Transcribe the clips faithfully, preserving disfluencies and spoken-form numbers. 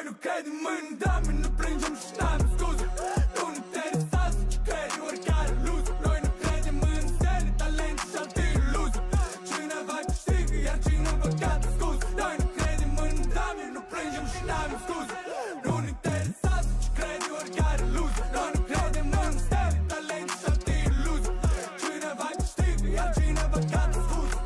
noi nu credem în drame, nu plângem și n-am scuze. Tu nu te interesează ce crede oricare luză. Noi nu credem în stele, talente și alte iluzii. Cineva câștigă, iar cineva cade scuze. Noi nu credem în drame, nu plângem și n-am scuze. Nu ne interesează ce crede oricare luză. Noi nu credem în stele, talente și alte iluzii. Cineva câștigă, iar cineva cade scuze.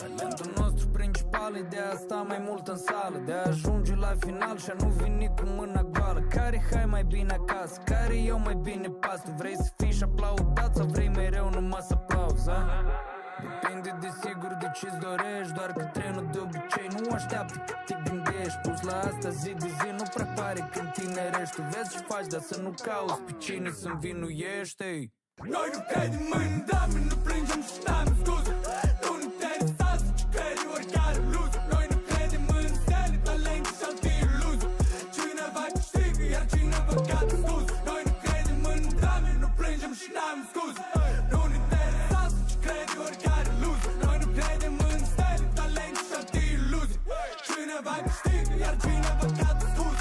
Talentul nostru principal e de a sta mai mult în sală, de a ajunge la final și a nu veni cu mâna goală. Care hai mai bine acasă, care eu mai bine pas. Tu vrei să fii și aplaudat sau vrei mereu numai să aplauzi, a? Depinde de sigur de ce-ți dorești, doar că trenul de obicei nu așteaptă cât te gândești. Pus la asta zi de zi nu prea pare când tinerești. Tu vezi ce faci, dar să nu cauți pe cine să învinuiești, ei. Noi nu credem în drame, nu plângem și n-am scuze. Tu nu te interesează ce crede oricare luză. Noi nu credem în stele, talente și alte iluzii. Cineva câștigă, iar cineva cade scuze. Noi nu credem în drame, nu plângem și n-am scuze. Nu ne interesează ce crede oricare luză. Noi nu credem în stele, talente și alte iluzii. Cineva câștigă, iar cineva cade scuze.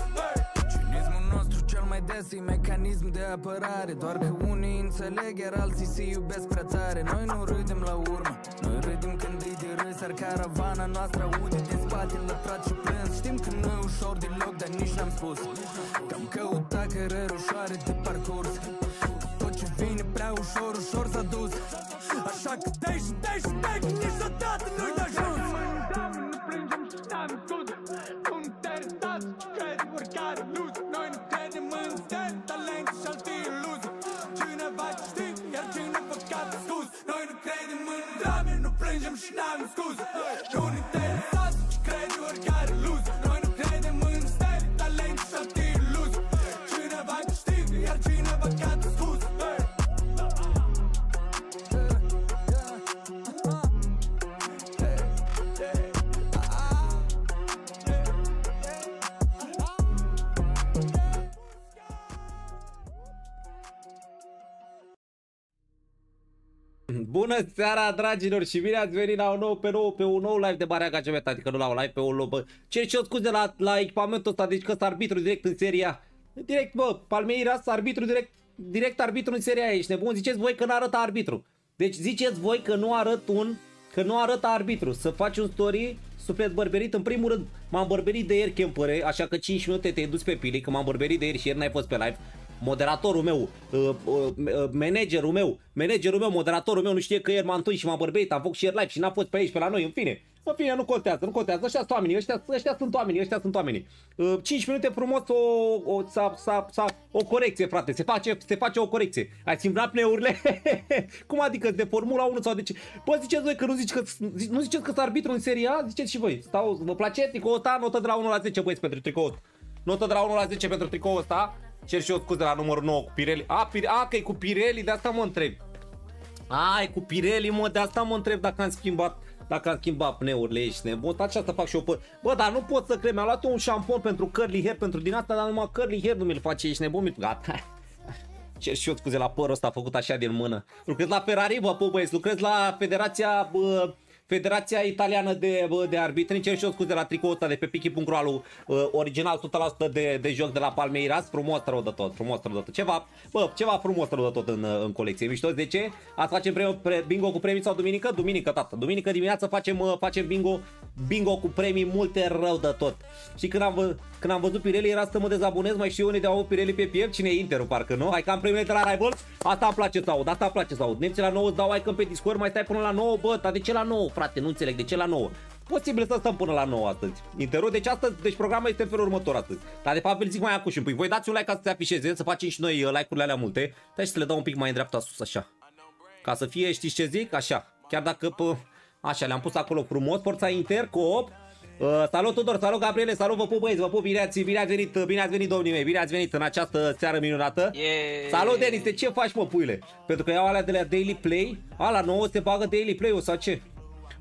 Cinismul nostru cel mai des e mecanism de apărare, doar că unii înțeleg, iar alții se iubesc prea tare. Noi nu râdem la urmă, noi râdem când îi de râs, iar caravana noastră aude din spate lătrat și plâns. Știm că nu e ușor deloc, dar nici n-am spus că am căutat cărări ușoare de parcurs, că tot ce vine prea ușor, ușor s-a dus. Așa că dai și dai și dai, că nici odată nu-i de ajuns. Nu plângem și n-am scuze. Tu nu te arătați și crede oricare luză. Noi nu credem în stele, talente și alte iluzii. Cineva câștigă, iar cineva cade scuze. Noi nu credem în drame, nu plângem și n-am scuze. Nu ne interesează ce crede oricare luză. Noi nu credem în stele, talente și alte iluzii. Cineva câștigă, iar cineva cade scuze. Bună seara, dragilor, și bine ați venit la un nou pe nou, pe un nou live de Barea G M T, adică nu la un live, pe un nou, bă. Cer și o scuze la, la echipamentul ăsta, deci că sunt arbitru direct în seria. Direct, bă, Palmeiras, arbitru direct, direct arbitru în seria, ești nebun, ziceți voi că nu arăt arbitru. Deci ziceți voi că nu arăt un, că nu arăt arbitru, să faci un story, suflet bărberit. În primul rând, m-am bărberit de ieri, Kempere, așa că cinci minute te-ai dus pe pili, că m-am bărberit de ieri și ieri n-ai fost pe live. Moderatorul meu, uh, uh, uh, managerul meu, managerul meu, moderatorul meu nu știe că ieri m-am întâlnit și m-am bărberit, am făcut și ieri live și n-a fost pe aici, pe la noi, în fine. În fine, nu contează, nu contează, ăștia sunt oamenii, ăștia, ăștia sunt oamenii, ăștia sunt oamenii. Uh, cinci minute frumos, o, o, sa, sa, sa, o corecție, frate, se face, se face o corecție. Ai simbrat play-urile? Cum adică, de Formula unu sau de ce? Bă, ziceți voi că nu zici că, zice, nu ziceți că sunt arbitru în seria? Ziceți și voi. Stau, vă place tricoul ăsta? Notă de la unu la zece, băieți, pentru tricoul. Notă de la unu la zece pentru tricoul ăsta. Cer și eu scuze la numărul nouă cu Pirelli. A, Pire... A că e cu Pirelli, de asta mă întreb. A, e cu Pirelli, mă, de asta mă întreb dacă am schimbat, dacă am schimbat pneurile, ești nebun. Aceasta fac și eu pe... Bă, dar nu pot să cred, mi-am luat un șampon pentru curly hair, pentru din asta, dar numai curly hair nu mi-l face, ești nebun, mi gata. Cer și eu scuze la părul ăsta făcut așa din mână. Lucrez la Ferrari, bă, bă, băieți, lucrez la Federația... Bă... Federația Italiană de, de Arbitri. Cer și o scuze la tricoul ăsta de pe picky punct ro, alu, uh, original o sută la sută de, de joc de la Palmeiras. Frumos rău de tot, frumos rău de tot. Ceva, bă, ceva frumos rău de tot în, în colecție. Mișto, de ce? Ați facem pre, pre, bingo cu premii sau duminică? Duminică, tată. Duminică dimineața facem, facem bingo, bingo cu premii multe rău de tot. Și când am, când am văzut Pirelli era să mă dezabonez, mai știu unii de au Pirelli pe piept, cine e Interul, parcă nu? Hai că am primit de la Rivals. Asta îmi place să aud, asta îmi place să aud. Nemții la nouă dau, hai că pe Discord mai stai până la nouă, bă, dar de ce la nouă? Frate, nu înțeleg, de ce la nouă? Posibil să stăm până la nouă astăzi. Interul, deci astăzi, deci programul este în felul următor astăzi. Dar de fapt îl zic mai acum și un pic. Voi dați un like ca să se afișeze, să facem și noi like-urile alea multe. Dar și să le dau un pic mai în dreapta sus, așa. Ca să fie, știți ce zic? Așa. Chiar dacă, pă, așa, le-am pus acolo frumos. Forța Inter, coop. Uh, salut Tudor, salut Gabriele, salut, vă pup băieți, vă pup, bine ați, bine ați venit, bine ați venit domnii mei, bine ați venit în această seară minunată. Yeah. Salut Denis, de ce faci, mă, puile? Pentru că iau alea de la Daily Play, a, la nouă se bagă Daily Play-ul sau ce?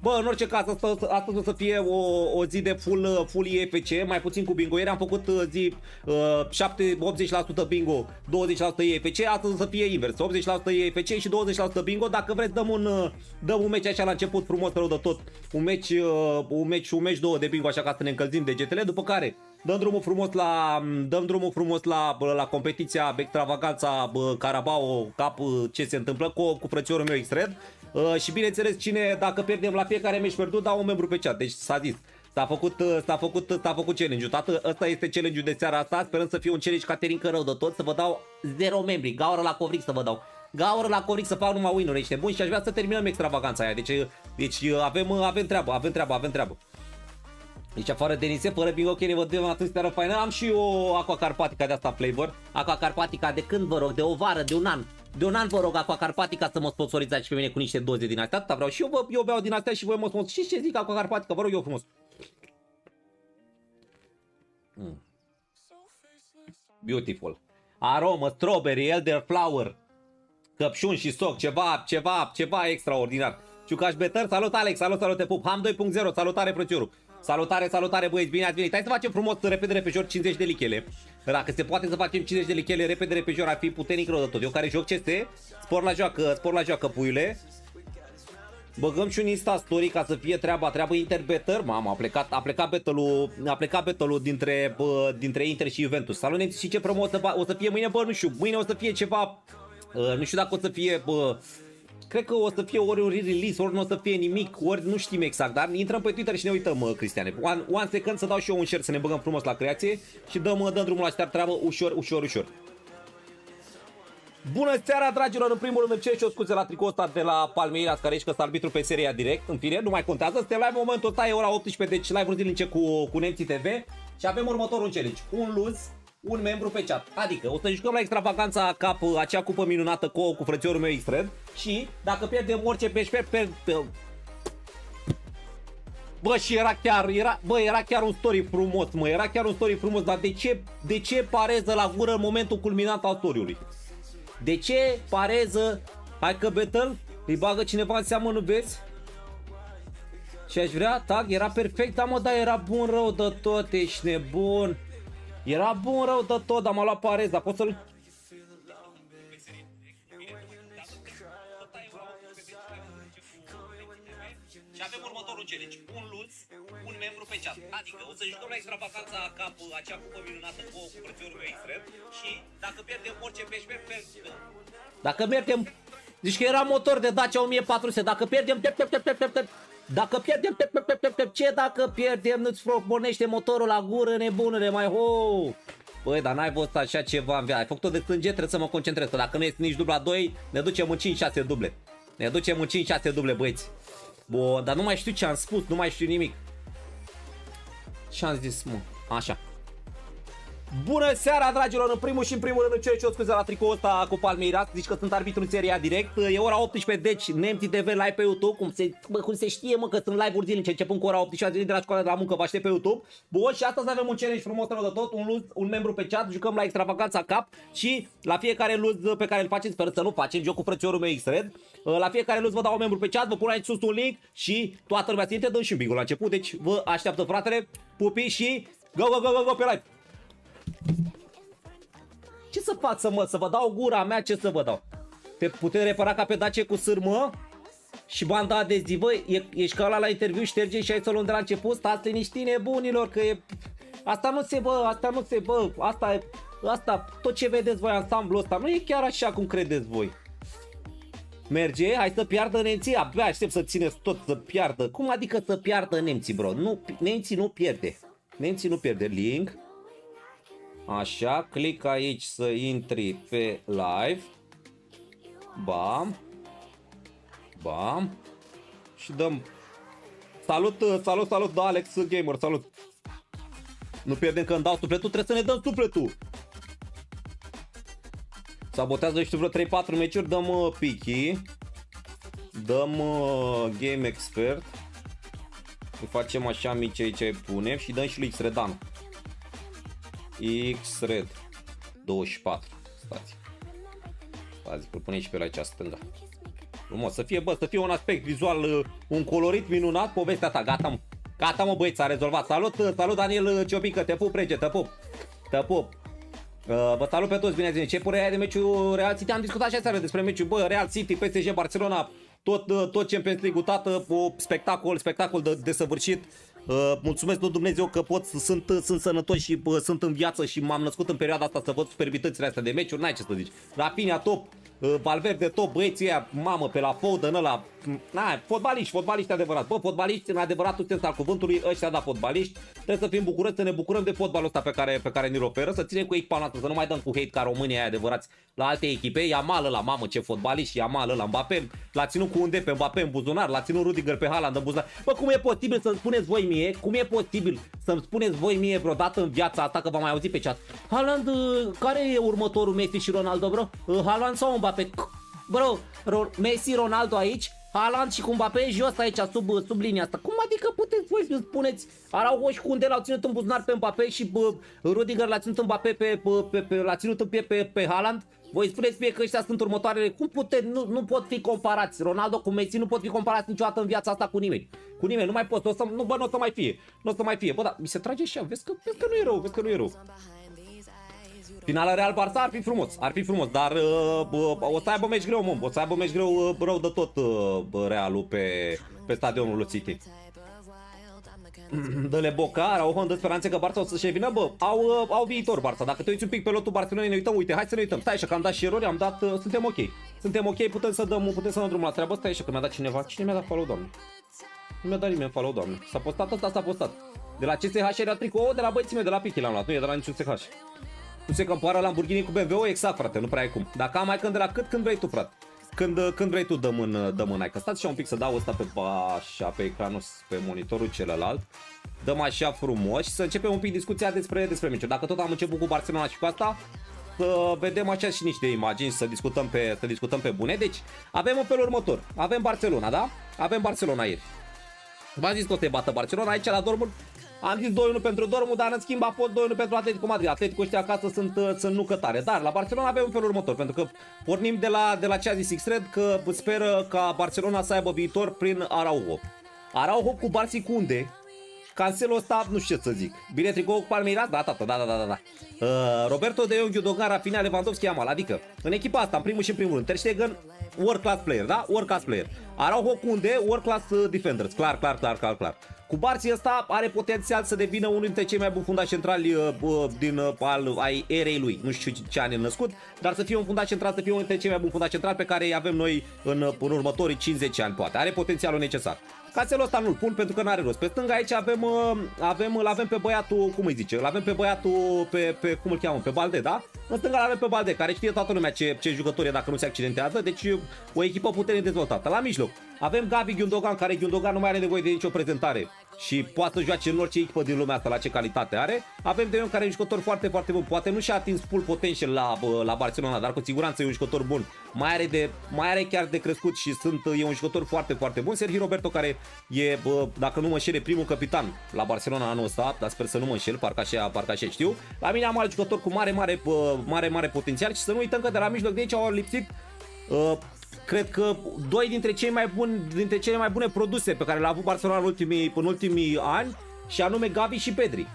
Bă, în orice caz, astăzi, astăzi o să fie o, o zi de full, full E F C, mai puțin cu bingo. Ieri am făcut zi uh, șapte, optzeci la sută bingo, douăzeci la sută E F C, astăzi o să fie invers, optzeci la sută E F C și douăzeci la sută bingo. Dacă vreți, dăm un, uh, dăm un meci așa la început, frumos, rău de tot, un meci, uh, un meci, un meci două de bingo, așa ca să ne încălzim degetele, după care Dăm drumul frumos la, dăm drumul frumos la, la competiția Extravaganța Carabao Cup, ce se întâmplă cu, cu frățiorul meu X-Red. Uh, și bineînțeles, cine, dacă pierdem la fiecare meci pierdut, dau un membru pe chat. Deci s-a zis. S-a făcut, s-a făcut, s-a făcut challenge-ul. Tată, ăsta este challenge-ul de seara asta. Sperăm să fie un challenge caterincă rău de tot, să vă dau zero membri. Gaură la covric să vă dau. Gaură la covric să fac numai win-uri, ești nebun, și aș vrea să terminăm extravaganța aia. Deci, deci avem, avem treabă, avem treabă, avem treabă. Deci afară de nisip, fără bingo, ok, ne vedem atunci seara faină. Am și eu Aqua Carpatica de asta flavor. Aqua Carpatica de când vă rog, de o vară, de un an. De un an vă rog Aqua Carpatica să mă sponsorizați și pe mine cu niște doze din astea. Asta vreau și eu, bă, eu beau din astea și voi mă sponsorizați. Știți ce zic Aqua Carpatica? Vă rog eu frumos. Mm. Beautiful. Aromă, strawberry, elderflower, căpșuni și soc, ceva, ceva, ceva extraordinar. Ciucaș Better, salut Alex, salut, salut, te pup. Ham doi punct zero, salutare frățiorul. Salutare, salutare băieți, bine ați venit. Hai să facem frumos, repede, repejor, cincizeci de lichele. Dacă se poate să facem cincizeci de lichele, repede, repejor, ar fi puternic rău de tot. Eu care joc C S, spor la joacă, spor la joacă, puiule. Băgăm și un Insta Story ca să fie treaba, treaba Inter-Better. Mamă, a plecat, a plecat battle-ul, a plecat battle-ul dintre, bă, dintre Inter și Juventus. Salut, NEMÇI, și ce promo o să, o să fie mâine? Bă, nu știu, mâine o să fie ceva, uh, nu știu dacă o să fie, bă, cred că o să fie ori un re-release, ori nu o să fie nimic, ori nu știm exact, dar intrăm pe Twitter și ne uităm, uh, Cristiane. One, one second să dau și eu un share, să ne băgăm frumos la creație și dăm, uh, dăm drumul la ștear treabă ușor, ușor, ușor. Bună seara, dragilor! În primul rând îmi cer și o scuze la tricoul ăsta de la Palmeiras, care ești că arbitru pe Serie A direct. În fine, nu mai contează. Suntem live în momentul ăsta, e ora optsprezece, deci live-ul zilnice cu, cu NEMÇI T V. Și avem următorul challenge. Un luz, un membru pe chat. Adică o să jucăm la extravaganța cap, acea cupă minunată cu, cu frățiorul meu X-Red. Și dacă pierdem orice pe pe, pe, pe... Bă, și era chiar, era, bă, era chiar un story frumos, mă. Era chiar un story frumos, dar de ce, de ce pareză la gură în momentul culminant al story-ului? De ce pareză? Hai că battle îi bagă cineva în seamă, nu vezi? Și aș vrea, tag, era perfect, da mă, da, era bun rău de tot, ești nebun. Era bun rău de tot, dar m-a luat pareza, pot să-l... Și avem următorul challenge, un luz, un membru pe chat. Adică o să jucăm la extravaganța cap, acea cupă minunată cu frățiorul meu X-Red. Și dacă pierdem orice pești, pierdem. Dacă pierdem, zici că era motor de Dacia o mie patru sute, dacă pierdem, tep, tep, tep, tep, tep, tep. Dacă pierdem, tep, tep, tep, tep, tep, ce dacă pierdem, nu-ți pornește motorul la gură, nebunule, mai ho. Băi, dar n-ai văzut așa ceva în viață, ai făcut-o de sânge, trebuie să mă concentrez, că dacă nu este nici dubla doi, ne ducem în cinci șase duble. Ne ducem în cinci șase duble, băieți. Bun, dar nu mai știu ce am spus, nu mai știu nimic. Ce am zis, mă? Așa. Bună seara, dragilor! În primul și în primul rând îmi cer și o scuze la tricoul ăsta cu Palmeiras. Zici că sunt arbitru în Serie A direct. E ora optsprezece, deci NEMÇI T V live pe YouTube. Cum se, bă, cum se știe, mă, că sunt live-uri zilnice, începând cu ora optsprezece de la școala de la muncă. Vă aștept pe YouTube. Bun, și astăzi avem un challenge frumos rău de tot. Un luz, un membru pe chat. Jucăm la extravaganța cap și la fiecare luz pe care îl facem, sper să nu facem, joc cu frățiorul meu X-Red. La fiecare luz vă dau un membru pe chat, vă pun aici sus un link și toată lumea ținte, dăm și un bingo la început. Deci vă așteaptă, fratele, pupi, și go, go, go, go, go pe live. Ce să fac, să, mă, să vă dau gura mea, ce să vă dau? Te putem repara ca pe Dacia cu sârmă și banda adezivă, e, ești ca ăla la interviu, șterge și ai să luăm de la început, stați liniști nebunilor, că e... Asta nu se bă, asta nu se bă, asta e... Asta, tot ce vedeți voi ansamblul ăsta, nu e chiar așa cum credeți voi. Merge, hai să piardă NEMÇI, abia aștept să țineți tot, să piardă. Cum adică să piardă NEMÇI, bro? Nu, NEMÇI nu pierde. NEMÇI nu pierde, link. Așa, click aici să intri pe live. Bam. Bam. Și dăm. Salut, salut, salut, da, Alex Gamer, salut. Nu pierdem că îmi dau sufletul, trebuie să ne dăm sufletul. Sabotează, știu, vreo trei patru meciuri, dăm uh, Piki. Dăm uh, Game Expert. Îi facem așa mici aici, îi punem și dăm și lui X-Redan. X-Red douăzeci și patru. Stați. Stați, îl punem și pe la această stânga. Frumos, să fie, bă, să fie un aspect vizual, un colorit minunat, povestea ta, gata, mă. Gata, mă, băieți, s-a rezolvat. Salut, salut, Daniel Ciopică, te pup, rege, te pup. Te pup. Uh, vă salut pe toți, bine ați venit. Ce părere ai de meciul Real City? Am discutat și aseară despre meciul, bă, Real City, P S G, Barcelona, tot, tot Champions League-ul, tată, spectacol, spectacol de, de săvârșit. Mulțumesc lui Dumnezeu că pot, sunt, sunt sănătos și sunt în viață și m-am născut în perioada asta să văd superbitățile astea de meciuri, n-ai ce să zici. Rafinha top, Valverde top, băieții aia, mamă, pe la Foden ăla, na, fotbaliști, fotbaliști adevărat. Bă, fotbaliști în adevăratul sens al cuvântului, ăștia da, fotbaliști. Trebuie să fim bucurați, să ne bucurăm de fotbalul ăsta pe care, pe care ne-l oferă, să ținem cu echipa noastră, să nu mai dăm cu hate ca România aia adevărați la alte echipe. Iamal ăla, mamă, ce fotbalist, Iamal ăla, Mbappé, l-a ținut cu unde pe Mbappé în buzunar, l-a ținut Rudiger pe Haaland în buzunar. Bă, cum e posibil să-mi spuneți voi mie, cum e posibil să-mi spuneți voi mie vreodată în viața asta, că v-am mai auzit pe chat, Haaland, care e următorul Messi și Ronaldo, bro? Haaland sau Mbappé? Bro, Messi, Ronaldo aici, Haaland și cu Mbappé jos aici, sub, sub linia asta. Cum adică puteți voi să spuneți? Araujo și Koundé l-au ținut în buzunar pe Mbappé și bă, Rudiger l-a ținut în Mbappé pe, pe, pe, pe, l-a ținut în piept pe, pe Haaland? Voi spuneți mie că ăștia sunt următoarele. Cum puteți? Nu, nu pot fi comparați. Ronaldo cu Messi nu pot fi comparați niciodată în viața asta cu nimeni. Cu nimeni, nu mai pot. O să, nu, bă, nu o să mai fie. Nu o să mai fie. Bă, da, mi se trage așa. Vezi că, vezi că nu e rău, vezi că nu e rău. Finala Real Barça ar fi frumos, ar fi frumos, dar uh, bă, o să aibă meci greu, mă, o să aibă meci greu, uh, rău de tot uh, Realul pe, pe stadionul lui City. Dă-le Boca, au hondă speranțe că Barça o să-și revină, bă, au, uh, au viitor Barça. Dacă te uiți un pic pe lotul Barcelonei, ne uităm, uite, hai să ne uităm, stai așa că am dat și erori, am dat, uh, suntem ok. Suntem ok, putem să dăm, putem să dăm drumul la treabă, stai așa că mi-a dat cineva, cine mi-a dat follow, doamne? Nu mi-a dat nimeni follow, doamne, s-a postat asta, s-a postat. De la C S H era tricou, de la băieții mei, de la Pichi l-am luat, nu e de la niciun C S H. Nu se compara Lamborghini cu B M W, exact, frate, nu prea ai cum. Dacă am mai când de la cât, când vrei tu, frate. Când, când vrei tu, dăm în, dăm în aică. Stați și un pic să dau ăsta pe, așa, pe ecranul, pe monitorul celălalt. Dăm așa frumos și să începem un pic discuția despre, despre meciuri. Dacă tot am început cu Barcelona și cu asta, să vedem așa și niște imagini, să discutăm pe, să discutăm pe bune. Deci, avem în felul următor. Avem Barcelona, da? Avem Barcelona ieri. V-am zis că o să bată Barcelona aici la Dortmund. Am zis doi unu pentru Dortmund, dar în schimb a fost doi unu pentru Atletico Madrid. Atletico ăștia acasă sunt, sunt nu cătare. Dar la Barcelona avem în felul următor, pentru că pornim de la, de la ce a zis X-Red, că speră ca Barcelona să aibă viitor prin Araujo. Araujo cu Barsi Koundé, Cancelo ăsta, nu știu ce să zic. Bine, tricou cu Palmeiras, da, da, da, da, da, da. Uh, Roberto de Jong, Dogan, Rafinha, Lewandowski, Yamal. Adică, în echipa asta, în primul și în primul rând, Ter Stegen, world class player, da? World class player. Araujo cu unde? World class defenders. Clar, clar, clar, clar, clar. Cu Barsi ăsta are potențial să devină unul dintre cei mai buni fundași centrali uh, din uh, al, ai erei lui. Nu știu ce an e născut, dar să fie un fundaș central, să fie unul dintre cei mai buni fundași centrali pe care îi avem noi în, în următorii cincizeci ani, poate. Are potențialul necesar. Caselul ăsta nu-l pun pentru că n-are rost. Pe stânga aici avem, avem, îl avem pe băiatul, cum îi zice, îl avem pe băiatul, pe, pe cum îl cheamă, pe Balde, da? În stânga îl avem pe Balde, care știe toată lumea ce, ce jucător e dacă nu se accidentează, deci o echipă puternic dezvoltată. La mijloc avem Gavi Gundogan, care Gundogan nu mai are nevoie de nicio prezentare și poate să joace în orice echipă din lumea asta, la ce calitate are. Avem De Jong, care e un jucător foarte, foarte bun, poate nu și-a atins full potential la, la Barcelona, dar cu siguranță e un jucător bun. Mai are, de, mai are chiar de crescut și sunt, e un jucător foarte, foarte bun. Sergio Roberto, care e, dacă nu mă înșel, primul capitan la Barcelona anul ăsta, dar sper să nu mă înșel, parcă așa, parcă așa știu. La mine am alt jucător cu mare, mare, mare, mare potențial și să nu uităm că de la mijloc de aici au lipsit uh, cred că doi dintre cei mai buni, dintre cele mai bune produse pe care le-a avut Barcelona în ultimii, în ultimii ani, și anume Gavi și Pedri.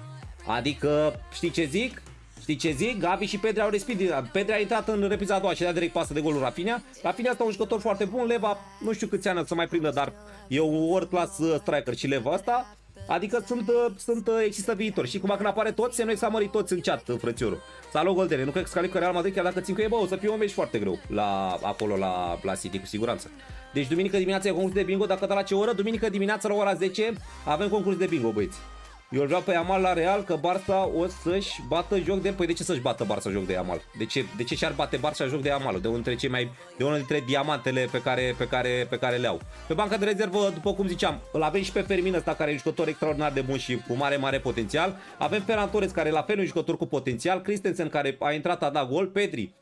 Adică, știi ce zic? Știi ce zic? Gavi și Pedri au respins. Pedri a intrat în repriza a doua și a dat direct pasă de golul Rafinha. Rafinha ăsta un jucător foarte bun, Leva, nu știu câți ani să mai prindă, dar e un world class striker și Leva asta. Adică sunt, sunt, există viitor. Și cumva când apare toți, noi s-a mărit toți în chat, frățiorul. Salut, Goldene. Nu cred că scalică Real Madrid, chiar dacă țin cu ei, bă, o să fie un meci foarte greu la, acolo la, la City, cu siguranță. Deci duminică dimineața e concurs de bingo, dacă da la ce oră? Duminică dimineața la ora zece avem concurs de bingo, băieți. Eu vreau pe Yamal la Real, că Barça o să-și bată joc de... Păi de ce să-și bată Barça joc de Yamal? De ce, de ce și-ar bate Barça joc de Yamal? De unul dintre cei mai... De unul dintre diamantele pe care, pe care, pe care le au. Pe banca de rezervă, după cum ziceam, îl avem și pe Fermin ăsta, care e un jucător extraordinar de bun și cu mare, mare potențial. Avem Ferran Torres, care la fel e un jucător cu potențial. Christensen, care a intrat, a dat gol. Pedri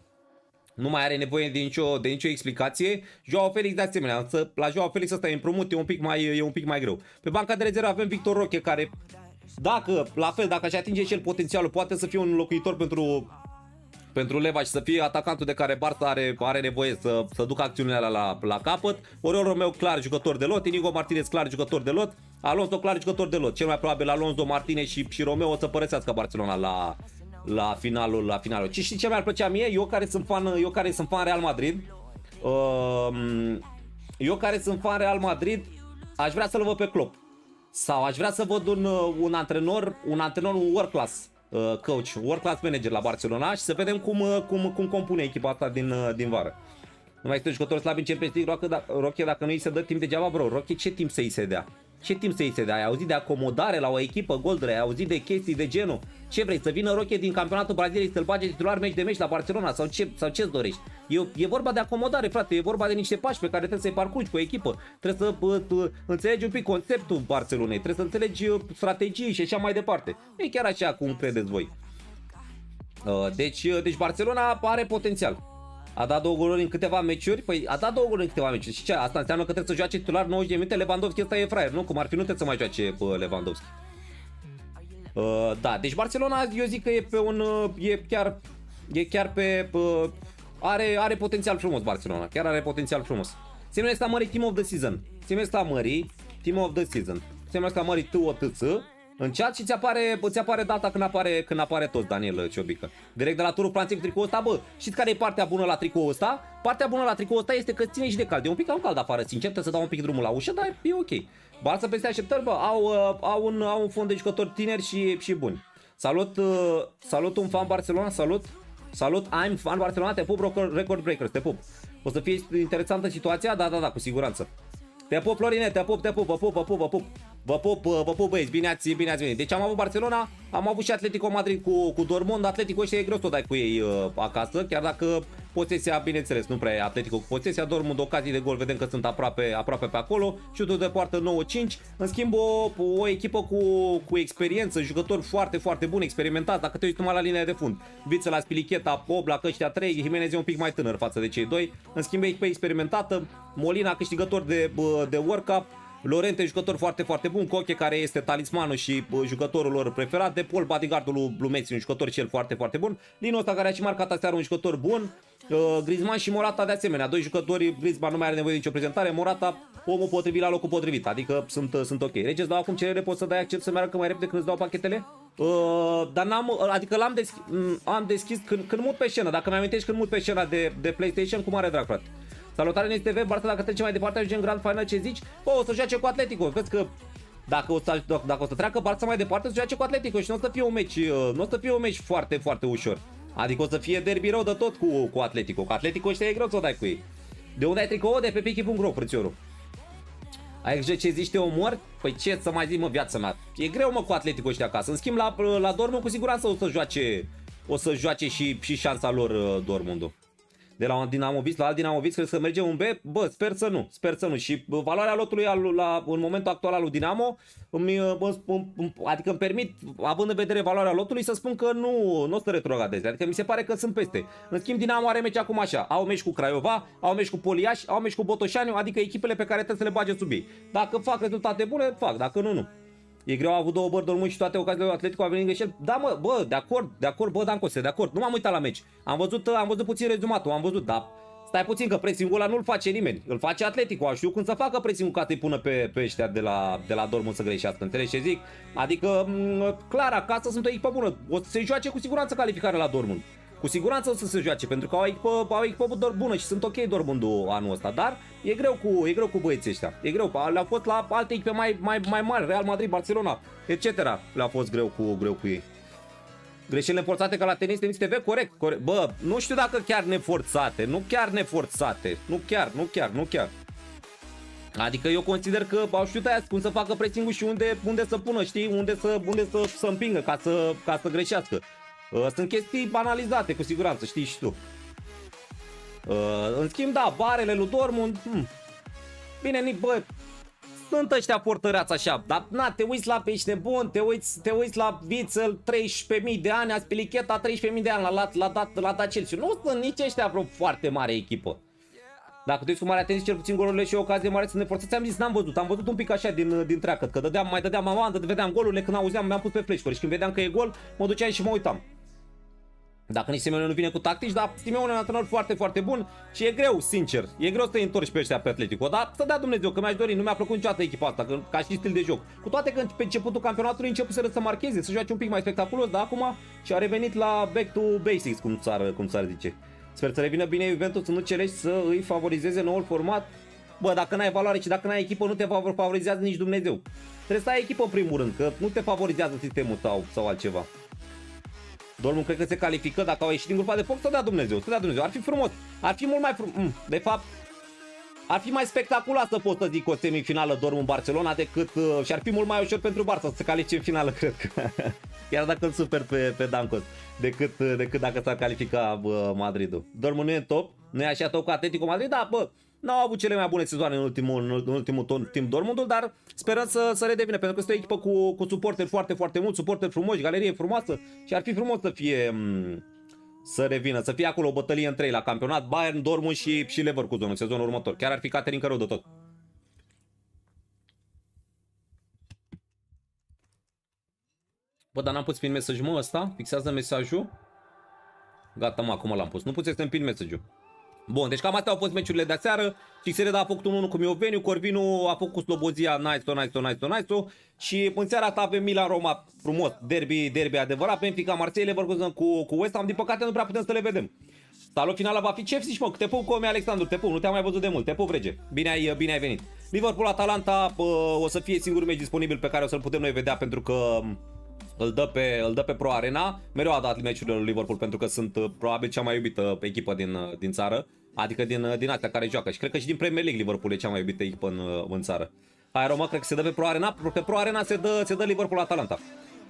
nu mai are nevoie de nicio, de nicio explicație. Joao Felix de asemenea, însă la Joao Felix ăsta e împrumut, e un pic mai, e un pic mai greu. Pe banca de rezervă avem Victor Roque, care... Dacă, la fel, dacă își atinge și el potențialul, poate să fie un locuitor pentru, pentru Leva și să fie atacantul de care Barça are, are nevoie să, să ducă acțiunile alea la, la capăt. Oriol Romeu, clar, jucător de lot. Inigo Martinez, clar, jucător de lot. Alonso, clar, jucător de lot. Cel mai probabil Alonso, Martinez și, și Romeu o să părăsească Barcelona la, la finalul. La finalul. Și știi ce mi-ar plăcea mie? Eu care sunt fan, eu care sunt fan Real Madrid, eu care sunt fan Real Madrid, aș vrea să-l văd pe Klopp. Sau aș vrea să văd un, un antrenor, un antrenor, un world class coach, world class manager la Barcelona și să vedem cum, cum, cum compune echipa asta din, din vară. Nu mai este jucători slabi în Champions League, Roche, dacă nu îi se dă timp degeaba, bro, Roche, ce timp să îi se dea? Ce timp să îi se dea? Ai auzit de acomodare la o echipă goldre, ai auzit de chestii de genul? Ce vrei, să vină Roche din campionatul Braziliei să-l bage titular meci de meci la Barcelona sau ce, sau ce-ți dorești? E, e vorba de acomodare, frate, e vorba de niște pași pe care trebuie să-i parcurgi cu o echipă. Trebuie să uh, înțelegi un pic conceptul Barcelonei, trebuie să înțelegi uh, strategii și așa mai departe. E chiar așa cum credeți voi. Uh, deci, uh, deci Barcelona are potențial. A dat două goluri în câteva meciuri? Păi a dat două goluri în câteva meciuri. Și ce? Asta înseamnă că trebuie să joace titular nouăzeci de minute. Lewandowski ăsta e fraier, nu? Cum ar fi, nu trebuie să mai joace pe Lewandowski. Uh, da, deci Barcelona, eu zic că e pe un... E chiar, e chiar pe... Uh, are, are potențial frumos Barcelona. Chiar are potențial frumos. Semnul ăsta mării Team of the Season. Semnul ăsta mării Team of the Season. Semnul ăsta mării T O T S. În chat și ți apare, ți apare data când apare, când apare tot, Daniel Ciobică. Direct de la turul Franței cu tricoul ăsta, bă, știți care e partea bună la tricoul ăsta? Partea bună la tricoul ăsta este că ține și de cald. E un pic cam cald afară, sincer, trebuie să dau un pic drumul la ușă, dar e ok. Barça peste așteptări, bă, au, au, un, au un fond de jucători tineri și, și buni. Salut, uh, salut un fan Barcelona, salut, salut, I'm fan Barcelona, te pup, Record Breakers, te pup. O să fie interesantă situația, da, da, da, cu siguranță. Te pup, Florine, te pup, te pup, vă pup, vă pup, vă pup. Vă pup, vă pup, băieți, bine ați, bine ați venit. Deci am avut Barcelona, am avut și Atletico Madrid cu, cu Dortmund. Atletico ăștia e greu să o dai cu ei uh, acasă, chiar dacă posesia, bineînțeles, nu prea e Atletico cu posesia. Dortmund, ocazii de gol, vedem că sunt aproape, aproape pe acolo. Șutul de poartă nouă cinci. În schimb, o, o echipă cu, cu experiență, jucători foarte, foarte buni, experimentați, dacă te uiți numai la linia de fund. Viță la Spilicheta, Oblak, ăștia trei, Jimenez e un pic mai tânăr față de cei doi. În schimb, echipă experimentată, Molina câștigător de, de World Cup. Lorente, jucător foarte, foarte bun, Coche, care este talismanul și jucătorul lor preferat, De Paul, bodyguardul lui Messi, un jucător și el foarte, foarte bun, Lino ăsta care a și marcat aseară, un jucător bun, Griezmann și Morata de asemenea, doi jucători, Griezmann nu mai are nevoie de nicio prezentare, Morata, omul potrivit la locul potrivit, adică sunt, sunt ok. Regis, dau acum cerere, pot să dai accept să meargă mai repede când îți dau pachetele? Uh, dar n-am, adică l-am deschis, am deschis când, când mut pe scenă, dacă mi-am amintești când mut pe scena de, de PlayStation, cu mare drag, frate. Salutare N E M Ți T V, Barça, dacă trece mai departe ajunge în Grand Final, ce zici? Bă, o să joace cu Atletico, vezi că dacă o să, dacă o să treacă Barça mai departe, o să joace cu Atletico și nu o să fie un meci, nu o să fie un meci foarte, foarte ușor. Adică o să fie derby rău de tot cu, cu Atletico, că Atletico ăștia e greu să o dai cu ei. De unde ai tricou? De pe picky punct ro, frățiorul. Ai ce zici, te omor? Păi ce să mai zic, mă, viața mea. E greu, mă, cu Atletico ăștia acasă. În schimb, la, la Dortmund cu siguranță o să joace, o să joace și, și șansa lor Dortmundul. De la un Dinamovic la alt Dinamovic, cred că merge un B, bă, sper să nu, sper să nu. Și valoarea lotului al, la, în momentul actual al lui Dinamo, îmi, îmi, adică îmi permit, având în vedere valoarea lotului, să spun că nu, nu o să retrogradeze, adică mi se pare că sunt peste. În schimb, Dinamo are meci acum așa, au meci cu Craiova, au meci cu Poliaș, au meci cu Botoșani, adică echipele pe care trebuie să le bage sub ei. Dacă fac rezultate bune, fac, dacă nu, nu. E greu, a avut două bări Dortmund și toate ocaziile lui Atletico, a venit greșel. Da, mă, bă, de acord, de acord, bă, Dan Cose, de acord. Nu m-am uitat la meci. Am văzut, am văzut puțin rezumatul, am văzut, da. Stai puțin că pressing-ul ăla nu-l face nimeni. Îl face Atletico, aș știu când să facă pressing-ul ca să-i pună pe, pe ăștia de la, de la Dortmund să greșească, înțelegi ce zic? Adică, clar, acasă sunt o echipă bună. O să se joace cu siguranță calificare la Dortmund. Cu siguranță o să se joace, pentru că au echipă, au echipă bună și sunt ok Dortmundul anul ăsta, dar e greu cu, e greu cu băieții ăștia. E greu, le-au fost la alte echipe mai, mai, mai mari, Real Madrid, Barcelona, et cetera. Le-a fost greu cu, greu cu ei. Greșelile forțate ca la tenis, N E M Ți T V, corect, corect. Bă, nu știu dacă chiar neforțate, nu chiar neforțate, nu chiar, nu chiar, nu chiar. Adică eu consider că au știut aia cum să facă pressing-ul și unde, unde să pună, știi, unde să, unde să, să împingă ca să, ca să greșească. Sunt chestii analizate, cu siguranță, știi și tu. În schimb, da, barele lui Dortmund, hmm. Bine, nici, bă, sunt ăștia portăreați așa, dar na, te uiți la, ești nebun, te uiți, te uiți la Witzel, treisprezece mii de ani, Aspilicheta, treisprezece mii de ani, la, la, la, la, la Dacel și nu sunt nici ăștia vreo foarte mare echipă. Dacă te uiți cu mare atenție, cel puțin golurile și ocazie mare să ne forțați, am zis, n-am văzut, am văzut un pic așa din, din treacă, că dădeam, mai dădeam amandă, vedeam golurile, când auzeam, mi-am pus pe flash-uri și când vedeam că e gol, mă duceam și mă uitam. Dacă nici Simeone nu vine cu tactici, dar Simeone e un antrenor foarte, foarte bun și e greu, sincer, e greu să-i întorci pe ăștia pe Atletico, dar să dea Dumnezeu, că mi-aș dori, nu mi-a plăcut niciodată echipa asta, că, ca și stil de joc. Cu toate că pe începutul campionatului începuseră să marcheze, să joace un pic mai spectaculos, dar acum și-a revenit la back to basics, cum s-ar, cum s-ar zice. Sper să revină bine Juventus, să nu celești să îi favorizeze noul format. Bă, dacă n-ai valoare și dacă n-ai echipă, nu te favorizează nici Dumnezeu. Trebuie să ai echipă în primul rând, că nu te favorizează sistemul sau, sau altceva. Dortmund cred că se califică, dacă au ieșit din grupa de foc, să dea Dumnezeu, să dea Dumnezeu. Ar fi frumos, ar fi mult mai frumos. De fapt, ar fi mai spectaculat să pot să zic o semifinală Dortmund-Barcelona decât... Uh, și ar fi mult mai ușor pentru Barça să se califice în finală, cred că. Chiar dacă îl super pe, pe Dancos, decât, decât dacă s-ar califica uh, Madridul. Dortmund nu e top, nu e așa top ca Atletico Madrid, dar bă... N-au avut cele mai bune sezoane în ultimul, în ultimul timp Dortmundul, dar sperăm să, să redevină, pentru că este o echipă cu, cu suporteri foarte, foarte mult, suporteri frumoși, galerie frumoasă și ar fi frumos să fie, să revină, să fie acolo o bătălie în trei la campionat, Bayern, Dortmund și, și Leverkusen în sezonul următor. Chiar ar fi Caterinca rău de tot. Bă, dar n-am pus pin mesaj, mă, ăsta, fixează mesajul. Gata, mă, acum l-am pus. Nu puteți să pin mesajul. Bun, deci cam astea au fost meciurile de aseară. Fixereda a făcut unu la unu cu Mioveniu, Corvinu a făcut cu Slobozia, nice-o, nice-o, nice-o, nice-o. Și în seara asta avem Milan-Roma, frumos, derby, derby adevărat, Benfica, Marseille, Leverkusen cu, cu West Ham, din păcate nu prea putem să le vedem. Salut, finala va fi C F C, mă, te pup cu omii, Alexandru, te pup, nu te-am mai văzut de mult, te pup, rege, bine ai, bine ai venit. Liverpool-Atalanta o să fie singurul meci disponibil pe care o să-l putem noi vedea pentru că... Îl dă, pe, îl dă pe Pro Arena, mereu a dat meciurile lui Liverpool pentru că sunt probabil cea mai iubită echipă din, din țară, adică din, din astea care joacă și cred că și din Premier League Liverpool e cea mai iubită echipă în, în țară. Hai Roma, cred că se dă pe Pro Arena, pentru că Pro Arena se dă, se dă Liverpool-Atalanta.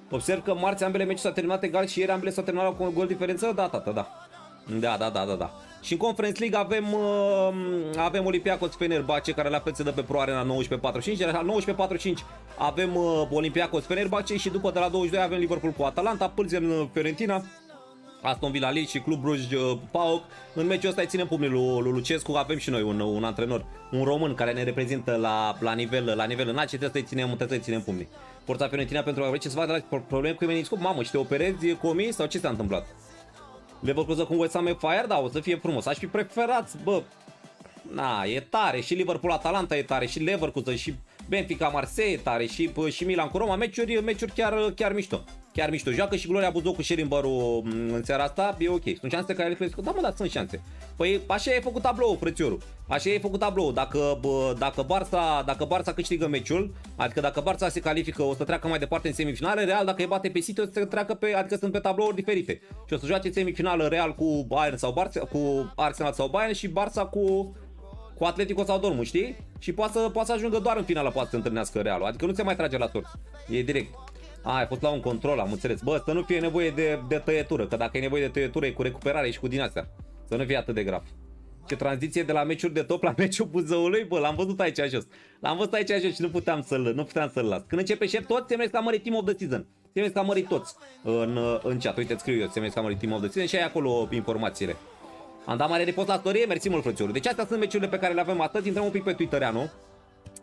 Observ că marți ambele meciuri s-au terminat egal și ieri ambele s-au terminat cu un gol diferență, da, tata, da. Da, da, da, da, da. Și în Conference League avem, avem Olympiacos Fenerbahce, care la fel se dă pe Pro Arena nouăsprezece patruzeci și cinci, iar la nouăsprezece patruzeci și cinci avem Olympiacos Fenerbahce și după de la douăzeci și doi avem Liverpool cu Atalanta, Pilsen Fiorentina, Aston Villa Lille și Club Brugge P A O K. În meciul ăsta îi ținem pumnii lui, lui Lucescu, avem și noi un, un antrenor, un român care ne reprezintă la, la nivel la nivel înalt și trebuie să-i ținem, să ținem pumnii. Forța Fiorentina pentru a vrei ce să facă la probleme cu meniscul, mamă, și te operezi cu omii sau ce s-a întâmplat? Leverkusen cu West Ham e fire, da, o să fie frumos. Aș fi preferat, bă, na, e tare, și Liverpool-Atalanta e tare, și Leverkusen, și Benfica-Marseille e tare, și, și Milan cu Roma, meciuri, meciuri chiar, chiar mișto. Chiar mișto, joacă și Gloria Buzău cu Sherimbaru în seara asta, e ok. Sunt șanse care le cresc, da mă, da, sunt șanse. Păi așa e făcut tablou, frățiorul, așa e făcut tablou. Dacă, bă, dacă, Barça, dacă Barça câștigă meciul, adică dacă Barça se califică, o să treacă mai departe în semifinală, Real dacă îi bate pe City o să treacă pe, adică sunt pe tablouri diferite. Și o să joace semifinală Real cu Bayern sau Barça, cu Arsenal sau Bayern și Barça cu... cu Atletico sau Dortmund, știi? Și poate să, poate să ajungă doar în finală, poate să întâlnească Realul. Adică nu se mai trage la sorți. E direct. A, ai fost la un control, am înțeles. Bă, să nu fie nevoie de, de tăietură, că dacă e nevoie de tăietură e cu recuperare și cu din astea. Să nu fie atât de grav. Ce tranziție de la meciuri de top la meciul Buzăului, bă, l-am văzut aici jos. L-am văzut aici jos și nu puteam să-l, nu puteam să-l las. Când începe șef tot, semnezi ca mări Team of the Season. Semnezi ca mări toți în, în chat. Uite, scriu eu, semnezi ca mări Team of the Season și ai acolo informațiile. Am dat mare repost la storie, mersi mult, frățiorul. Deci astea sunt meciurile pe care le avem atât. Intrăm un pic pe Twittereanu,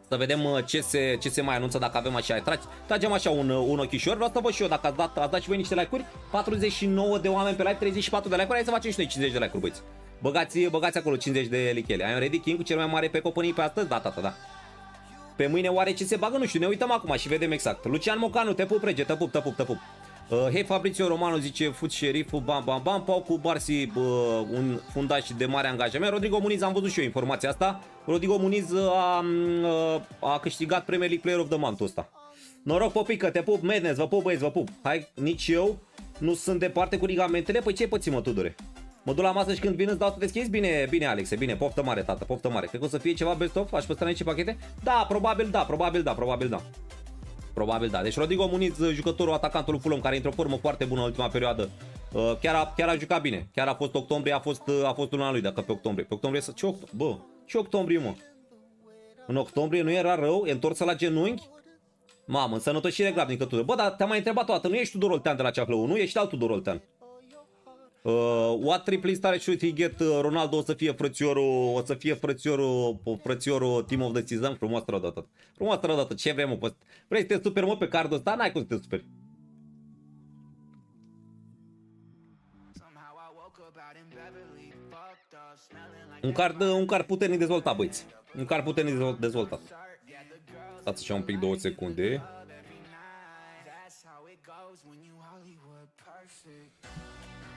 să vedem ce se, ce se mai anunță, dacă avem așa. Trage, tragem așa un, un ochișor. Vreau să văd și eu dacă ați dat, ați dat și voi niște like-uri. Patruzeci și nouă de oameni pe live, treizeci și patru de like-uri. Hai să facem și noi cincizeci de like-uri, băiți. Băgați, băgați acolo cincizeci de lichele. Ai un Ready King cu cel mai mare pe copânii pe astăzi? Da, tata, da. Pe mâine oare ce se bagă? Nu știu, ne uităm acum și vedem exact. Lucian Mocanu, te pup, rege, te pup, te pup, te pup. Uh, Hei, Fabrizio Romano zice, fut șeriful, bam, bam, bam, Pau cu Barsi, uh, un fundaș de mare angajament. Rodrigo Muniz, am văzut și eu informația asta. Rodrigo Muniz a, a câștigat Premier League Player of the Month ăsta. Noroc, Popică, te pup, Madness, vă pup, băieți, vă pup. Hai, nici eu nu sunt departe cu ligamentele. Păi ce păți, mă, Tudore? Mă duc la masă și când vin îți dau să deschizi? Bine, bine, Alexe, bine, poftă mare, tată, poftă mare. Cred că o să fie ceva best of, aș păstra niște pachete? Da, probabil da, probabil da, probabil da. Probabil da. Deci Rodrigo Muniz, jucătorul, atacantul Fulham, care intră o formă foarte bună în ultima perioadă, chiar a, chiar a jucat bine. Chiar a fost octombrie, a fost, a fost luna lui, dacă pe octombrie. Pe octombrie să... Ce, oct... Bă, ce octombrie, mă? În octombrie nu era rău, e întors la genunchi? Mamă, în sănătoșire grabnică, Tudor. Bă, dar te-am mai întrebat o dată, nu ești Tudor Oltean de la Ceaflău, nu ești alt Tudor Oltean. Uh, what triple stare should he get? Ronaldo o să fie frățiorul, o să fie frățiorul, frățiorul Team of the Season, frumos trădată. Frumos trădată, ce vrei mă? Vrei să te superi mă pe cardul ăsta? N-ai cum să te superi. Un card, un card puternic dezvoltat, băieți. Un card puternic dezvoltat. Stați așa un pic, două secunde.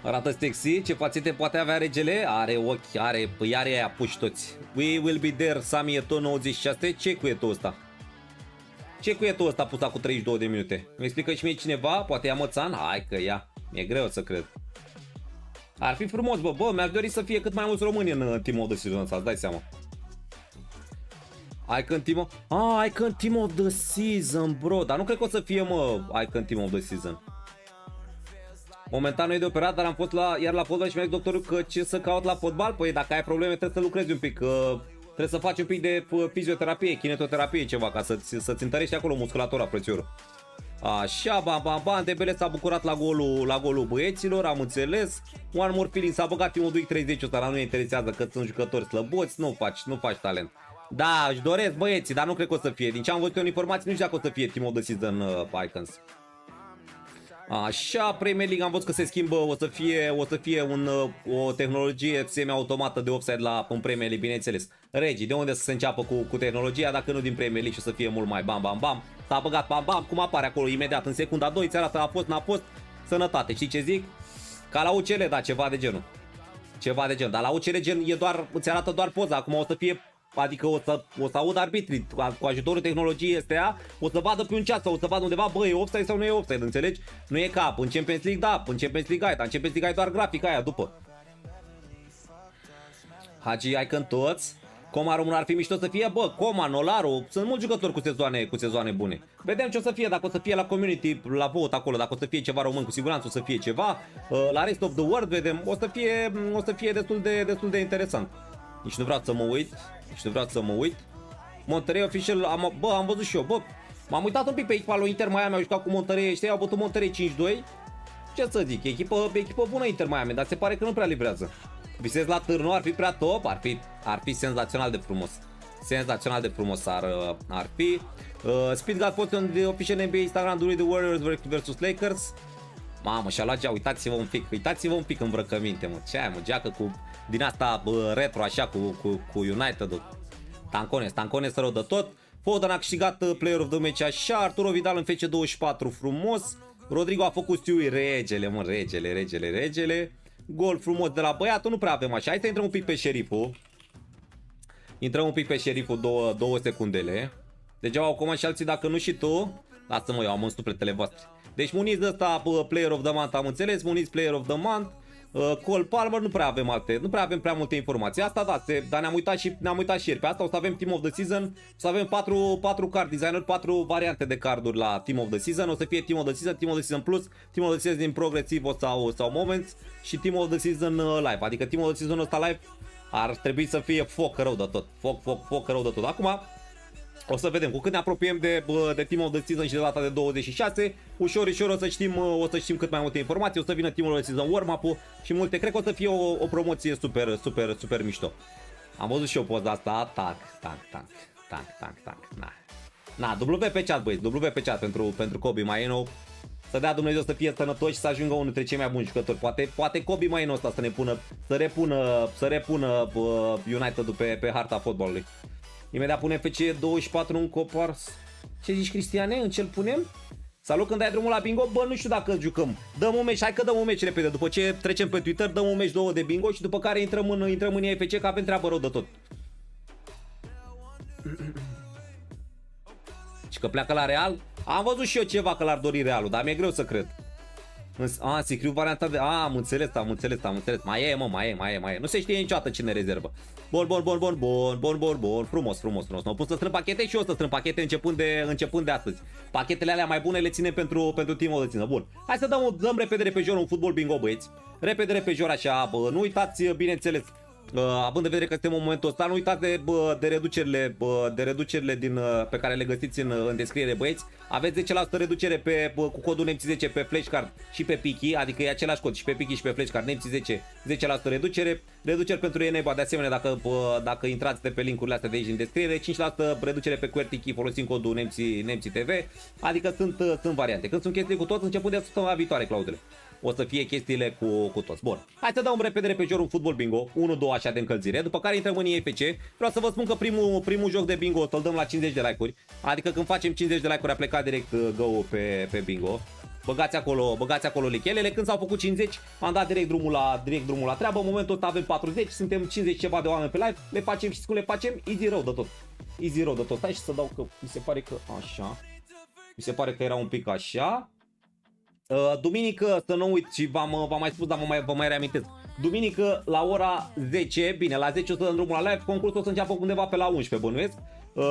Arată Stexi, ce fațete poate avea regele, are ochi, are, păi are aia puși toți. We will be there, Sami Eto nouăzeci și șase, ce cuietul ăsta? Ce cuietul ăsta pus cu treizeci și două de minute? Mi explică și mie cineva, poate ia Mățan? Hai că ia, mi-e greu să cred. Ar fi frumos, bă, bă, mi-aș dori să fie cât mai mulți români în team of the season ăsta, îți dai seama. I can team of... Ah, I can team of the season, bro, dar nu cred că o să fie, mă, I can team of the season. Momentan nu e de operat, dar am fost la, iar la fotbal și mi-a zis doctorul că ce să caut la fotbal? Păi dacă ai probleme trebuie să lucrezi un pic, că trebuie să faci un pic de fizioterapie, kinetoterapie, ceva, ca să-ți să întărești acolo musculatura, frățiorul. Așa, bam, bam, bam, Debele s-a bucurat la golul, la golul băieților, am înțeles. One more feeling, s-a băgat primul doi treizeci ăsta, dar nu ne interesează că sunt jucători slăboți, nu faci, nu faci talent. Da, își doresc băieții, dar nu cred că o să fie. Din ce am văzut eu în informații, nu știu dacă o să fie Team of the Season uh, Icons. Așa, Premier League am văzut că se schimbă, o să fie, o să fie un, o tehnologie semi-automată de offside la în Premier League, bineînțeles. Regii, de unde să se înceapă cu, cu tehnologia, dacă nu din Premier League și o să fie mult mai bam, bam, bam. S-a băgat bam, bam, cum apare acolo imediat, în secunda doi, ți arată, a fost, n-a fost, sănătate, știi ce zic? Ca la U C L, da, ceva de genul. Ceva de genul, dar la U C L gen e doar, îți arată doar poza, acum o să fie... Adică o să, o să aud arbitrii cu ajutorul tehnologiei astea, o să vadă pe un ceas sau o să vadă undeva, bă, e offside sau nu e offside, înțelegi? Nu e cap, în Champions League da, în Champions League ai, dar în Champions League ai doar grafica aia după. Hagi, ai când toți, Coma român ar fi mișto să fie, bă, Coma, Nolaru, sunt mulți jucători cu sezoane, cu sezoane bune. Vedem ce o să fie, dacă o să fie la community, la vot acolo, dacă o să fie ceva român, cu siguranță o să fie ceva, la rest of the world vedem, o să fie, o să fie destul de, destul de interesant. Nici nu vreau să mă uit, nici nu vreau să mă uit. Monterrey Official, am, bă, am văzut și eu, bă, m-am uitat un pic pe echipa lui Inter Miami, au jucat cu Monterrey, ăștia au bătut Monterrey cinci doi. Ce să zic, echipă, echipă bună Inter Miami, dar se pare că nu prea livrează. Visez la Târnu, ar fi prea top, ar fi, ar fi senzațional de frumos. Senzațional de frumos ar, ar fi. Uh, Speedguard fost un de Official N B A Instagram-ului de Warriors versus Lakers. Mamă, și-a luat gea, uitați-vă un pic, uitați-vă un pic îmbrăcăminte, mă, ce ai, mă, geacă cu, din asta bă, retro, așa, cu, cu, cu United-ul. Tancones, Tancones rău de tot. Foden a câștigat Player of the Match, așa, Arturo Vidal în F C douăzeci și patru, frumos. Rodrigo a făcut stiui, regele, mă, regele, regele, regele. Gol frumos de la băiatul, nu prea avem așa, hai să intrăm un pic pe șeriful. Intrăm un pic pe șeriful, două, două secundele. Degeaba au comand și alții, dacă nu și tu. Lasă-mă, eu am în sufletele voastre. Deci Muniz ăsta, Player of the Month, am înțeles, Muniz Player of the Month, uh, Cole Palmer, nu prea avem alte, nu prea avem prea multe informații. Asta da, se, dar ne-am uitat și ne-am uitat și ieri. Pe asta o să avem Team of the Season, o să avem patru, patru card designer, patru variante de carduri la Team of the Season. O să fie Team of the Season, Team of the Season Plus, Team of the Season din Progresivo sau, sau Moments și Team of the Season Live. Adică Team of the Season ăsta live ar trebui să fie foc rău de tot. Foc, foc, foc rău de tot. Acum... O să vedem, cu cât ne apropiem de, de Team of the Season și de data de douăzeci și șase, ușor, ușor o să știm, o să știm cât mai multe informații, o să vină Team of the Season warm-up-ul și multe, cred că o să fie o, o promoție super, super, super mișto. Am văzut și eu poza asta, tac, tac, tac, tac, tac, tac, na. Na, W pe chat, băieți, W pe chat pentru, pentru Kobbie Mainoo. Să dea Dumnezeu să fie sănătoși și să ajungă unul dintre cei mai buni jucători. Poate, poate Kobbie Mainoo ăsta să ne pună, să repună, să repună uh, United-ul pe, pe harta fotbalului. Imediat pune F C douăzeci și patru în Copars. Ce zici, Cristiane? În ce-l punem? Salut, când dai drumul la bingo? Bă, nu știu dacă jucăm. Dăm un meci, hai că dăm un meci repede. După ce trecem pe Twitter, dăm un meci două de bingo și după care intrăm în, intrăm în E A F C, că avem treabă rău de tot. Și că pleacă la Real? Am văzut și eu ceva că l-ar dori Realul, dar mi-e greu să cred. A, Sicriu varianta de... A, am înțeles, am înțeles, am înțeles. Mai e, mă, mai e, mai e, mai e. Nu se știe niciodată cine rezervă. Bun, bun, bun, bun, bun, bun, bun, bun. Frumos, frumos, frumos. M-au pus să strâng pachete și eu să strâng pachete începând de, începând de astăzi. Pachetele alea mai bune le ținem pentru, pentru timpul de țină. Bun. Hai să dăm, dăm repede, repejor un fotbal bingo, băieți. Repede, repejor așa, bă, nu uitați, bineînțeles, având în vedere că suntem în momentul ăsta, nu uitați de, bă, de reducerile, bă, de reducerile din, pe care le găsiți în, în descriere, băieți. Aveți zece la sută reducere pe, bă, cu codul N E M Ți zece pe flashcard și pe Piki, adică e același cod și pe Piki și pe flashcard, N E M Ți zece, zece la sută reducere. Reduceri pentru ENEBA, de asemenea, dacă, bă, dacă intrați de pe linkurile astea de aici din descriere, cinci la sută reducere pe QwertyKey folosind codul N E M Ți T V, adică sunt, sunt variante. Când sunt chestii cu toți, începând de săptămâna viitoare, Claudele. O să fie chestiile cu, cu toți. Bun. Hai să dăm repede repejor un fotbal bingo. unu doi așa de încălzire. După care intrăm în E F C. Vreau să vă spun că primul, primul joc de bingo să-l dăm la cincizeci de like-uri. Adică când facem cincizeci de like-uri a plecat direct go pe, pe bingo. Băgați acolo, băgați acolo lichelele. Când s-au făcut cincizeci, am dat direct drumul la, direct drumul la treabă. În momentul tot avem patruzeci, suntem cincizeci ceva de oameni pe live. Le facem, știți cum le facem? Easy road de tot. Easy road de tot. Stai și să dau că mi se pare că așa. Mi se pare că era un pic așa. Duminică, să nu uit și v-am mai spus, dar vă mai, mai reamintesc. Duminică la ora zece, bine, la zece o să dăm drumul la live, concursul o să înceapă undeva pe la unsprezece, bănuiesc.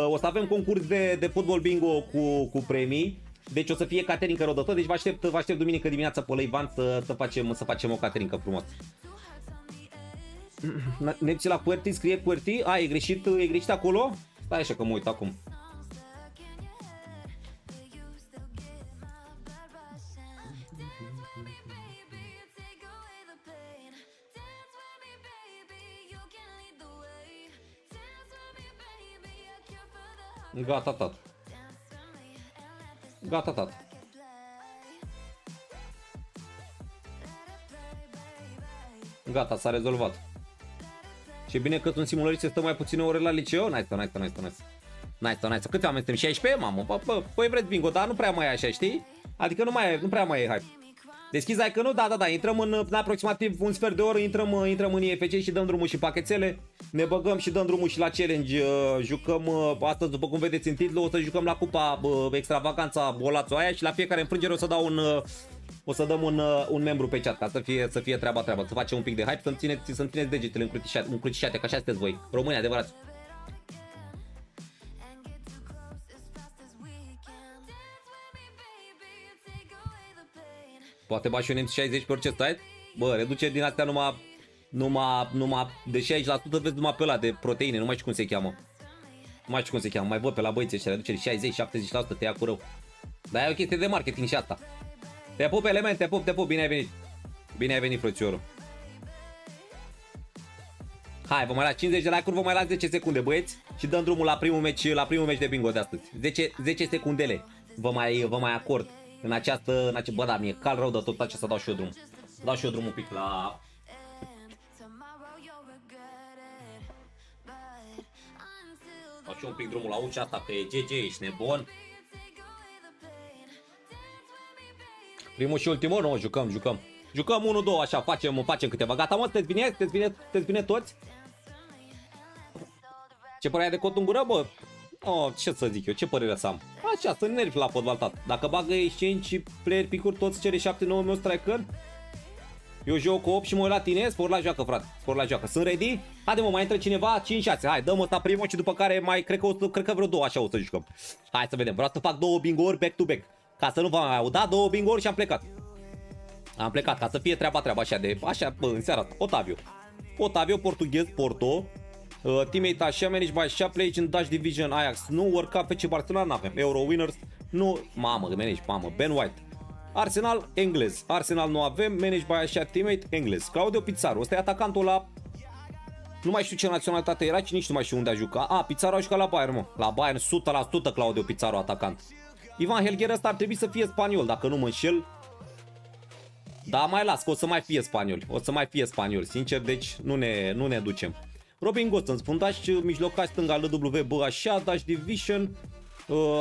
O să avem concurs de, de fotbal bingo cu, cu premii, deci o să fie caterincă rodătă, deci vă aștept, vă aștept duminică dimineața pe la Ivan să, să, facem, să facem o caterincă frumos. Nemții la QwertyKey, scrie QwertyKey, a, e greșit, e greșit acolo? Stai așa că mă uit acum. Gata, tat. Gata, tat. Gata, s-a rezolvat. Ce bine că sunt simulăriți să stăm mai puține ore la liceu. Nice, nice, nice, nice. Nice, nice. Câți oameni suntem? șaisprezece, mamă? Păi vreți bingo, dar nu prea mai e așa, știi? Adică nu mai e, nu prea mai e hype. Deschizi ai că nu? Da, da, da. Intrăm în, în aproximativ un sfert de oră, intrăm, intrăm în E F C și dăm drumul și pachetele. Ne băgăm și dăm drumul și la challenge. Jucăm astăzi, după cum vedeți în titlu, o să jucăm la cupa extravaganța Golazo aia și la fiecare înfrângere o să dau un, o să dăm un, un membru pe chat, ca să fie, să fie treaba treaba, să facem un pic de hype, să-mi țineți, să-mi țineți degetele încrucișate, încrucișate, că așa sunteți voi, români adevărați. Poate ba și un N E M Ți șaizeci pe orice site? Bă, reduce din astea numai, numai, numai de șaizeci la sută vezi numai pe ăla de proteine, nu mai știu cum se cheamă. Nu mai știu cum se cheamă, mai văd pe la băieții ăștia, reducere șaizeci șaptezeci la sută, te ia cu rău. Dar e o chestie de marketing și asta. Te pup, element, te pup, te pup, bine ai venit. Bine ai venit, frățiorul. Hai, vă mai las cincizeci de like-uri, vă mai las zece secunde, băieți, și dăm drumul la primul meci, la primul meci de bingo de astăzi. zece, zece secundele vă mai, vă mai acord. În această, în ace... bă, da, mi-e cal rău de tot aceasta, dau și eu drum. Dau și eu drum un pic la... Dau și eu un pic drumul la ucea asta pe G G, ești nebun. Primul și ultimul, nu, jucăm, jucăm. Jucăm unu două, așa, facem, facem câteva. Gata, mă, sunteți bine? Sunteți bine? Sunteți bine toți? Ce părere ai de cot în gură, bă? Oh, ce să zic eu, ce părere să am? Așa, sunt nervi la fotbal, tat. Dacă bagă exchange player picuri, toți cere șapte nouă meu striker. Eu joc cu opt și mă uit la tine, spor la joacă, frate, spor la joacă. Sunt ready? Haide mă, mai intră cineva, cinci șase, hai, dăm ăsta primul și după care mai, cred că, o să, cred că vreo două așa o să jucăm. Hai să vedem, vreau să fac două bingo-uri back-to-back, ca să nu v-am mai auda, două bingo-uri și am plecat. Am plecat, ca să fie treaba treaba așa de, așa, bă, în seara, Otavio. Otavio, portughez, Porto. Uh, teammate așa, managed by Shapley, în Dutch Division, Ajax, nu, World Cup, F C Barcelona, n-avem, Euro Winners, nu, mamă, managed, mamă, Ben White, Arsenal, englez, Arsenal nu avem, managed by așa, teammate, englez, Claudio Pizarro, ăsta e atacantul la, nu mai știu ce naționalitate era, ci nici nu mai știu unde a jucat, a, Pizarro a jucat la Bayern, mă, la Bayern, o sută la sută Claudio Pizarro atacant. Ivan Helguera, ăsta ar trebui să fie spaniol, dacă nu mă înșel, dar mai las, că o să mai fie spaniol, o să mai fie spaniol, sincer, deci nu ne, nu ne ducem. Robin Gosson, spuntaș, mijlocaș stânga L W B, așa, Dutch Division,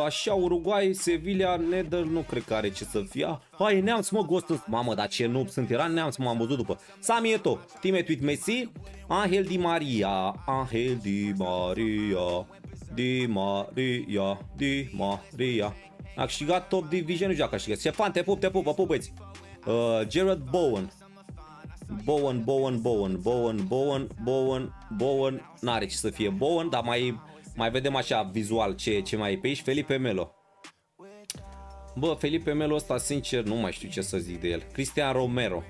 așa, Uruguay, Sevilla, Nether, nu cred că are ce să fie. Hai, Neamț, mă, Gosson, mamă, dar ce nu sunt, era Neamț, mă, am văzut după. Sami Eto'o, teammate with Messi, Angel Di Maria, Angel Di Maria, Di Maria, Di Maria. A câștigat Top Division, nu știu dacă a câștigat. Ștefan, te pup, te pup, vă pup, băieți. Uh, Jared Bowen. Bowen, Bowen, Bowen, Bowen, Bowen, Bowen, Bowen, n-are ce să fie Bowen, dar mai, mai vedem așa vizual ce, ce mai e pe aici, Felipe Melo. Bă, Felipe Melo ăsta, sincer, nu mai știu ce să zic de el. Cristian Romero.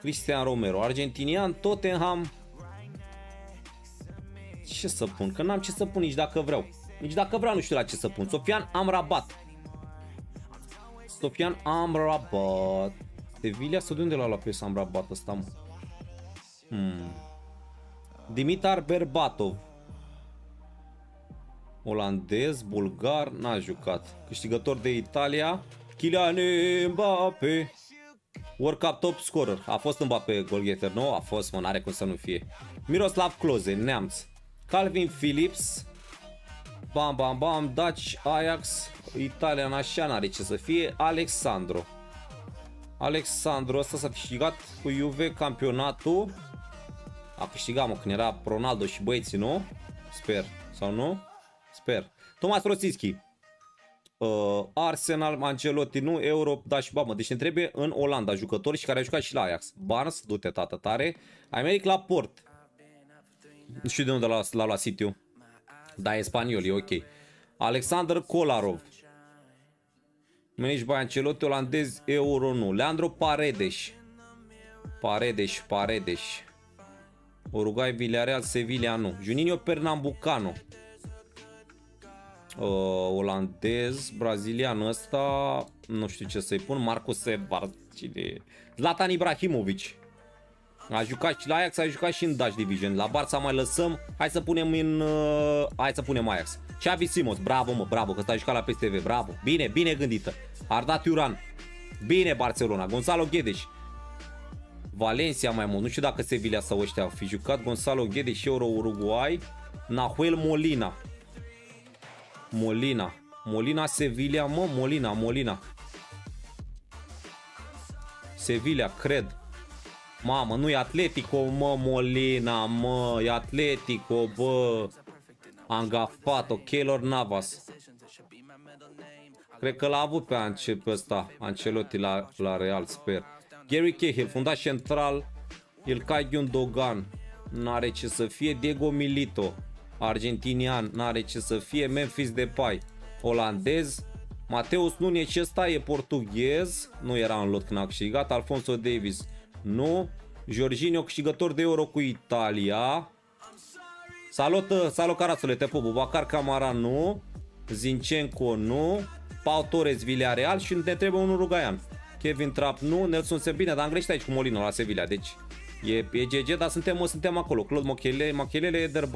Cristian Romero, argentinian, Tottenham. Ce să pun? Că n-am ce să pun nici dacă vreau. Nici dacă vreau nu știu la ce să pun. Sofian Amrabat. Sofian Amrabat. Sevilla, sau de unde l-a luat pe Samrabat ăsta, mă? Hmm. Dimitar Berbatov. Olandez, bulgar, n-a jucat. Câștigător de Italia. Kylian Mbappé. World Cup top scorer. A fost Mbappé golgetter, nu? A fost, mă, n-are cum să nu fie. Miroslav Klose, Neamț. Calvin Phillips. Bam, bam, bam. Daci, Ajax, Italian, așa n-are ce să fie. Alexandru. Alexandru ăsta s-a câștigat cu Juve campionatul. A câștigat, mă, când era Ronaldo și băieții, nu? Sper. Sau nu? Sper. Tomas Rosicki. Uh, Arsenal, Ancelotti, nu, Europe, da și bamă. Deci ne trebuie în Olanda jucători și care a jucat și la Ajax. Barnes, du-te, tată, tare. Americ la Port. Nu știu de unde l-a luat la City-ul. Da, e spaniol, e ok. Alexander Kolarov. Menici bai Ancelotti, olandez, Euro, nu. Leandro Paredes. Paredes, Paredes. Uruguay, Villarreal, Sevilla, nu. Juninho Pernambucano. Uh, olandez, brazilian ăsta, nu știu ce să-i pun. Marcos Edvard, cine e? Zlatan Ibrahimovic. A jucat și la Ajax, a jucat și în Dutch Division. La Barça mai lăsăm. Hai să punem în... Uh, hai să punem Ajax. Xavi Simons, bravo mă, bravo, că s-a jucat la P S V, bravo. Bine, bine gândită. Arda Turan. Bine Barcelona. Gonzalo Guedes. Valencia mai mult. Nu știu dacă Sevilla sau ăștia au fi jucat. Gonzalo Guedes, Euro Uruguay. Nahuel Molina. Molina, Molina, Sevilla, mă, Molina, Molina Sevilla, cred. Mamă, nu e Atletico, mă, Molina, mă, e Atletico, bă. Am gafat-o, Keylor Navas. Cred că l-a avut pe ăsta Ancelotti la, la Real, sper. Gary Cahill, fundaș central. Ilkay Gündogan, n-are ce să fie. Diego Milito, argentinian, n-are ce să fie. Memphis Depay, olandez. Mateus Nunes, ce ăsta e portughez, nu era în lot când a câștigat. Alfonso Davies, nu. Jorginho, câștigător de Euro cu Italia. Salut, salut Carasule, te pup. Bubacar Camara, nu. Zinchenko, nu. Pau Torres, Villarreal și ne trebuie un uruguaian. Kevin Trapp, nu. Nelson Sebine, dar am greșit aici cu Molino la Sevilla, deci e, e G G, dar suntem, suntem acolo. Claude Mochelele, Mochelele, Eder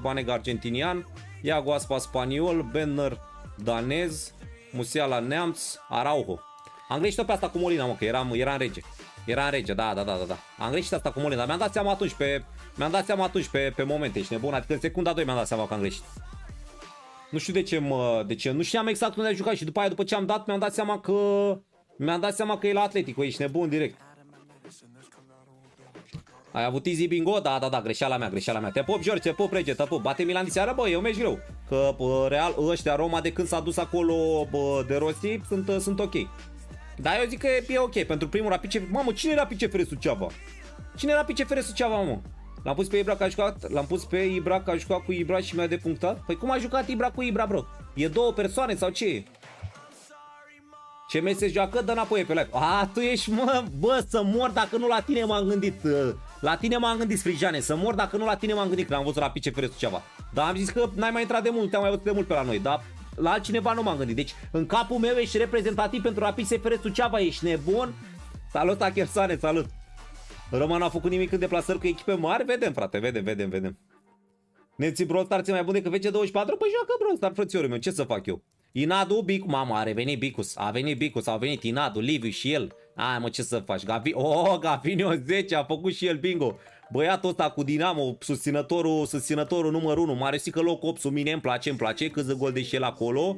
Banega, argentinian. Iago Aspa, spaniol. Benner, danez. Musiala, neamț. Araujo. Am greșit pe asta cu Molina, mă, că eram, era în rege. Era în rege, da, da, da, da. Am greșit asta cu Molina, dar mi-am dat seama atunci pe, mi-am dat seama atunci pe, pe momente, ești nebun. Adică în secunda doi mi-am dat seama că am greșit. Nu știu de ce, mă, de ce. Nu știam exact unde a jucat și după aia, după ce am dat, mi-am dat seama că, mi-am dat seama că e la Atletico, ești nebun direct. Ai avut easy bingo? Da, da, da, greșeala mea, greșeala mea. Te pup, George, te pup, rege, te pup. Bate Milan diseară, bă, e un meci greu. Că bă, Real, ăștia, Roma, de când s-a dus acolo, bă, de Rossi, sunt, sunt ok. Dar eu zic că e, e ok, pentru primul rapid ce... Mamă, cine era P C F R Suceava? Cine era P C F R Suceava, mă? L-am pus pe Ibra că a jucat, l-am pus pe Ibra că a jucat cu Ibra și mi-a depunctat. Păi cum a jucat Ibra cu Ibra, bro? E două persoane sau ce e? Ce meci se joacă? Dă înapoi pe live. A, tu ești, mă, bă, să mor dacă nu la tine m-am gândit. La tine m-am gândit, Sprijane, să mor dacă nu la tine m-am gândit, că l-am văzut la P C F R Suceava. Dar am zis că n-ai mai intrat de mult, te-am mai văzut de mult pe la noi, dar la altcineva nu m-am gândit. Deci, în capul meu ești reprezentativ pentru Rapid S F R Suceava, ești nebun. Salut, Achersane, salut. Roman a făcut nimic în deplasări cu echipe mari, vedem, frate, vedem, vedem, vedem. Nemții Brawl Stars e mai bun decât V C douăzeci și patru, păi joacă Brawl Stars, frățiorul meu, ce să fac eu? Inadu, Bicu, mama, a revenit Bicus, a venit Bicus, a venit Inadu, Liviu și el. Ai, mă, ce să faci? Gavi, oh, Gavinio zece, a făcut și el bingo. Băiatul ăsta cu Dinamo, susținătorul, susținătorul numărul unu, mare că loc opt, mine îmi place, îmi place, cât ză gol de și el acolo.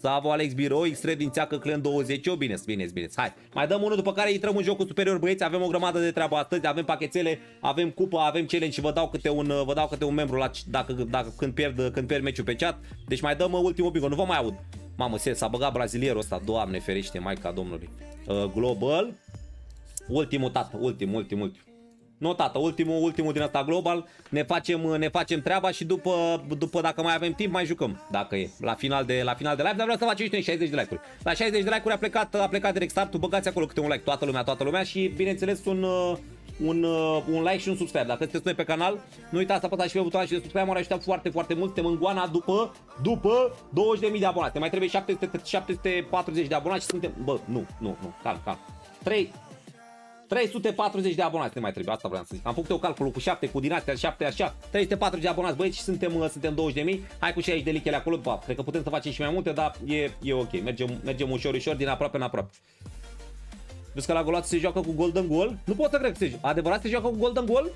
Savo, Alex Biro, X trei din Țeacă, Clan douăzeci, oh, bine, bine, bine, hai. Mai dăm unul, după care intrăm în jocul superior, băieți, avem o grămadă de treabă astăzi, avem pachetele, avem cupă, avem challenge și vă dau câte un, vă dau câte un membru la, dacă, dacă, când, pierd, când pierd meciul pe chat. Deci mai dăm ultimul bingo, nu vă mai aud. Mamă, s-a băgat brazilierul ăsta, Doamne ferește, Maica Domnului. Uh, global, ultimul, tată, ultim, ultim, ultim. Nu, tată, ultimul, ultimul din asta global, ne facem, ne facem treaba și după, după, dacă mai avem timp, mai jucăm, dacă e, la final de, la final de live, dar vreau să facem și noi șaizeci de like-uri. La șaizeci de like-uri a plecat, a plecat direct startul, băgați acolo câte un like, toată lumea, toată lumea și, bineînțeles, un, un, un like și un subscribe. Dacă sunteți noi pe canal, nu uitați să apăsați și pe butonul și de subscribe, m-ar ajuta foarte, foarte mult, suntem în goana după, după douăzeci de mii de abonați. Mai trebuie șapte sute patruzeci de abonați și suntem, bă, nu, nu, nu, calm, calm, trei sute patruzeci de abonați ne mai trebuie, asta vreau să zic. Am făcut eu calculul cu șapte, cu din astea, șapte, așa, trei sute patruzeci de abonați, băieți, și suntem, suntem douăzeci de mii. Hai cu șaizeci de lichele acolo, pa, cred că putem să facem și mai multe, dar e, e ok. Mergem, mergem ușor, ușor, din aproape în aproape. Vezi că la Golazo se joacă cu Golden Goal? Nu pot să cred că se joacă. Adevărat se joacă cu Golden Goal?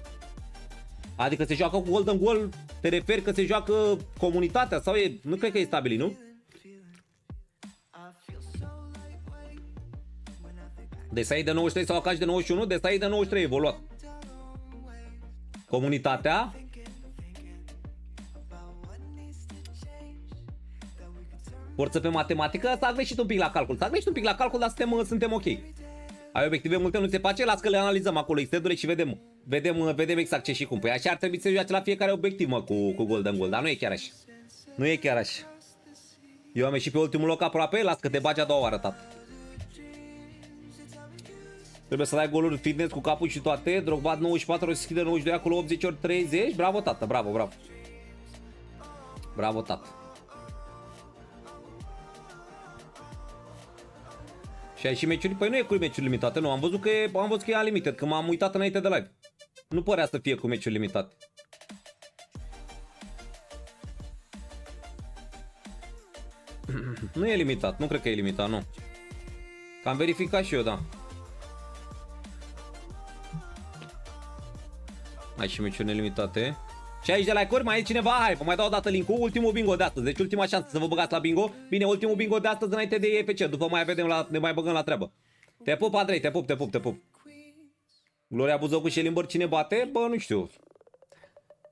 Adică se joacă cu gol de gol, te referi că se joacă comunitatea sau e, nu cred că e stabilit, nu? Desai de nouăzeci și trei sau Acaci de nouăzeci și unu, Desai de nouăzeci și trei evoluat. Comunitatea. Forță pe matematică, s-a greșit un pic la calcul. S-a greșit un pic la calcul, dar suntem, suntem ok. Ai obiective multe, nu se face, las că le analizăm acolo extendule și vedem, vedem, vedem exact ce și cum. Păi așa ar trebui să joace la fiecare obiectiv, mă, cu, cu Golden Goal, dar nu e chiar așa. Nu e chiar așa. Eu am ieșit pe ultimul loc aproape, las că te bagi a doua oară, tată. Trebuie să dai goluri fitness cu capul și toate. Drogba nouăzeci și patru, o să schide nouăzeci și doi, acolo optzeci ori treizeci. Bravo, tată, bravo, bravo. Bravo, tată. Și ai și meciuri? Păi nu e cu meciuri limitate, nu. Am văzut că e, am văzut că e unlimited, că m-am uitat înainte de live. Nu părea să fie cu meciuri limitate. Nu e limitat, nu cred că e limitat, nu. Că am verificat și eu, da. Ai și meciuri nelimitate. Și aici de like-uri, mai e cineva? Hai, vă mai dau o dată link-ul. Ultimul bingo de astăzi. Deci ultima șansă să vă băgați la bingo. Bine, ultimul bingo de astăzi înainte de E F C. După mai vedem la, ne mai băgăm la treabă. Te pup, Andrei, te pup, te pup, te pup. Gloria Buzocu și Elimbăr cine bate? Bă, nu știu.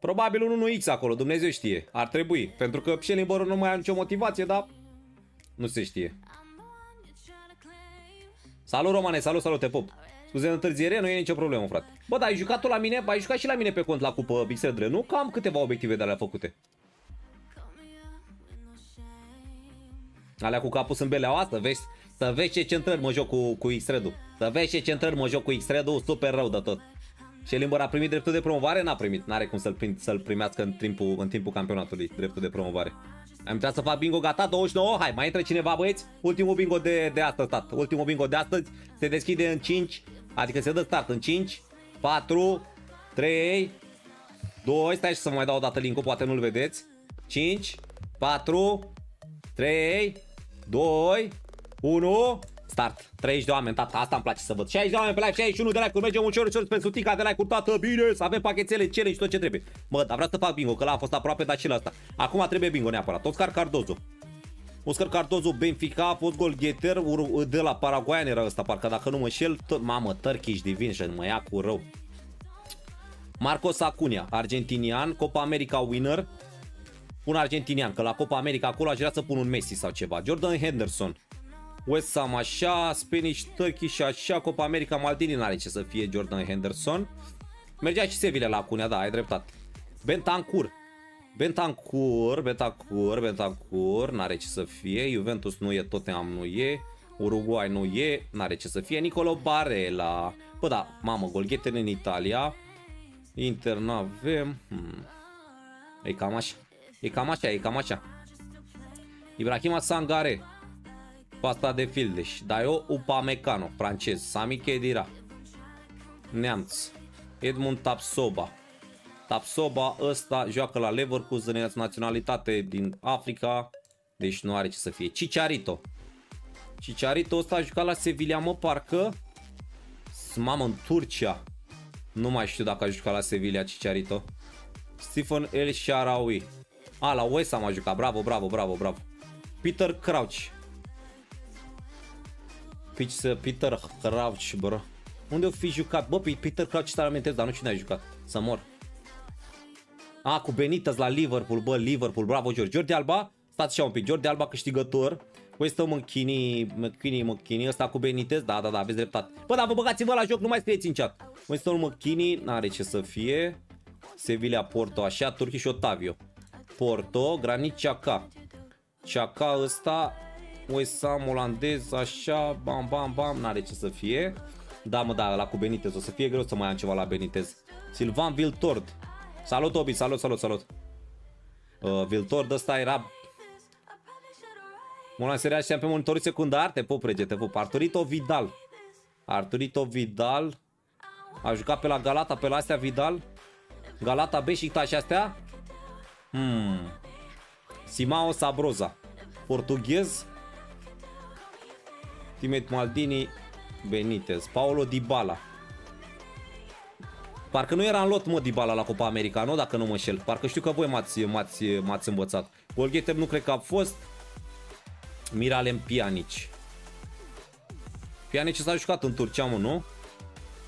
Probabil un unu X acolo, Dumnezeu știe. Ar trebui, pentru că și Elimbărul nu mai are nicio motivație, dar nu se știe. Salut Romane, salut, salut, te pup. Scuze în întârziere, nu e nicio problemă, frate. Bă, dar ai jucat-o la mine, ai jucat și la mine pe cont la cupă Bixerdre, nu? Că am câteva obiective de alea făcute. Alea cu capul sunt beleaua, să vezi, să vezi ce centrări mă joc cu, cu X-Redu. Să vezi ce centrări mă joc cu X-Redu, super rău de tot. Și Elimbăr a primit dreptul de promovare? N-a primit, n-are cum să-l să primească în timpul, în timpul campionatului, dreptul de promovare. Am intrat să fac bingo, gata, douăzeci și nouă, hai, mai intră cineva, băieți? Ultimul bingo de, de astăzi, tată. Ultimul bingo de astăzi se deschide în cinci, adică se dă start în cinci, patru, trei, doi, stai și să mai dau o dată link-ul, poate nu-l vedeți. cinci, patru, trei, doi, unu, start. treizeci de oameni, tata, asta îmi place să văd. șaizeci de oameni pe live, șaizeci și unu de like-uri, mergem ușor, ușor pe sutica de like-uri, tată, bine, să avem pachetele, challenge, tot ce trebuie. Mă, dar vreau să fac bingo, că l-a fost aproape, dar și la asta. Acum trebuie bingo neapărat. Oscar Cardozo. Oscar Cardozo, Benfica, a fost golgheter, de la Paraguayan era ăsta, parcă dacă nu mă înșel, tot, mamă, Turkish Division, mă ia cu rău. Marcos Acuña, argentinian, Copa America winner. Un argentinian, că la Copa America acolo aș vrea să pun un Messi sau ceva. Jordan Henderson. West Ham așa, Spanish, Turkish așa, Copa America, Maldini n-are ce să fie Jordan Henderson. Mergea și Sevilla la Acuña, da, ai dreptate. Bentancur, Bentancur, Bentancur, Bentancur, n-are ce să fie. Juventus nu e, Tottenham nu e, Uruguay nu e, n-are ce să fie. Nicolo Barella, bă da, mamă, golgheter în Italia. Inter n-avem, hmm. E cam așa, e cam așa, e cam așa. Ibrahima Sangare. Pasta de Fildeș, Dayo Upamecano, francez, Sami Khedira, Neamț, Edmund Tapsoba. Tapsoba ăsta joacă la Leverkusen, de naționalitate din Africa, deci nu are ce să fie. Chicharito. Chicharito ăsta a jucat la Sevilla, mă, parcă, mamă, în Turcia. Nu mai știu dacă a jucat la Sevilla Chicharito. Stephen El Sharawi. A, la West Ham a jucat, bravo, bravo, bravo, bravo. Peter Crouch. Peter Crouch, bro. Unde o fi jucat? Bă, Peter Crouch stai amintesc, dar nu știu cine a jucat. Să mor. A, cu Benitez la Liverpool, bă, Liverpool, bravo, George. Jordi Alba, stați și un pic, Jordi Alba câștigător. West Ham în Chini, Măchini, Măchini, ăsta cu Benitez, da, da, da, aveți dreptate. Bă, dar vă băgați-vă la joc, nu mai scrieți în chat. West Ham Măchini, n-are ce să fie. Sevilla, Porto, așa, Turkish Otavio. Porto, Granit Xhaka. Xhaka ăsta... West Ham, olandez, așa, bam, bam, bam, n-are ce să fie. Da, mă, da, la cu Benitez, o să fie greu să mai am ceva la Benitez. Silvan Viltord. Salut, Obi, salut, salut, salut. Uh, Viltord ăsta era... Mă lanserea și am pe monitorul secundar, te pup, rege, te pup. Arturito Vidal. Arturito Vidal. A jucat pe la Galata, pe la astea Vidal. Galata, Beşiktaş și astea. Hmm. Simão Sabrosa. Portughez. Timet Maldini, Benitez, Paulo Dybala. Parcă nu era în lot, mă, Dybala la Copa America, nu? Dacă nu mă înșel. Parcă știu că voi m-ați învățat. Golgheter nu cred că a fost. Miralem Pjanic. Pjanic s-a jucat în Turcia, mă, nu?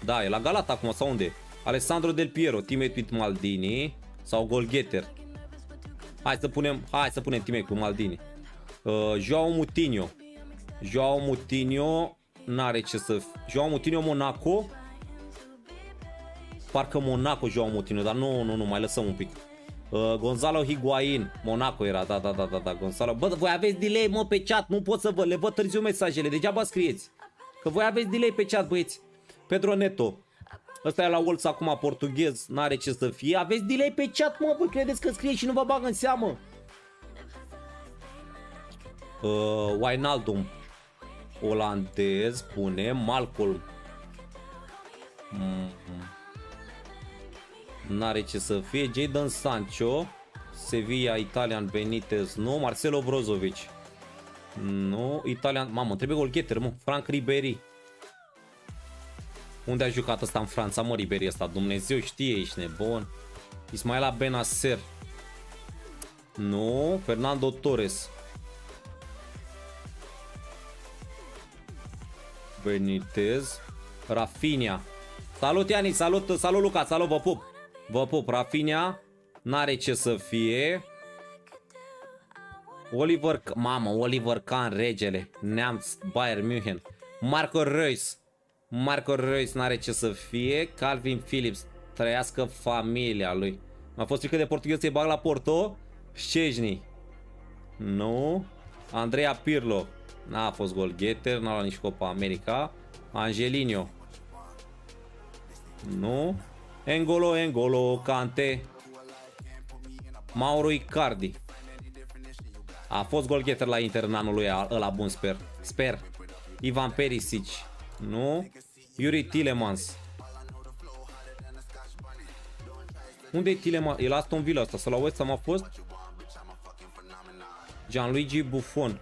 Da, e la Galata acum, sau unde? Alessandro Del Piero, teammate with Maldini. Sau golgheter. Hai să punem, hai să punem teammate cu Maldini. uh, Joao Moutinho. Joao Moutinho n-are ce să... Joao Moutinho Monaco. Parcă Monaco Joao Moutinho, dar nu, nu, nu, mai lăsăm un pic. Uh, Gonzalo Higuain, Monaco era, da, da, da, da, da, Gonzalo. Bă, voi aveți delay, mă, pe chat, nu pot să vă, le văd târziu mesajele, degeaba scrieți. Că voi aveți delay pe chat, băieți. Pedro Neto, ăsta e la Wolves acum, portughez, n-are ce să fie. Aveți delay pe chat, mă, voi credeți că scrie și nu vă bag în seamă. Uh, Wijnaldum, olandez, pune, Malcolm. Mm-hmm. N-are ce să fie. Jadon Sancho, Sevilla, Italian, Benitez, nu. Marcelo Brozovic, nu. Italian, mamă, trebuie golgheter, mă. Franck Ribéry. Unde a jucat ăsta în Franța, mă, Ribéry ăsta? Dumnezeu știe, ești nebun. Ismaila Benacer, nu. Fernando Torres, Benitez, Rafinha. Salut, Iani, salut, salut, Luca, salut, vă pup. Vă pup, Rafinha, n-are ce să fie. Oliver, mamă, Oliver Kahn, regele, Neamț, Bayern München. Marco Reus, Marco Reus n-are ce să fie. Calvin Phillips, trăiască familia lui. M-a fost frică de portughez să-i bag la Porto. Szczęsny, nu. Andrea Pirlo, n-a fost golgheter, n-a luat nici Copa America. Angelinho, nu. N'Golo, N'Golo Kanté. Mauro Icardi a fost golgheter la Inter în anul lui ăla bun, sper. Sper. Ivan Perisic, nu. Yuri Tielemans. Unde e Tielemans? E la Aston Villa asta, sau la West Ham a fost? Gianluigi Buffon.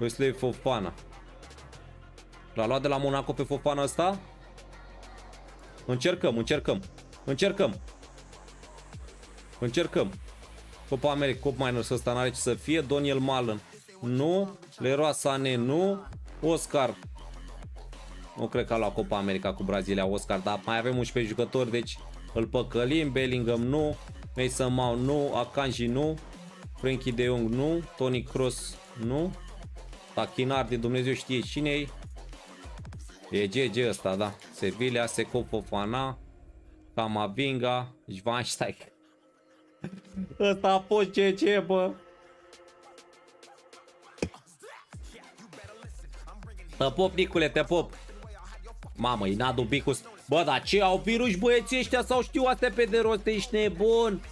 Wesley Fofana. L-a luat de la Monaco pe Fofana ăsta? Încercăm, încercăm, încercăm, încercăm. Copa America, Cop Miners ăsta n-are ce să fie. Daniel Malen, nu. Leroy Sané, nu. Oscar, nu cred că a luat Copa America cu Brazilia, Oscar, dar mai avem unsprezece jucători, deci îl păcălim. Bellingham, nu. Mason Mount, nu. Akanji, nu. Frenkie de Jong, nu. Toni Kroos, nu. Tachinardi, Dumnezeu știe cine-i. E G G ăsta, da. Sevilla, Seko, Fofana, Camavinga, Schweinsteiger. Ăsta a fost G G, bă. Te pop, Nicule, te pop. Mamă, Inadu Bicus. Bă, dar ce au viruși băieții ăștia sau știu astea pe de rost, ești nebun.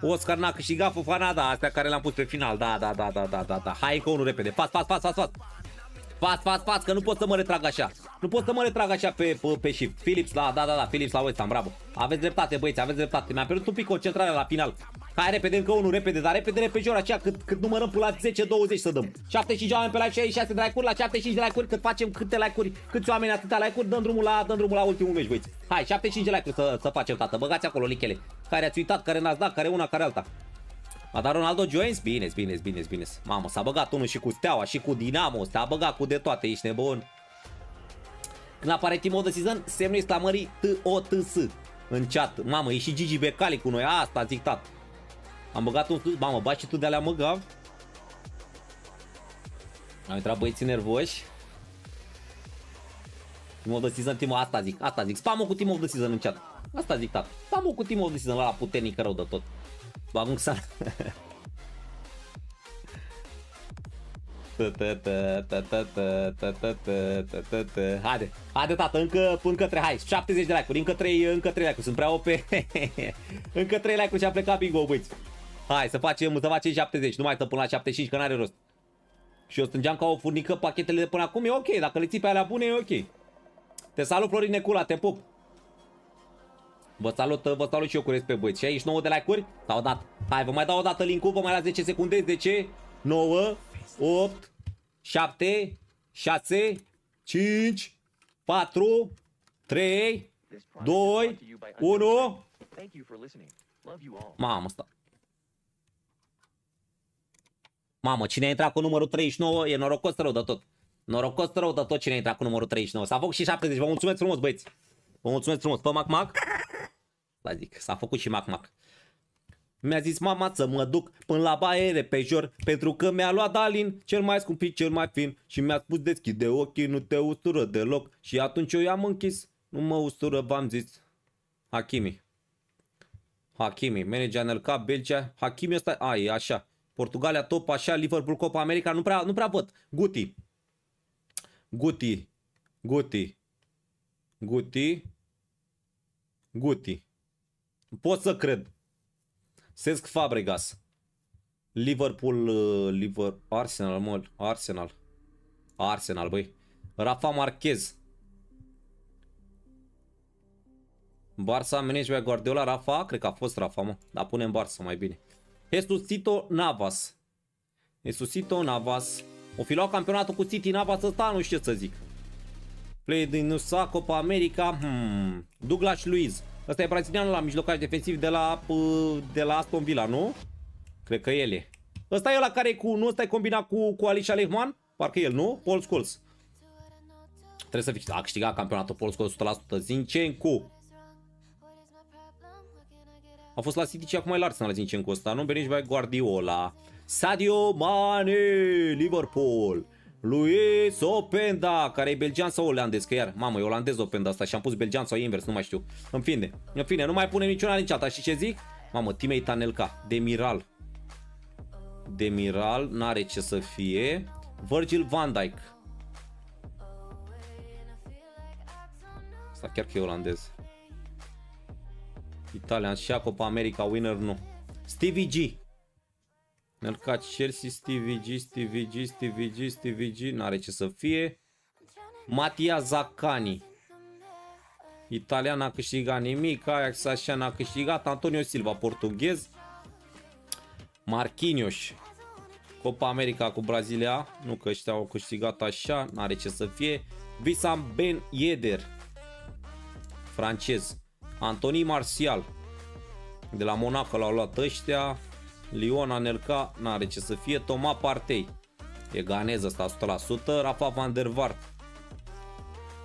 Oscar n-a câștigat, Fofana, da, astea care l-am pus pe final. Da, da, da, da, da, da, da. Hai încă unul repede. Pas, pas, pas, pas, pas. Pas, pas, pas, că nu pot să mă retrag așa. Nu pot să mă retrag așa pe, pe, pe shift. Philips, la, da, da, da, Philips la West Ham, bravo. Aveți dreptate, băieți, aveți dreptate. Mi-am pierdut un pic concentrarea la final. Hai, repede, încă unul, repede, dar repede, repejor, aceea cât, cât numărăm până la zece douăzeci să dăm. șaptezeci și cinci oameni pe la șaizeci și șase de like-uri, la șaptezeci și cinci de like-uri, cât facem, câte like-uri, câți oameni, atâtea like-uri, dăm drumul la, dăm drumul la ultimul meci, băieți. Hai, șaptezeci și cinci de like-uri să, să facem, tată, băgați acolo lichele. Care ați uitat, care n-ați dat, care una, care alta. A dat Ronaldo Jones? Bine, bine, bine, bine. Mamă, s-a băgat unul și cu Steaua și cu Dinamo. S-a băgat cu de toate, ești nebun. Când apare Team of the Season, semnul exclamării T O T S în chat. Mamă, e și Gigi Becali cu noi. Asta a dictat. Am băgat un... Mamă, baci și tu de alea, mă, Gav. Am intrat băieții nervoși. Team of the Season, team... asta zic, asta zic. Spam-o cu Team of the Season în chat. Asta a dictat. Spam-o cu Team of the Season, la puternic rău de tot. Bag un xan. Haide, haide, tată, încă încă trei, hai, șaptezeci de like-uri, încă trei, încă trei like-uri, sunt prea O P. Încă trei like-uri și a plecat bingo, băieți. Hai, să facem, să facem șaptezeci, nu mai stăm până la șaptezeci și cinci, că n-are rost. Și eu stângeam ca o furnică pachetele de până acum, e ok, dacă le ții pe alea bune, e ok. Te salut, Florin Necula, te pup. Vă salut, vă salut și eu cu respect, băieți. șaizeci și nouă de like-uri? S-au dat. Hai, vă mai dau o dată link-ul, vă mai las zece secunde. zece, nouă, opt, șapte, șase, cinci, patru, trei, doi, unu. Mamă, stai. Mamă, cine a intrat cu numărul treizeci și nouă e norocos rău de tot. Norocos rău de tot cine a intrat cu numărul treizeci și nouă. S-a făcut și șaptezeci. Vă mulțumesc frumos, băieți. Vă mulțumesc frumos. Pă, mac-mac. Să zic, s-a făcut și mac-mac. Mi-a zis mama să mă duc până la baiere pe jor, pentru că mi-a luat Dalin, cel mai scumpit, cel mai fin, și mi-a spus deschide ochii, nu te ustură deloc. Și atunci eu i-am închis. Nu mă ustură, v-am zis. Hakimi. Hakimi, manager N L K, Belgia. Hakimi ăsta, a, e așa. Portugalia top, așa, Liverpool Copa America, nu prea, nu prea văd. Guti. Guti. Guti. Guti. Guti. Pot să cred. Cesc Fabregas. Liverpool, uh, Liverpool, Arsenal, mă, Arsenal. Arsenal, băi. Rafa Marquez. Barça, management Guardiola, Rafa, cred că a fost Rafa, mă. Dar punem Barça mai bine. Jesucito Navas. Jesucito Navas. O fi luat campionatul cu City Navas ăsta, nu știu ce să zic. Play din Nusa, Copa America. Hmm. Douglas Luiz. Ăsta e brazilianul la mijlocaș defensiv de la, de la Aston Villa, nu? Cred că el e. Ăsta e ăla care e cu... Nu, ăsta e combinat cu, cu Alisha Lehmann? Parcă el, nu? Paul Scholes. Trebuie să fii... A câștigat campionatul Paul Scholes o sută la sută. Zinchenko. A fost la City și acum e la Arsenal, Zinchenko ăsta, nu? Benici by Guardiola. Sadio Mane, Liverpool. Luis Openda, care e belgian sau olandez, că iar, mamă, e olandez Openda asta și am pus belgian sau invers, nu mai știu. În fine, în fine, nu mai punem niciuna nici alta, și ce zic? Mamă, teammate N L K, Demiral. Demiral, n-are ce să fie. Virgil van Dijk. Asta chiar că e olandez. Italia și Copa America, winner nu. Stevie G. N L K, Chelsea, Stevie G, Stevie G, Stevie G, Stevie G, n-are ce să fie. Mattia Zaccani. Italia n-a câștigat nimic, Ajax așa n-a câștigat. Antonio Silva, portughez. Marquinhos. Copa America cu Brazilia, nu că ăștia au câștigat așa, n-are ce să fie. Wissam Ben Yedder. Francez. Anthony Martial. De la Monaco l-au luat ăștia. Lion, Anelka, n-are ce să fie. Toma Partey. E ganez ăsta o sută la sută. Rafa Van der Vaart.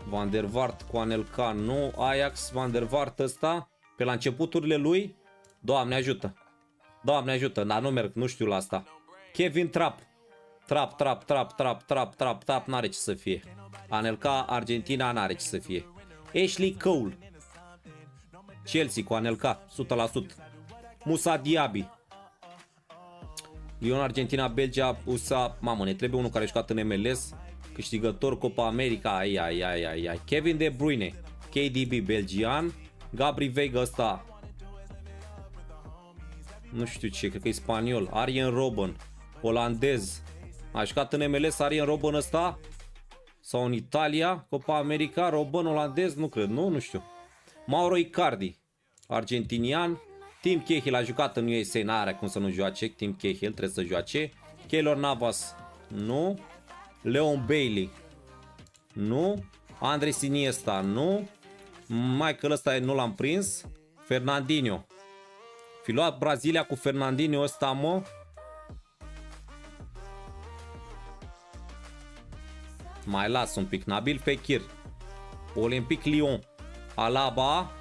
Van der Vaart cu Anelka nu. Ajax, Van der Vaart ăsta. Pe la începuturile lui. Doamne ajută. Doamne ajută. Dar nu merg, nu știu la asta. Kevin Trapp. Trapp, Trapp, Trapp, Trapp, Trapp, Trapp, Trapp. N-are ce să fie. Anelka, Argentina, n-are ce să fie. Ashley Cole. Chelsea cu Anelka, o sută la sută. Moussa Diaby. Lyon, Argentina, Belgia, U S A, mamă, ne trebuie unul care a jucat în M L S, câștigător Copa America, ai, ai, ai, ai, ai. Kevin De Bruyne, K D B, belgian, Gabri Veiga ăsta, nu știu ce, cred că e spaniol, Arjen Robben, olandez, a jucat în M L S Arjen Robben ăsta, sau în Italia, Copa America, Robben, olandez, nu cred, nu, nu știu. Mauro Icardi, argentinian. Tim Cahill a jucat în U S A, n-are cum să nu joace, Tim Cahill trebuie să joace. Keylor Navas, nu. Leon Bailey, nu. Andres Iniesta, nu. Michael ăsta nu l-am prins. Fernandinho. Fi luat Brazilia cu Fernandinho ăsta, mă. Mai las un pic. Nabil Fekir. Olympic Lyon. Alaba.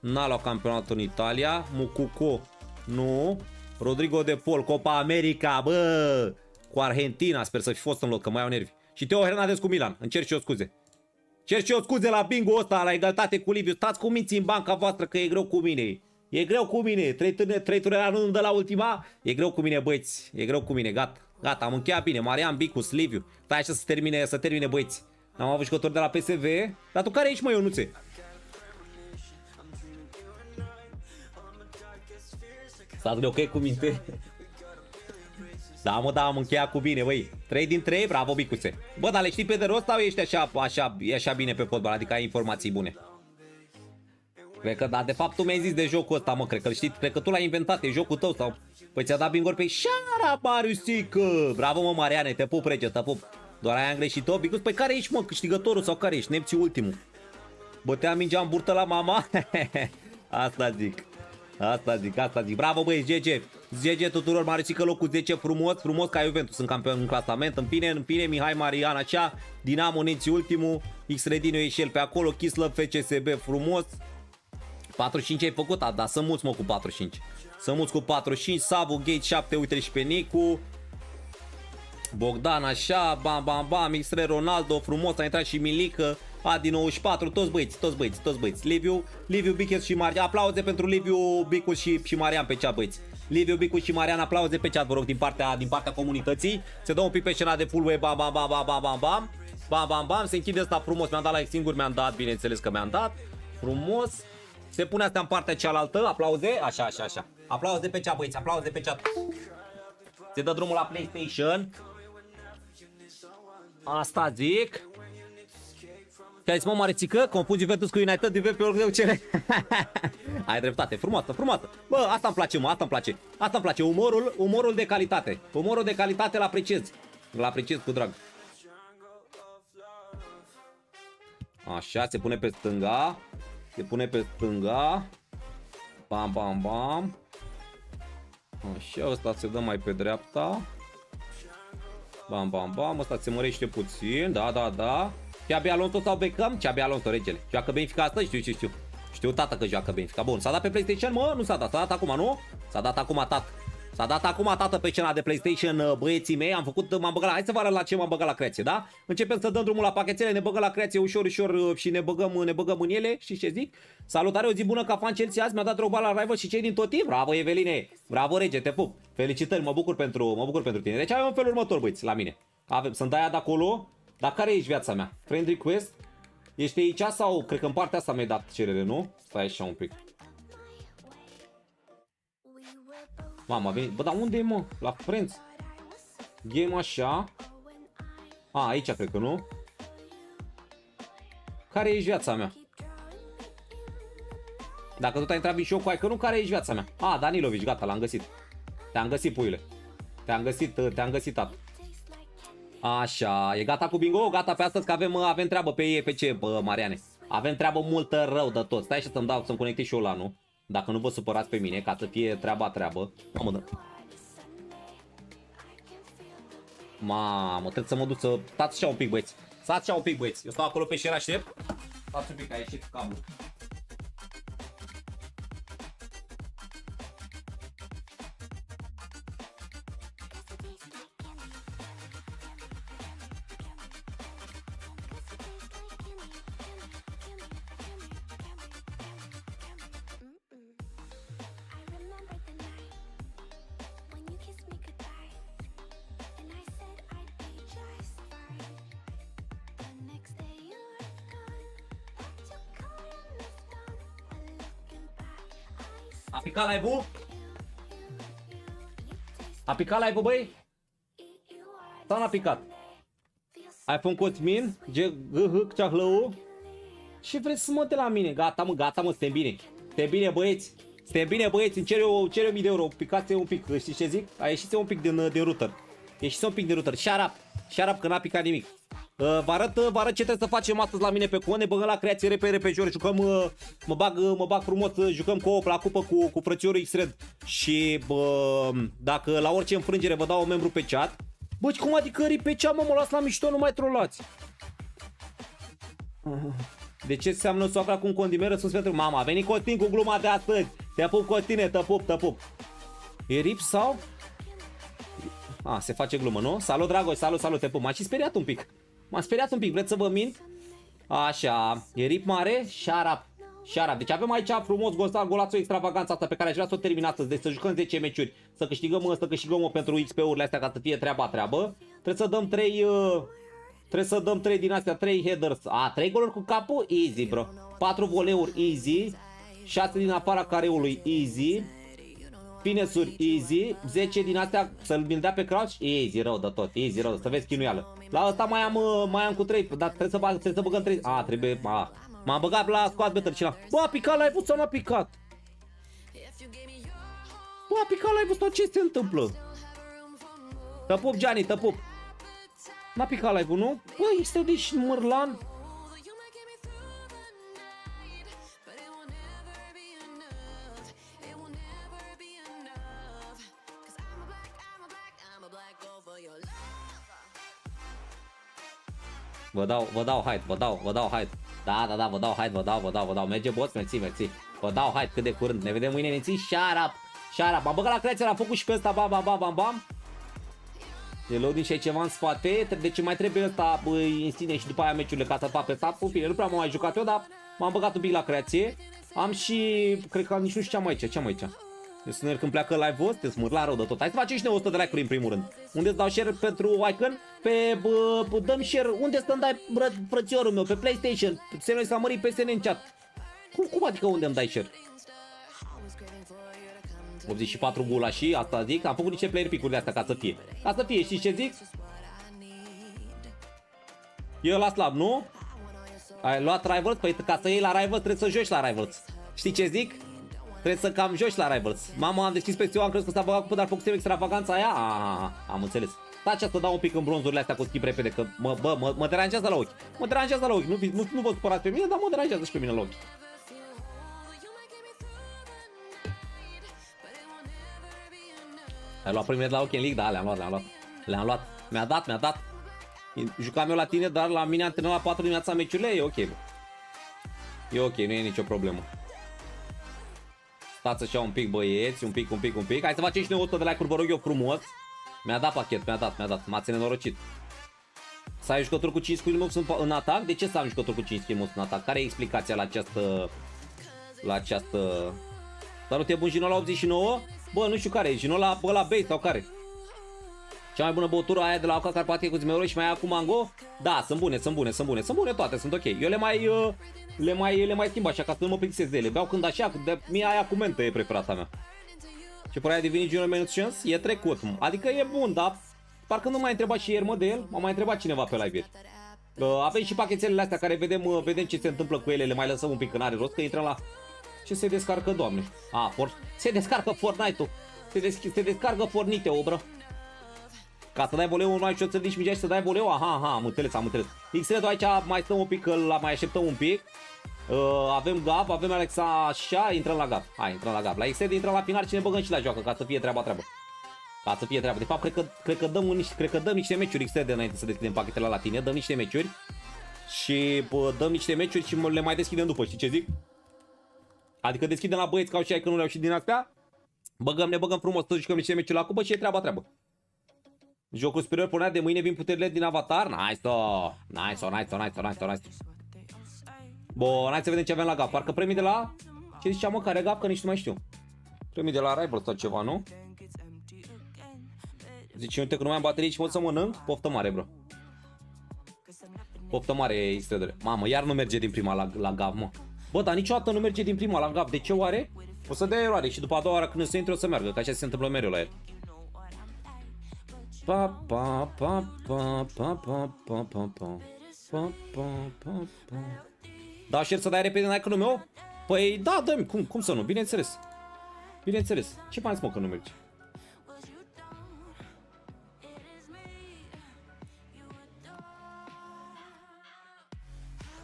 N-a luat campionatul în Italia. Mucuco, nu. Rodrigo de Paul, Copa America, bă! Cu Argentina, sper să fi fost în loc, că mai au nervi. Și Teo Hernandez cu Milan, încerc și eu scuze. Cer și eu scuze la bingo ăsta, la egalitate cu Liviu. Stați cu minții în banca voastră, că e greu cu mine. E greu cu mine, trei turne la rând de la ultima. E greu cu mine, băieți, e greu cu mine, gata. Gata, am încheiat bine, Marian Bicus, Liviu. Stai așa să termine, să termine, băieți. N-am avut jucători de la P S V. Dar tu care ești, mă, Ionuțe? Stați greu că e cu minte. Da, mă, da, am încheiat cu bine, băi. trei din trei, bravo, Bicuse. Bă, dar le știi pe de rost sau ești așa, așa, așa bine pe fotbal? Adică ai informații bune. Cred că, da, de fapt tu mi-ai zis de jocul ăsta, mă, cred că știi, cred că tu l-ai inventat, e jocul tău sau... Păi ți-a dat bingor pe Șara Mariusică. Bravo, mă, Mariane, te pup, rege, te pup. Doar ai am greșit-o, Bicus. Păi care ești, mă, câștigătorul sau care ești? Nemții ultimul. Bătea mingea în burtă la mama. Asta zic. Asta zic, asta zic. Bravo, băieți, G G. G G tuturor, Maricică locul zece, frumos, frumos ca Juventus în campion în clasament. În pine, în pine, Mihai Marian, așa, Dinamo, Nenți ultimul, X-Redinu e și el pe acolo, Chislăv, F C S B, frumos. patruzeci și cinci ai făcut? A, da, să mulți mă cu patruzeci și cinci. Să mulți cu patruzeci și cinci, Sabu, Gate șapte, uite și pe Nicu. Bogdan, așa, bam, bam, bam, X-Red, Ronaldo, frumos, a intrat și Milică. A, din nouăzeci și patru, toți băieți, toți băieți, toți băieți. Liviu, Liviu Biches și Marian. Aplauze pentru Liviu Bicu și, și Marian pe chat, băieți. Liviu Bicu și Marian, aplauze pe chat, vă rog, din partea, din partea comunității. Se dă un pic pe scena de full web, bam, bam, bam, bam, bam, bam, bam, bam, bam, bam. Se închide asta frumos, mi-am dat like singur, mi-am dat, bineînțeles că mi-am dat. Frumos. Se pune asta în partea cealaltă, aplauze, așa, așa, așa. Aplauze pe chat, băieți, aplauze pe chat. Se dă drumul la PlayStation. Asta zic. Că ai zis, mă, Maricică, confuzi Juventus cu United, Juve pe oricum de U C R. Ai dreptate, frumoasă, frumoasă. Bă, asta îmi place, mă, asta îmi place. Asta îmi place, umorul, umorul de calitate. Umorul de calitate îl apreciez. Îl apreciez cu drag. Așa, se pune pe stânga. Se pune pe stânga. Bam, bam, bam. Așa, ăsta se dă mai pe dreapta. Bam, bam, bam, ăsta se mărește puțin. Da, da, da. Xabi Alonso sau Beckham? Xabi Alonso, regele. Joacă Benfica asta? Știu, știu, știu. Știu, tata, că joacă Benfica. Bun, s-a dat pe PlayStation, mă? Nu s-a dat, s-a dat acum, nu? S-a dat acum, tată. S-a dat acum, tată, pe scena de PlayStation, băieții mei. Am făcut, m-am băgat la... Hai să vă arăt la ce m-am băgat la creație, da? Începem să dăm drumul la pachetele, ne băgăm la creație ușor, ușor și ne băgăm, ne băgăm în ele. Și ce zic? Salutare, o zi bună ca fan Chelsea azi, mi-a dat roba la Rival și cei din tot timp. Bravo, Eveline. Bravo, rege, te pup. Felicitări, mă bucur pentru, mă bucur pentru tine. Deci avem un felul următor, băieți, la mine. Avem, sunt aia de acolo. Dar care ești viața mea? Friend request? Ești aici sau cred că în partea asta mi-ai dat cerere, nu? Stai așa un pic. Mama, veni. Bă, dar unde-i, mă? La friends? Game așa. A, aici cred că nu. Care ești viața mea? Dacă tot ai intrat și eu cu ai că nu, care ești viața mea? A, Danilovici, gata, l-am găsit. Te-am găsit, puiule. Te-am găsit, te-am găsit, tată. Așa, e gata cu bingo, gata pe astăzi că avem, avem treabă pe ei, pe ce, bă, Mariane? Avem treabă multă rău de tot. Stai și să-mi dau, să-mi conectez și eu la nu. Dacă nu vă supărați pe mine, ca să fie treaba, treabă. Mamă, Mamă, trebuie să mă duc să... Stați și un pic, băieți. Stați și un pic, băieți. Eu stau acolo pe șera, aștept. Stați un pic, a ieșit cablul. A picat live-ul? A picat live-ul, băi? Sau n-a picat? Ai făcut Cosmin? G H H Ceahlău? Ce vreți să mă de la mine? Gata, mă, gata, mă, suntem bine. Suntem bine, băieți. Suntem bine, băieți. Îmi cer eu mii de euro. Picați un pic. Știți ce zic? A ieșit un pic din, din router. Ieșiți un pic din router. Shut up. Shut up, că n-a picat nimic. Uh, vă arăt, vă arăt ce trebuie să facem astăzi la mine pe cont, ne băgăm la creație repede pe jur, jucăm, uh, mă, bag, uh, mă bag frumos, uh, jucăm co-op la cupă cu, cu frățiorul X-Red și uh, dacă la orice înfrângere vă dau un membru pe chat. Bă, cum adică ri pe chat, mă, mă las la mișto, nu mai trolați. De ce înseamnă soacra cu un condimeră? Sunt pentru mama, a venit Costin cu gluma de astăzi, te pup Costine, te pup, te pup. E rip sau? A, se face glumă, nu? Salut Dragoș, salut, salut, te pup, m-a și speriat un pic. M-am speriat un pic, vreți să vă mint? Așa, e rip mare, șarap, șarap. Deci avem aici frumos Gostar, golațul, extravaganța asta pe care aș vrea să o termin astăzi. Deci să jucăm zece meciuri, să câștigăm, să câștigăm pentru X P-urile astea ca să fie treaba treabă. Trebuie să dăm trei, uh, trebuie să dăm trei din astea, trei headers. A, trei goluri cu capul? Easy, bro. patru voleuri, easy. șase din afara careului, easy. Finesuri, easy. zece din astea, să-l mi-l dea pe crouch, easy, rău de tot, easy, rău, să vezi chinuială. La asta mai am, mai am cu trei, dar trebuie să, bag, trebuie să băgăm trei. A, trebuie, a, m-am băgat la squad better și la... Bă, a picat live-ul sau n-a picat? Bă, a picat live-ul sau ce se întâmplă? Te pup, Gianni, te pup. N-a picat live-ul, nu? Bă, este deci Mărlan. Vă dau, vă dau hide, vă dau, vă dau hide. Da, da, da, vă dau hide, vă dau, vă dau, vă dau. Merge boss, mersi, mersi. Vă dau hide cât de curând. Ne vedem mâine, neții. Shut up. Shut up. Am băgat la creație, l-am făcut și pe ăsta. Bam, bam, bam, bam, bam. Reloading și ai ceva în spate. Deci mai trebuie ăsta, băi, în sine și după aia meciurile ca să facă sap. În fine, nu prea m-am mai jucat eu, dar m-am băgat un pic la creație. Am și, cred că nici nu știu ce am aici, ce am aici. Deci când pleacă live-ul ăsta, te smârla rău de tot. Hai să facem și noi o sută de like-uri în primul rând. Unde îți dau share pentru Icon? Pe, bă, bă, dăm share. Unde să îmi dai bră, frățiorul meu? Pe PlayStation. Se noi s-a mărit P S N în chat. Cum, cum adică unde îmi dai share? optzeci și patru gula și asta zic. Am făcut niște player pick-uri de astea ca să fie. Ca să fie, știți ce zic? E la slab, nu? Ai luat Rivals? Păi ca să iei la Rivals trebuie să joci la Rivals. Știi ce zic? Trebuie să cam joci la Rivals. Mama, am deschis pe eu, am crezut că s-a băgat cu dar făcusem extravaganța aia. Aha, am înțeles. Taci să dau un pic în bronzurile astea cu schimb repede, că mă, bă, mă, mă deranjează la ochi. Mă deranjează la ochi, nu, nu, nu vă supărați pe mine, dar mă deranjează și pe mine la ochi. Ai luat primele de la ochi în League? Da, le-am luat, le-am luat. Le-am luat. Mi-a dat, mi-a dat. Jucam eu la tine, dar la mine am terminat la patru dimineața meciurile, e ok. Bă. E ok, nu e nicio problemă. Stați așa un pic, băieți, un pic, un pic, un pic. Hai să facem și noi o sută de like-uri, vă rog eu frumos. Mi-a dat pachet, mi-a dat, mi-a dat, m-ați nenorocit. Să ai jucători cu cinci skill-moves în, în atac? De ce să am jucători cu cinci skill-moves în atac? Care e explicația la această... La această... Dar nu te bun Gino la optzeci și nouă? Bă, nu știu care e, Gino la, bă, la base sau care? Cea mai bună băutură aia de la Oca Carpatie cu zmeură și mai aia cu mango? Da, sunt bune, sunt bune, sunt bune, sunt bune toate, sunt ok. Eu le mai... Uh... Le mai, le mai schimb așa ca să nu mă plictisez de ele. Beau când așa, de mie aia cu mentă e preferata mea. Ce părea a devenit Gino Men's Chance? E trecut. Adică e bun, dar parcă nu m-a întrebat și ieri mă de el. M-a mai întrebat cineva pe live ieri. Uh, avem și pachetele astea care vedem, uh, vedem ce se întâmplă cu ele. Le mai lăsăm un pic, că n-are rost, că intrăm la... Ce se descarcă, doamne? A, for... se descarcă Fortnite-ul. Se, des... se descarcă Fornite, obră. Ca să dai voleu mai și o să ridici mingea și să dai voleu. Aha, aha, am înțeles, am înțeles. X-Red-ul aici mai stăm un pic, îl mai așteptăm un pic. Uh, avem Gab, avem Alexa, așa, intrăm la Gab. Hai, intrăm la Gab. La X-Red intrăm la final și ne băgăm și la joacă, ca să fie treaba treabă. Ca să fie treabă. De fapt, cred că, cred că, dăm, niște, cred că dăm niște meciuri X-Red înainte să deschidem pachetele la tine. Dăm niște meciuri și bă, dăm niște meciuri și le mai deschidem după, știi ce zic? Adică deschidem la băieți ca și ai că nu le-au ieșit din astea. Băgăm, ne băgăm frumos, să jucăm niște meciuri la cupă și e treaba treabă. Jocul superior punea de mâine vin puterile din Avatar. Nice-o, nice-o, nice-o, nice-o, nice-o, nice-o. Bun, hai să vedem ce avem la Gap. Parcă premii de la... Ce zicea mă, care Gap? Că nici nu mai știu. Premii de la Rival sau ceva, nu? Zici, uite că nu mai am baterii și pot să mănânc? Poftă mare, bro. Poftă mare, X-Red-ule. Mamă, iar nu merge din prima la, la Gap, mă. Bă, dar niciodată nu merge din prima la Gap. De ce oare? O să dea eroare și după a doua oară când se intre o să meargă. Că așa se întâmplă mereu la el. Pa pa pa pa pa pa pa pa pa pa pa pa. Da, share să dai repede în iconul meu? Păi da, dă-mi, cum, cum să nu, bineînțeles. Bineînțeles, ce mai spun că nu merge?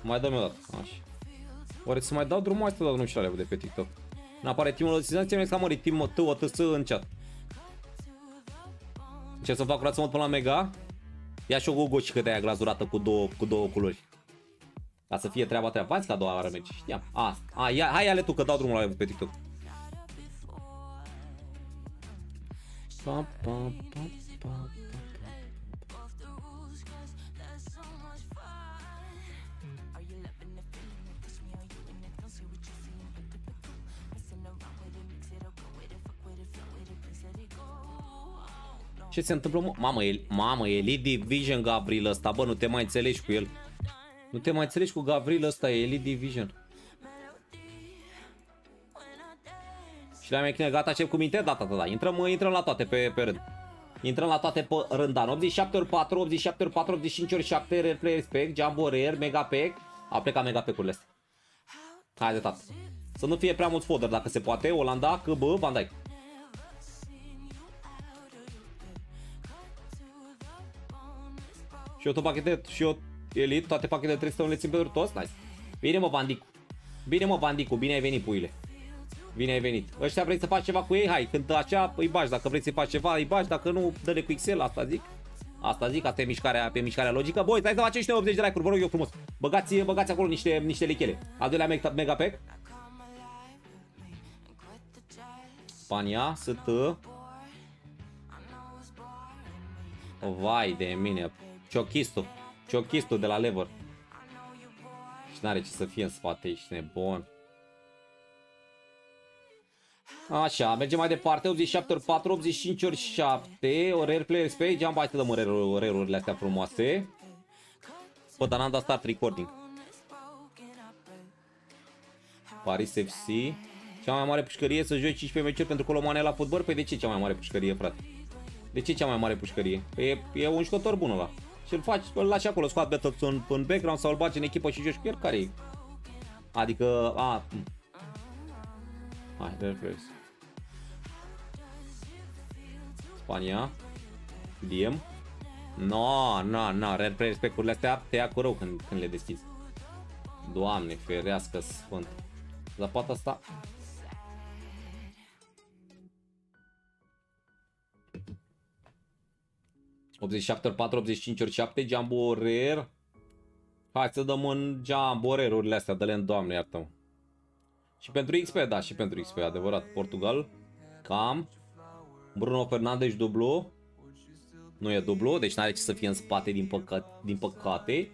Mai dăm o dată, așa. Oare să mai dau drumul asta, dar nu știu alea de pe TikTok. N-apare timul de sezonție, mi-a mărit timul tău, atât în chat. Ce să fac curat mult până la mega? Ia și o gogoșică de aia glazurată cu două, cu două culori. Ca să fie treaba treaba. Azi ca a doua oară mergi. Știam. A, a, ia, hai ale tu că dau drumul la pe TikTok. Pa, pa, pa, pa, pa. Ce se întâmplă? Mamă, el, mamă, Elite Division Gavril ăsta, bă, nu te mai înțelegi cu el. Nu te mai înțelegi cu Gavril ăsta, e Elite Division. Și la mine, gata, încep cu minte, da, da, da, da. Intrăm, intrăm la toate pe, pe rând. Intrăm la toate pe rândan. optzeci și șapte ori patru, optzeci și șapte ori patru, optzeci și cinci ori șapte, Rare Player Spec, Jumbo Rare, Mega Pack. A plecat Mega Pack-urile astea. Haide, tata. Să nu fie prea mult fodder, dacă se poate. Olanda, C B, Van Dijk. Și eu tot pachete, și eu Elite, toate pachetele trebuie să le țin pentru toți, nice. Bine mă, Bandicu. Bine mă, Bandicu, bine ai venit, puile. Bine ai venit. Ăștia vrei să faci ceva cu ei? Hai, când așa îi bagi, dacă vrei să-i faci ceva, îi bagi, dacă nu, dă-le cu Excel, asta zic. Asta zic, asta e mișcarea, pe mișcarea logică. Boi, hai să facem niște optzeci de like-uri, vă rog eu frumos. Băgați, băgați acolo niște, niște lichele. Al doilea mega pack. Spania, sunt... Vai de mine, Ciochistul, Ciochistul de la Lever. Și n-are ce să fie în spate, ești nebun. Așa, mergem mai departe, optzeci și șapte ori patru, optzeci și cinci ori șapte, o rare player space, am băiat să dăm rare-urile astea frumoase. Bă, dar n-am dat start recording. Paris F C, cea mai mare pușcărie să joci cincisprezece meciuri pentru colomanea la fotbal? Păi de ce cea mai mare pușcărie, frate? De ce cea mai mare pușcărie? Păi e, e un jucător bun ăla. Și îl faci, îl lași acolo, scoat de tot în, în background sau îl bagi în echipă și joci cu el, care e? Adică, a... Hai, de reflex. Spania. Diem. No, no, no, rare player spec-urile astea te ia cu rău când, când le deschizi. Doamne, ferească sfânt. Zapata asta. optzeci și șapte ori patru, optzeci și cinci ori șapte, Jumbo Rare. Hai să dăm în Jumbo Rare-urile astea, dă-le-n Doamne, iartă-mă. Și pentru X P, da, și pentru X P, adevărat, Portugal. Cam. Bruno Fernandes dublu. Nu e dublu, deci n-are ce să fie în spate, din, păca din păcate.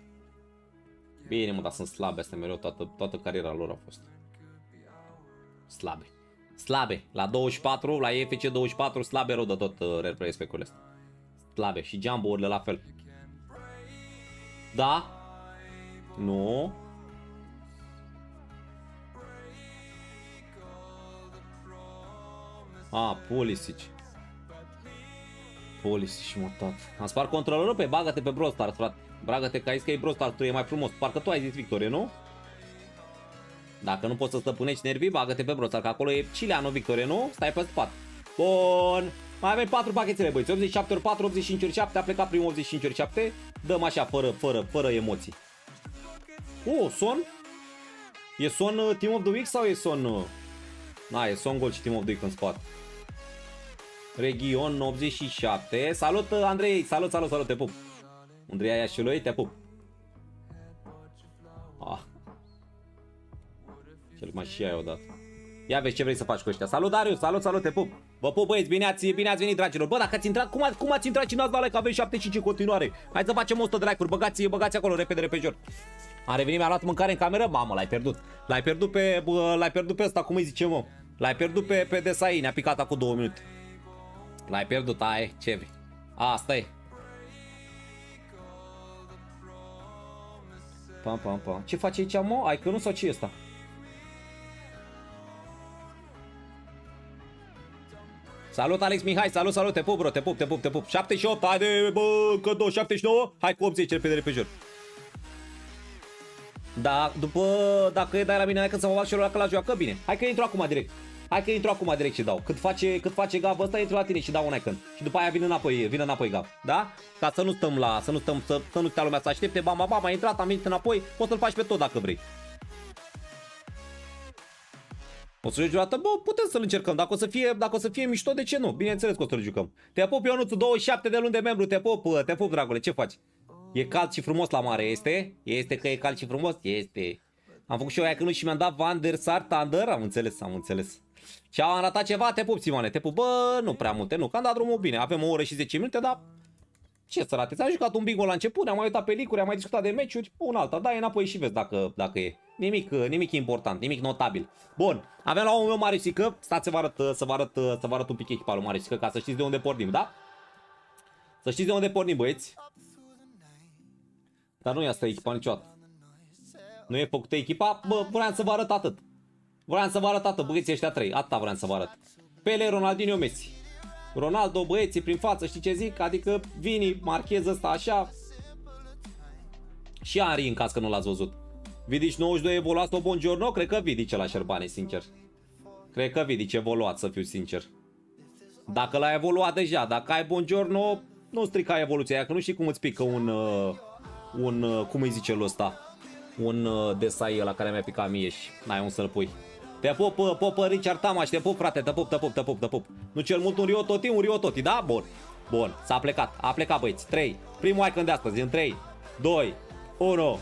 Bine, mă, dar sunt slabe astea mereu, toată, toată cariera lor a fost. Slabe. Slabe. La douăzeci și patru, la E F C douăzeci și patru, slabe rău de tot uh, Rare Player Spec-urile astea. Slabe și jumbo-urile la fel. Da. Nu. A, Pulisic. Pulisic, mă, tată. Am spart controlorul? Pe bagă-te pe Brawl Stars, frate. Bagă-te că ai zis că e Brawl Stars, tu e mai frumos. Parcă tu ai zis Victorie, nu? Dacă nu poți să stăpânești nervii, bagă-te pe Brawl Stars, că acolo e Cileanu Victorie, nu? Stai pe spate. Bun. Mai avem patru pachetele, băieți. optzeci și șapte ori patru, optzeci și cinci ori șapte, a plecat primul optzeci și cinci ori șapte. Dăm așa, fără, fără, fără emoții. Oh, Son? E Son uh, Team of the Week sau e Son... Uh... Na, e Son Gol și Team of the Week în spate. Region optzeci și șapte. Salut, Andrei! Salut, salut, salut, te pup! Andrei Iașului, te pup! Ah. Cel mai și ai odată. Ia vezi ce vrei să faci cu ăștia. Salut, Darius! Salut, salut, te pup! Vă pup, băieți, bine ați, bine ați venit, dragilor. Bă, dacă ați intrat, cum ați, cum ați intrat și n-ați dat like, avem șaptezeci și cinci în continuare. Hai să facem o sută de like-uri, băgați, băgați acolo, repede, repejor. Am revenit, mi-a luat mâncare în cameră, mamă, l-ai pierdut. L-ai pierdut pe, l-ai pierdut pe ăsta, cum îi zicem, mă? L-ai pierdut pe, pe Desai, ne-a picat acum două minute. L-ai pierdut, aia e, ce vrei. Asta e. Pam, pam, pam. Ce face aici, mă? Ai cănu sau ce e ăsta? Salut, Alex Mihai, salut, salut, te pup, bro, te pup, te pup, te pup. șaptezeci și opt, haide, bă, că două, șaptezeci și nouă, hai cu optzeci, repede, repede, jur. Da, după, dacă e dai la mine, hai că să mă bag și eu la că la joacă, bine. Hai că intru acum direct. Hai că intru acum direct și dau. Cât face, cât face Gav ăsta, intru la tine și dau un icon. Și după aia vin înapoi, vin înapoi Gav, da? Ca să nu stăm la, să nu stăm, să, să nu stea lumea să aștepte, bam, bam, a intrat, am venit înapoi, poți să-l faci pe tot dacă vrei. O să joci o dată? Bă, putem să-l încercăm. Dacă o să fie, dacă o să fie mișto, de ce nu? Bineînțeles că o să-l jucăm. Te pup, Ionuțu, douăzeci și șapte de luni de membru, te pup, te pup, dragule, ce faci? E cald și frumos la mare, este? Este că e cald și frumos? Este. Am făcut și eu aia că nu și mi-am dat Van der Sar Thunder, am înțeles, am înțeles. Și am ratat ceva, te pup, Simone, te pup, bă, nu prea multe, nu, că am dat drumul bine. Avem o oră și zece minute, dar ce să rateți? Am jucat un bingo la început, am mai uitat pe licuri, am mai discutat de meciuri, un alta, dai înapoi și vezi dacă, dacă e. Nimic, nimic important, nimic notabil. Bun, avem la omul meu Mariusică. Stați să vă arăt, să vă arăt, să vă arăt un pic echipa lui Mariusică, ca să știți de unde pornim, da? Să știți de unde pornim, băieți. Dar nu e asta echipa niciodată. Nu e făcută echipa, bă, vreau să vă arăt atât. Vreau să vă arăt atât, băieții ăștia trei, atâta vreau să vă arăt. Pele, Ronaldinho, Messi. Ronaldo, băieții prin față, știi ce zic? Adică Vini, marchez ăsta așa. Și Henry, în caz că nu l-ați văzut. Vidic nouăzeci și doi evoluat-o, buongiorno, cred că Vidic la Șerbane, sincer. Cred că Vidic evoluat, să fiu sincer. Dacă l-ai evoluat deja, dacă ai buongiorno, nu strica evoluția aia, că nu știi cum îți pică un, un cum îi zice lui ăsta, un Desai la care mi-a picat mie și n-ai un să-l pui. Te pup, pup, Richard Tamaș, te pup, frate, te pup, te pup, te pup, te pup. Nu cel mult un Rio Totti, un Rio Totti, da? Bun. Bun, s-a plecat, a plecat, băieți. trei. Primul icon de astăzi, în trei, doi, unu.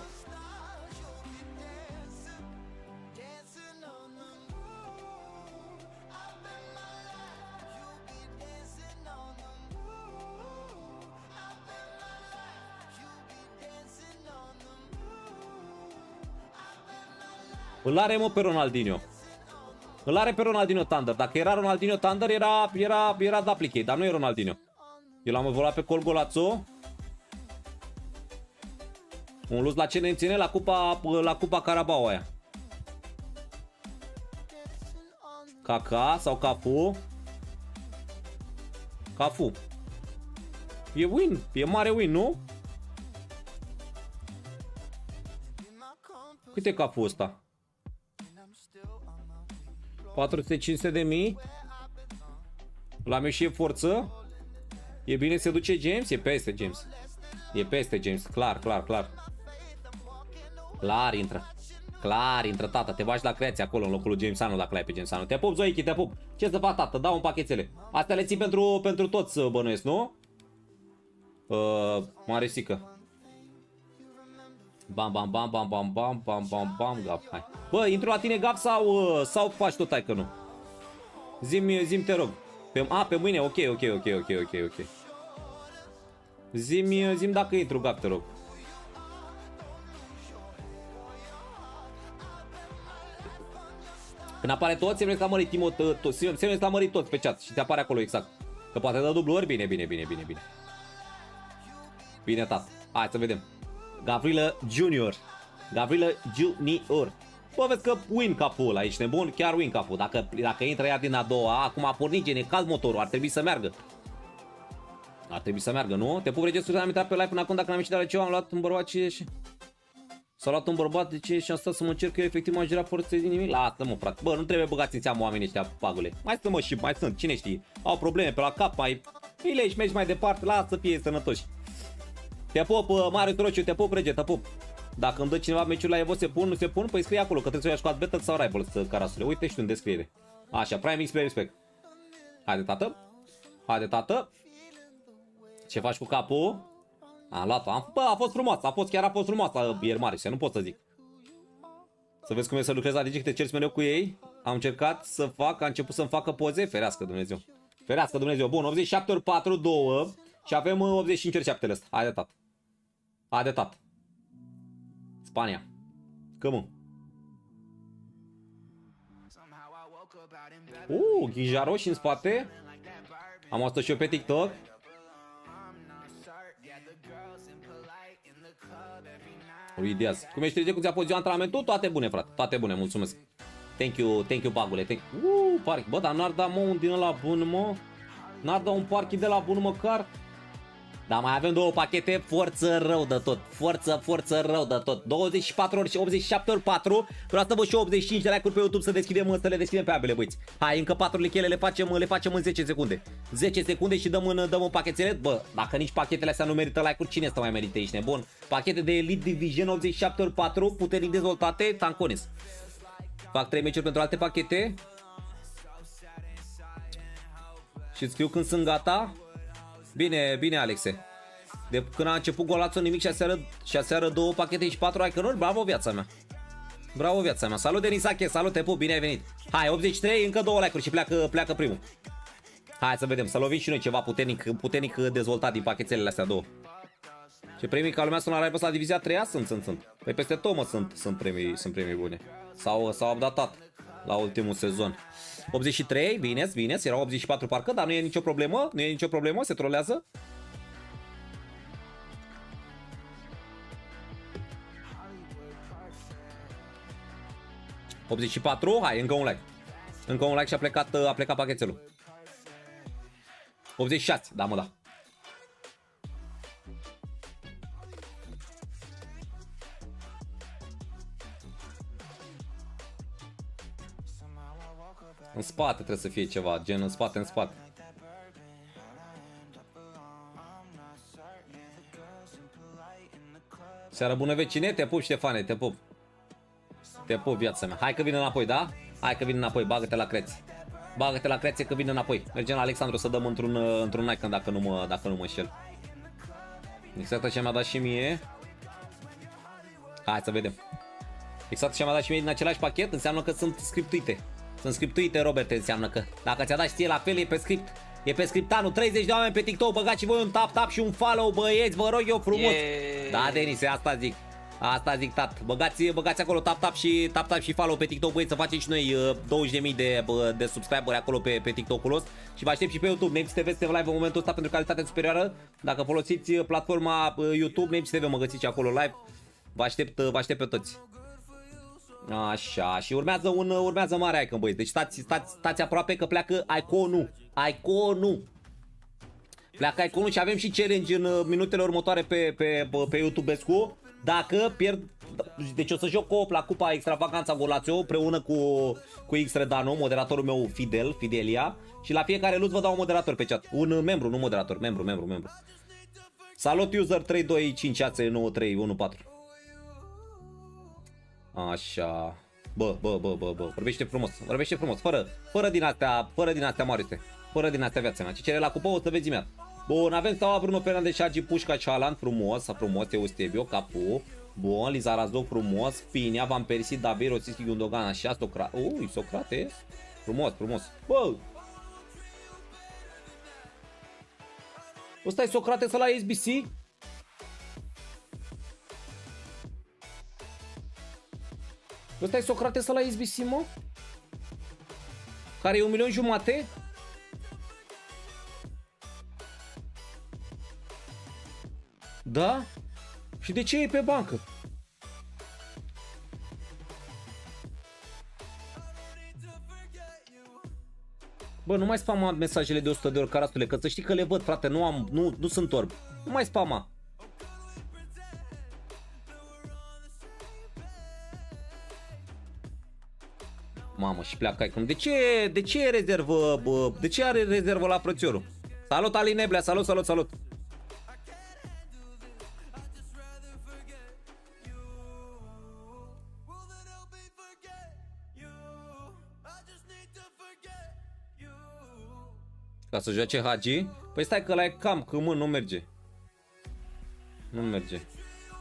Îl are, mă, pe Ronaldinho. Îl are pe Ronaldinho Thunder. Dacă era Ronaldinho Thunder, era, era, era duplicate, dar nu e Ronaldinho. Eu l-am evoluat pe Col Golazzo. Un luz la ce ne ține? La cupa, la cupa Carabao aia. Caca sau Cafu? Cafu. E win, e mare win, nu? Cât e Cafu ăsta? patru sute cincizeci de mii. La meu și e forță. E bine, se duce James? E peste James. E peste James, clar, clar, clar. Clar intră. Clar intră, tata. Te bagi la creație acolo în locul lui Jamesanu dacă l-ai pe Jamesanu. Te pup, Zoichi, te pup. Ce să fac, tata? Dau un pachetele. Astea le ții pentru, pentru toți, bănuiesc, nu? Uh, Maresică. Bam, bam, bam, bam, bam, bam, bam, bam, bam, Gap. Hai. Bă, intru la tine, Gap, sau, uh, sau faci tot ai că nu? Zi-mi, zi-mi, te rog. Pe, a, pe mâine, ok, ok, ok, ok, ok, ok. Zi-mi, zi-mi dacă intru, Gap, te rog. Când apare toți, semne exclamării, Timo, semne exclamării toți pe chat și te apare acolo, exact. Că poate dă dublu ori, bine, bine, bine, bine, bine. Bine, tata. Hai să vedem. Gavrilă Junior. Gavrilă Junior. Bă, vezi că win capul aici, nebun, chiar win capul. Dacă, dacă intră iar din a doua, acum a pornit, gen, e cald motorul, ar trebui să meargă. Ar trebui să meargă, nu? Te pup, Regesul, am intrat pe live până acum, dacă n-am ieșit de la liceu, am luat un bărbat și... S-a luat un bărbat de ce și am stat să mă încerc, eu efectiv m-am jurat forțe din nimic. Lasă, mă, frate. Bă, nu trebuie băgați în seamă oamenii ăștia, pagule. Mai sunt, mă, și mai sunt, cine știe. Au probleme pe la cap, mai... Îi leși, mergi mai departe, lasă să fie sănătoși. Te pup, Mariu Trociu, te pup, Rege, te pup. Dacă îmi dă cineva meciul la Evo, se pun, nu se pun, păi scrie acolo că trebuie să o ia scoat Battle sau Rivals, carasule. Uite și tu în descriere. Așa, Prime X P Respect. Haide, tată. Haide, tată. Ce faci cu capul? Am luat-o. Bă, a fost frumoasă, a fost, chiar a fost frumoasă ieri, Marius, nu pot să zic. Să vezi cum e să lucrezi la Digi, te ceri mereu cu ei. Am încercat să fac, a început să-mi facă poze. Ferească Dumnezeu. Ferească Dumnezeu. Bun, optzeci și șapte ori patru, doi. Și avem optzeci și cinci ori șaptele ăsta. Haide, tată. Haide, tată. Spania. Cămă. Uuu, Ghija Roșii în spate. Am asta și eu pe TikTok. Ideas. Cum ești, Rege, cum ți-a fost ziua antrenamentul? Toate bune, frate. Toate bune, mulțumesc. Thank you, thank you, bagule. Thank you. Uuu, parc. Bă, dar n-ar da, mă, un din ăla bun, mă. N-ar da un parchi de la bun, măcar. Dar mai avem două pachete, forță rău de tot, forță, forță rău de tot. douăzeci și patru ori și optzeci și șapte ori patru, vreau să vă și optzeci și cinci de like-uri pe YouTube să deschidem, să le deschidem pe ambele, băiți. Hai, încă patru lichele le facem, le facem în zece secunde. zece secunde și dăm în, dăm în pachetele. Bă, dacă nici pachetele astea nu merită like-uri, cine să mai merite aici, nebun? Pachete de Elite Division optzeci și șapte ori patru, puternic dezvoltate, Tancones. Fac trei meciuri pentru alte pachete. Și scriu când sunt gata. Bine, bine, Alexe. De când a început Golazzo nimic și aseară, și aseară două pachete și patru iconuri. Bravo, viața mea. Bravo, viața mea. Salut, Denisache, salut, te pup, bine ai venit. Hai, optzeci și trei, încă două like-uri și pleacă, pleacă primul. Hai să vedem, să lovim și noi ceva puternic, puternic dezvoltat din pachetele astea două. Ce premii ca lumea sunt la Rivals la divizia treia? Sunt, sunt, sunt. Păi peste tot, mă, sunt, sunt, premii, sunt premii bune. S-au updatat la ultimul sezon. optzeci și trei, bine, bine, erau optzeci și patru parcă, dar nu e nicio problemă, nu e nicio problemă, se trolează. optzeci și patru, hai, încă un like. Încă un like și a plecat, a plecat pachetelul. optzeci și șase, da, mă, da. În spate trebuie să fie ceva, gen în spate, în spate. Seara bună, vecine, te pup, Ștefane, te pup. Te pup, viața mea. Hai că vin înapoi, da? Hai că vin înapoi, bagă-te la creț. Bagă-te la creație că vine înapoi. Mergem la Alexandru să dăm într-un într-un icon dacă nu mă, dacă nu mă înșel. Exact ce mi-a dat și mie. Hai să vedem. Exact ce mi-a dat și mie din același pachet, înseamnă că sunt scriptuite. Sunt scriptuite, Robert, înseamnă că. Dacă ți-a dat și ție la fel, e pe script. E pe scriptanul, treizeci de oameni pe TikTok, băgați și voi un tap-tap și un follow, băieți, vă rog eu frumos. Yeah. Da, Denis, asta zic. Asta zic, tat. Băgați, băgați acolo tap-tap și tap-tap și follow pe TikTok, băieți, să facem și noi douăzeci de mii de, de subscriberi acolo pe, pe TikTok-ul ăsta. Și vă aștept și pe YouTube. NEMÇI T V este live în momentul ăsta pentru calitate superioară. Dacă folosiți platforma YouTube, NEMÇI T V, mă găsiți acolo live. Vă aștept, vă aștept pe toți. Așa, și urmează un urmează mare icon, băieți. Deci stați, stați, stați aproape că pleacă iconul. Iconul. Pleacă iconul și avem și challenge în minutele următoare pe, pe, pe YouTube-escu. Dacă pierd, deci o să joc cu la Cupa Extravaganța Golazo împreună cu, cu X-Redanu, moderatorul meu Fidel, Fidelia. Și la fiecare lut vă dau un moderator pe chat. Un membru, nu moderator, membru, membru, membru. Salut user trei doi cinci șase nouă trei unu patru. Așa. Bă, bă, bă, bă, bă. Vorbește frumos. Vorbește frumos. Fără, fără din astea, fără din astea marite. Fără din astea viața mea. Ce cere la Cupa o să vezi imediat. Bun, avem Staua, Bruno Fernandes, Hagi, Pușca, Cealan, frumos, frumos, Eustebio, Capu, bun, Lizarazov, frumos, Pinea, Van Persie, David, Roțischi, Gundogan, așa, Socrate, ui, Socrate, frumos, frumos, bă! Ăsta e Socrate să la S B C? Ăsta e Socrate să la S B C, mă? Care e un milion jumate? Da? Și de ce e pe bancă? Bă, nu mai spama mesajele de o sută de ori, carastule, că să știi că le văd, frate, nu am, nu, nu sunt orb. Nu mai spama. Mamă, și pleacă iconul. De ce, de ce e rezervă, bă? De ce are rezervă la Frățiorul? Salut, Ali Neblea, salut, salut, salut. Ca să joace Hagi? Păi stai că la e cam, că mă, nu merge. Nu merge.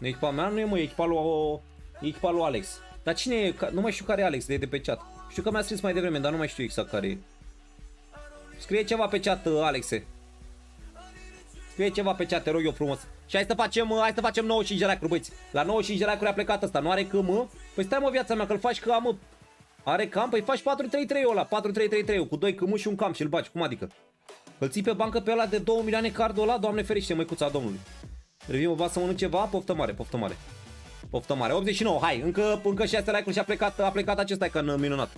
Echipa mea nu e, mă, e echipa lui, o, e echipa lui Alex. Dar cine e? Nu mai știu care e Alex, de, de pe chat. Știu că mi-a scris mai devreme, dar nu mai știu exact care e. Scrie ceva pe chat, Alexe. Scrie ceva pe chat, te rog eu frumos. Și hai să facem, hai să facem nouăzeci și cinci de like-uri, băiți. La nouăzeci și cinci de like-uri a plecat ăsta, nu are că, mă? Păi stai, mă, viața mea, că-l faci că am, are cam, păi faci patru trei trei-ul ăla, patru trei trei trei-ul, cu doi câmâși și un cam și-l bagi, cum adică? Îl ții pe bancă pe ăla de două milioane cardul ăla? Doamne ferește, măicuța Domnului. Revim, va să mănânc ceva? Poftă mare, poftă mare. Poftă mare, optzeci și nouă, hai, încă, încă șase like-uri și a plecat, a plecat acesta icon minunat.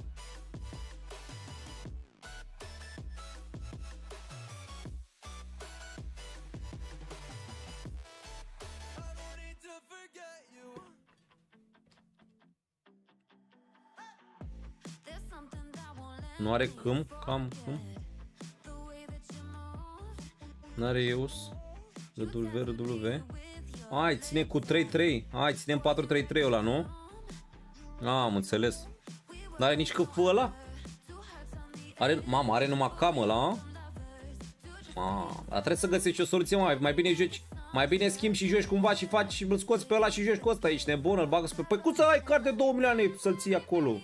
Nu are cam, cam, cum? N-are Eus, W, ai, ține cu trei trei, ai, ținem patru trei trei ăla, nu? A, am înțeles. N-are nici că fă ăla? Are, mama, are numai cam ăla, mama, dar trebuie să găsești o soluție, mai, mai bine joci, mai bine schimbi și joci cumva și faci și îl scoți pe ăla și joci cu ăsta, ești nebun, îl bagă pe... Păi cum să ai card de două milioane să-l ții acolo?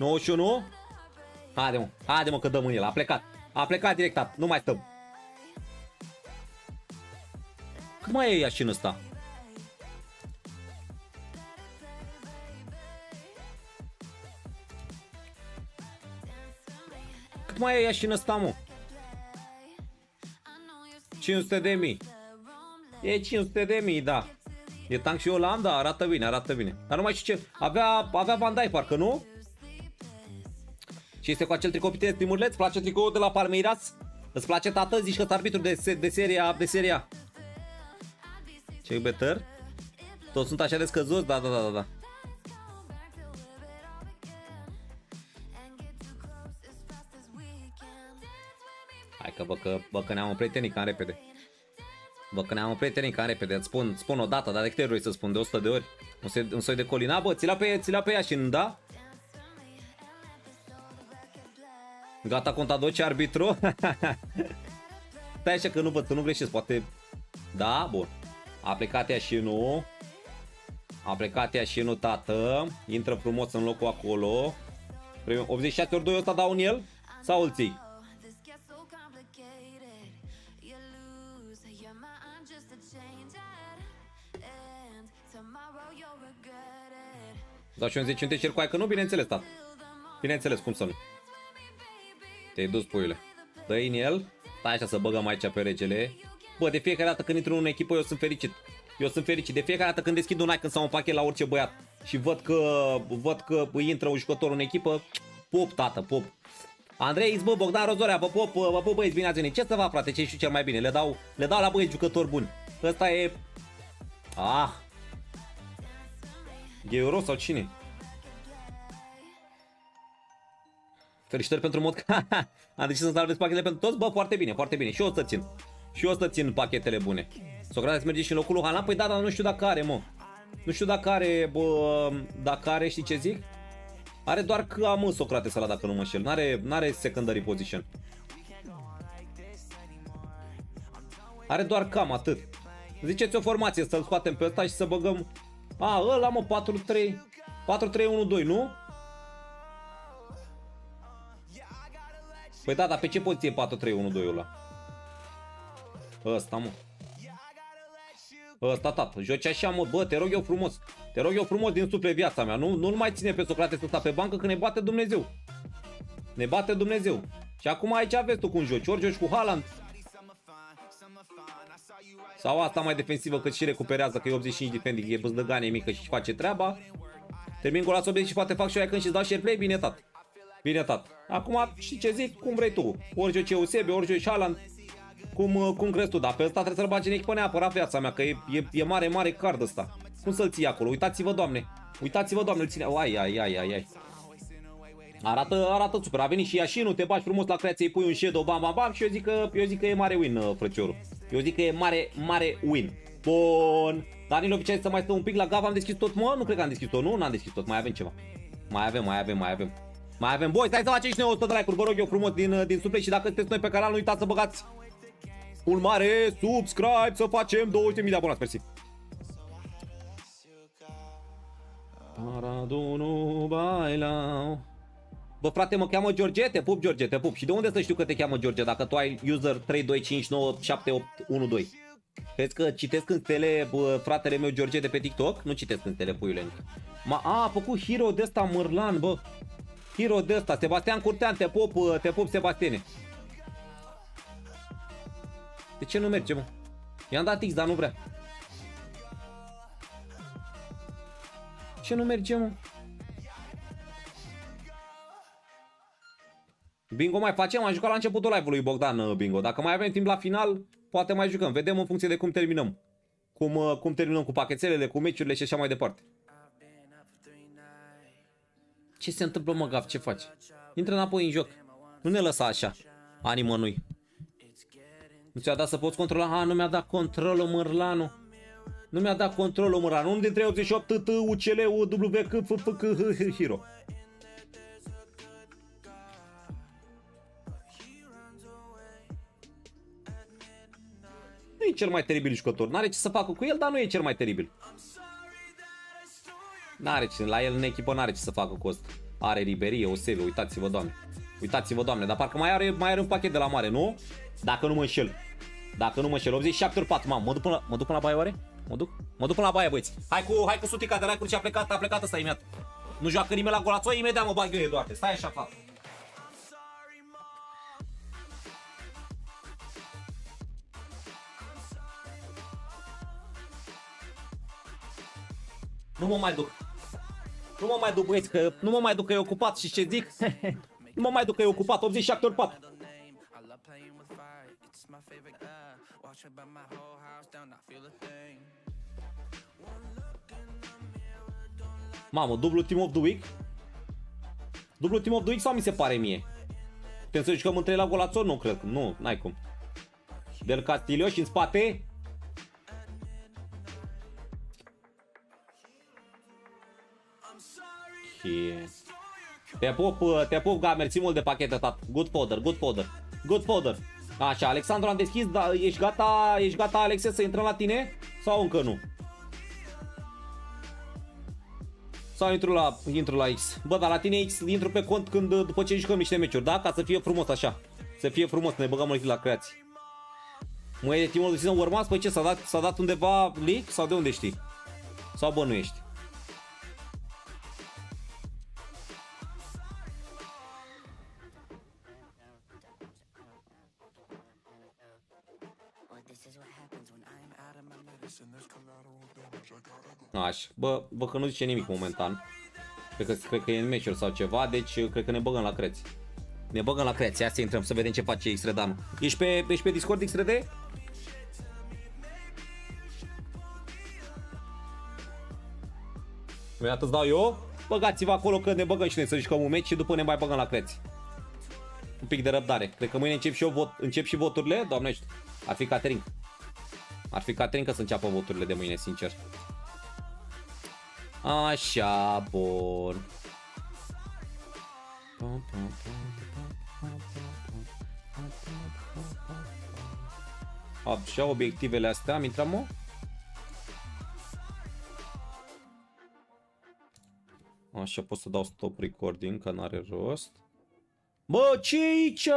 nouăzeci și unu? Haide, mă, haide, mă, că dăm în el, a plecat, a plecat directat, nu mai stăm. Cât mai e ea și în ăsta? Cât mai e ea și în ăsta, mă? cinci sute de mii. E cinci sute de mii, da. E tank și Olanda, arată bine, arată bine. Dar nu mai știu ce, avea, avea Van Dijk, parcă, nu? Și este cu acel tricou pitez, Timurleț, îți place tricoul de la Palmeiras? Îți place, tată? Zici că-s arbitru de, se, de seria, de seria. Check better. Toți sunt așa de scăzuți? Da, da, da, da. Hai că, bă, că, bă, că ne-am împletenit cam repede. Bă, că ne-am prietenit ca repede, îți spun, spun o dată, dar de câte ori să spun, de o sută de ori. Un soi, un soi de colina, bă, ți la pe ea, ți la pe ea și nu da? Gata, contadoce, arbitru? Stai așa că nu văd, că nu greșesc, poate... Da, bun. A plecat ea și nu. A plecat ea și nu, tată. Intră frumos în locul acolo. optzeci și șase ori doi ăsta dau în el? Sau îl ții? Dau și un zece minute și el cu aia, că nu, bineînțeles, tată. Bineînțeles, cum să nu. Te-ai dus, puiule. Dă-i în el. Stai așa să băgăm aici pe regele. Bă, de fiecare dată când intru în echipă, eu sunt fericit. Eu sunt fericit. De fiecare dată când deschid un like, când sau un pachet la orice băiat și văd că, văd că îi intră un jucător în echipă, pop, tată, pop. Andrei X, bă, Bogdan Rozorea, vă pop, vă pop, băieți, bine ați venit. Ce să fac, frate, ce știu cel mai bine? Le dau, le dau la băieți jucători buni. Ăsta e... Ah! Gheuro sau cine? Felicitări pentru mod că am decis să salvez pachetele pentru toți. Bă, foarte bine, foarte bine. Și eu o să țin. Și eu o să țin pachetele bune. Socrates merge și în locul lui Hanan. Păi da, dar nu știu dacă are, mă. Nu știu dacă are, bă, dacă are, știi ce zic? Are doar că am Socrates ăla, dacă nu mă înșel. N-are, n-are secondary position. Are doar cam atât. Ziceți o formație, să-l scoatem pe ăsta și să băgăm... A, ăla, mă, patru trei unu doi, nu? Păi da, dar pe ce poziție patru trei unu doi ăla? Ăsta, mă. Ăsta, tată. Joci așa, mă. Bă, te rog eu frumos. Te rog eu frumos din suflet, viața mea. Nu, nu-l mai ține pe Socrates ăsta pe bancă, că ne bate Dumnezeu. Ne bate Dumnezeu. Și acum aici aveți tu cum joci. Ori joci cu Haaland. Sau asta mai defensivă, cât și recuperează, că e optzeci și cinci defending. E băzdăgane mică și face treaba. Termin golaț obiect și poate fac și eu aia când și-ți dau share play. Bine, tată. Bine, tată. Acum, știi ce zic? Cum vrei tu. Ori joci Eusebio, ori joci Haaland. Cum, cum crezi tu? Dar pe ăsta trebuie să-l bagi în echipă neapărat, viața mea, că e, e, e mare, mare card ăsta. Cum să-l ții acolo? Uitați-vă, doamne. Uitați-vă, doamne, îl ține. Ai, ai, ai, ai, ai. Arată, arată super. A venit și ea și nu te bagi frumos la creație, îi pui un shadow, bam, bam, bam. Și eu zic că, eu zic că e mare win, frăciorul. Eu zic că e mare, mare win. Bun. Danilo Vicente să mai stă un pic la Gav. Am deschis tot, mă? Nu cred că am deschis tot, nu? N-am deschis tot. Mai avem ceva. Mai avem, mai avem, mai avem. Mai avem, boi, stai să facem și noi o sută de like-uri, vă rog eu frumos din, din suflet. Și dacă sunteți noi pe canal, nu uitați să băgați un mare subscribe, să facem douăzeci de mii de abonați, mersi. Bă, frate, mă cheamă George, te pup, George, te pup. Și de unde să știu că te cheamă George, dacă tu ai user trei doi cinci nouă șapte opt unu doi? Crezi că citesc în stele, bă, fratele meu George de pe TikTok? Nu citesc în stele, puiule. Ma, a, a făcut hero de ăsta, Mărlan, bă. Hero de ăsta, Sebastian Curtean, te pup, te pup, Sebastiane. De ce nu merge, mă? I-am dat X, dar nu vrea. De ce nu merge, mă? Bingo mai facem? Am jucat la începutul live-ului, Bogdan, bingo. Dacă mai avem timp la final, poate mai jucăm. Vedem în funcție de cum terminăm. Cum, cum terminăm cu pachetelele, cu meciurile și așa mai departe. Ce se întâmplă, mă, Gav? Ce faci? Intră înapoi în joc. Nu ne lăsa așa. Animă-nui. Nu ți-a dat să poți controla? A, nu mi-a dat controlul, Mărlanu. Nu mi-a dat controlul, Mărlanu. Unul dintre optzeci și opt, T, U C L, W, C, F, F, C, Hiro. Nu e cel mai teribil jucător. N-are ce să facă cu el, dar nu e cel mai teribil. N-are ce, la el în echipă n-are ce să facă cu ăsta. Are Riberie, Osebe, uitați-vă, doamne. Uitați-vă, doamne, dar parcă mai are, mai are un pachet de la mare, nu? Dacă nu mă înșel. Dacă nu mă înșel, optzeci și șapte ori patru, mamă, mă duc până la, mă duc până la baie, oare? Mă duc? Mă duc până la baie, băieți. Hai cu, hai cu sutica de like-uri, ce a plecat, a plecat ăsta imediat. Nu joacă nimeni la Golațo, imediat mă bag eu, Eduarde. Stai așa, fac. Nu mă mai duc. Nu mă mai duc, băieți, că nu mă mai duc că e ocupat și ce zic? Nu mă mai duc că e ocupat, optzeci și șapte ori patru. Mamă, dublu team of the week? Dublu team of the week sau mi se pare mie? Putem să jucăm între la Golațo? Nu cred, nu, n-ai cum. Del Castillo și în spate QwertyKey. Te pup, te pup, Gamer, ții mult de pachete, tat. Good powder, good powder, good powder. Așa, Alexandru, am deschis, da, ești gata, ești gata, Alexe, să intrăm la tine? Sau încă nu? Sau intru la, intru la X? Bă, dar la tine X intru pe cont când, după ce jucăm niște meciuri, da? Ca să fie frumos așa. Să fie frumos, să ne băgăm la creații. Măi, timul de sezon urmas, păi ce, s-a dat, s-a dat undeva leak? Sau de unde știi? Sau bănuiești? Așa, bă, bă, că nu zice nimic momentan. Cred că, cred că e în meciuri sau ceva, deci cred că ne băgăm la creți. Ne băgăm la creație, hai să intrăm să vedem ce face X-Redanu. Ești pe, ești pe Discord, X-Red? Iată îți dau eu. Băgați-vă acolo că ne băgăm și noi să jucăm un meci și după ne mai băgăm la creație. Un pic de răbdare. Cred că mâine încep și, eu vot, încep și voturile. Doamne, ar fi Catering. Ar fi Catering că să înceapă voturile de mâine, sincer. Așa, bun. Pum, pum, pum. Așa, obiectivele astea, am intrat, mă? Așa, pot să dau stop recording, că n-are rost. Bă, ce e aici?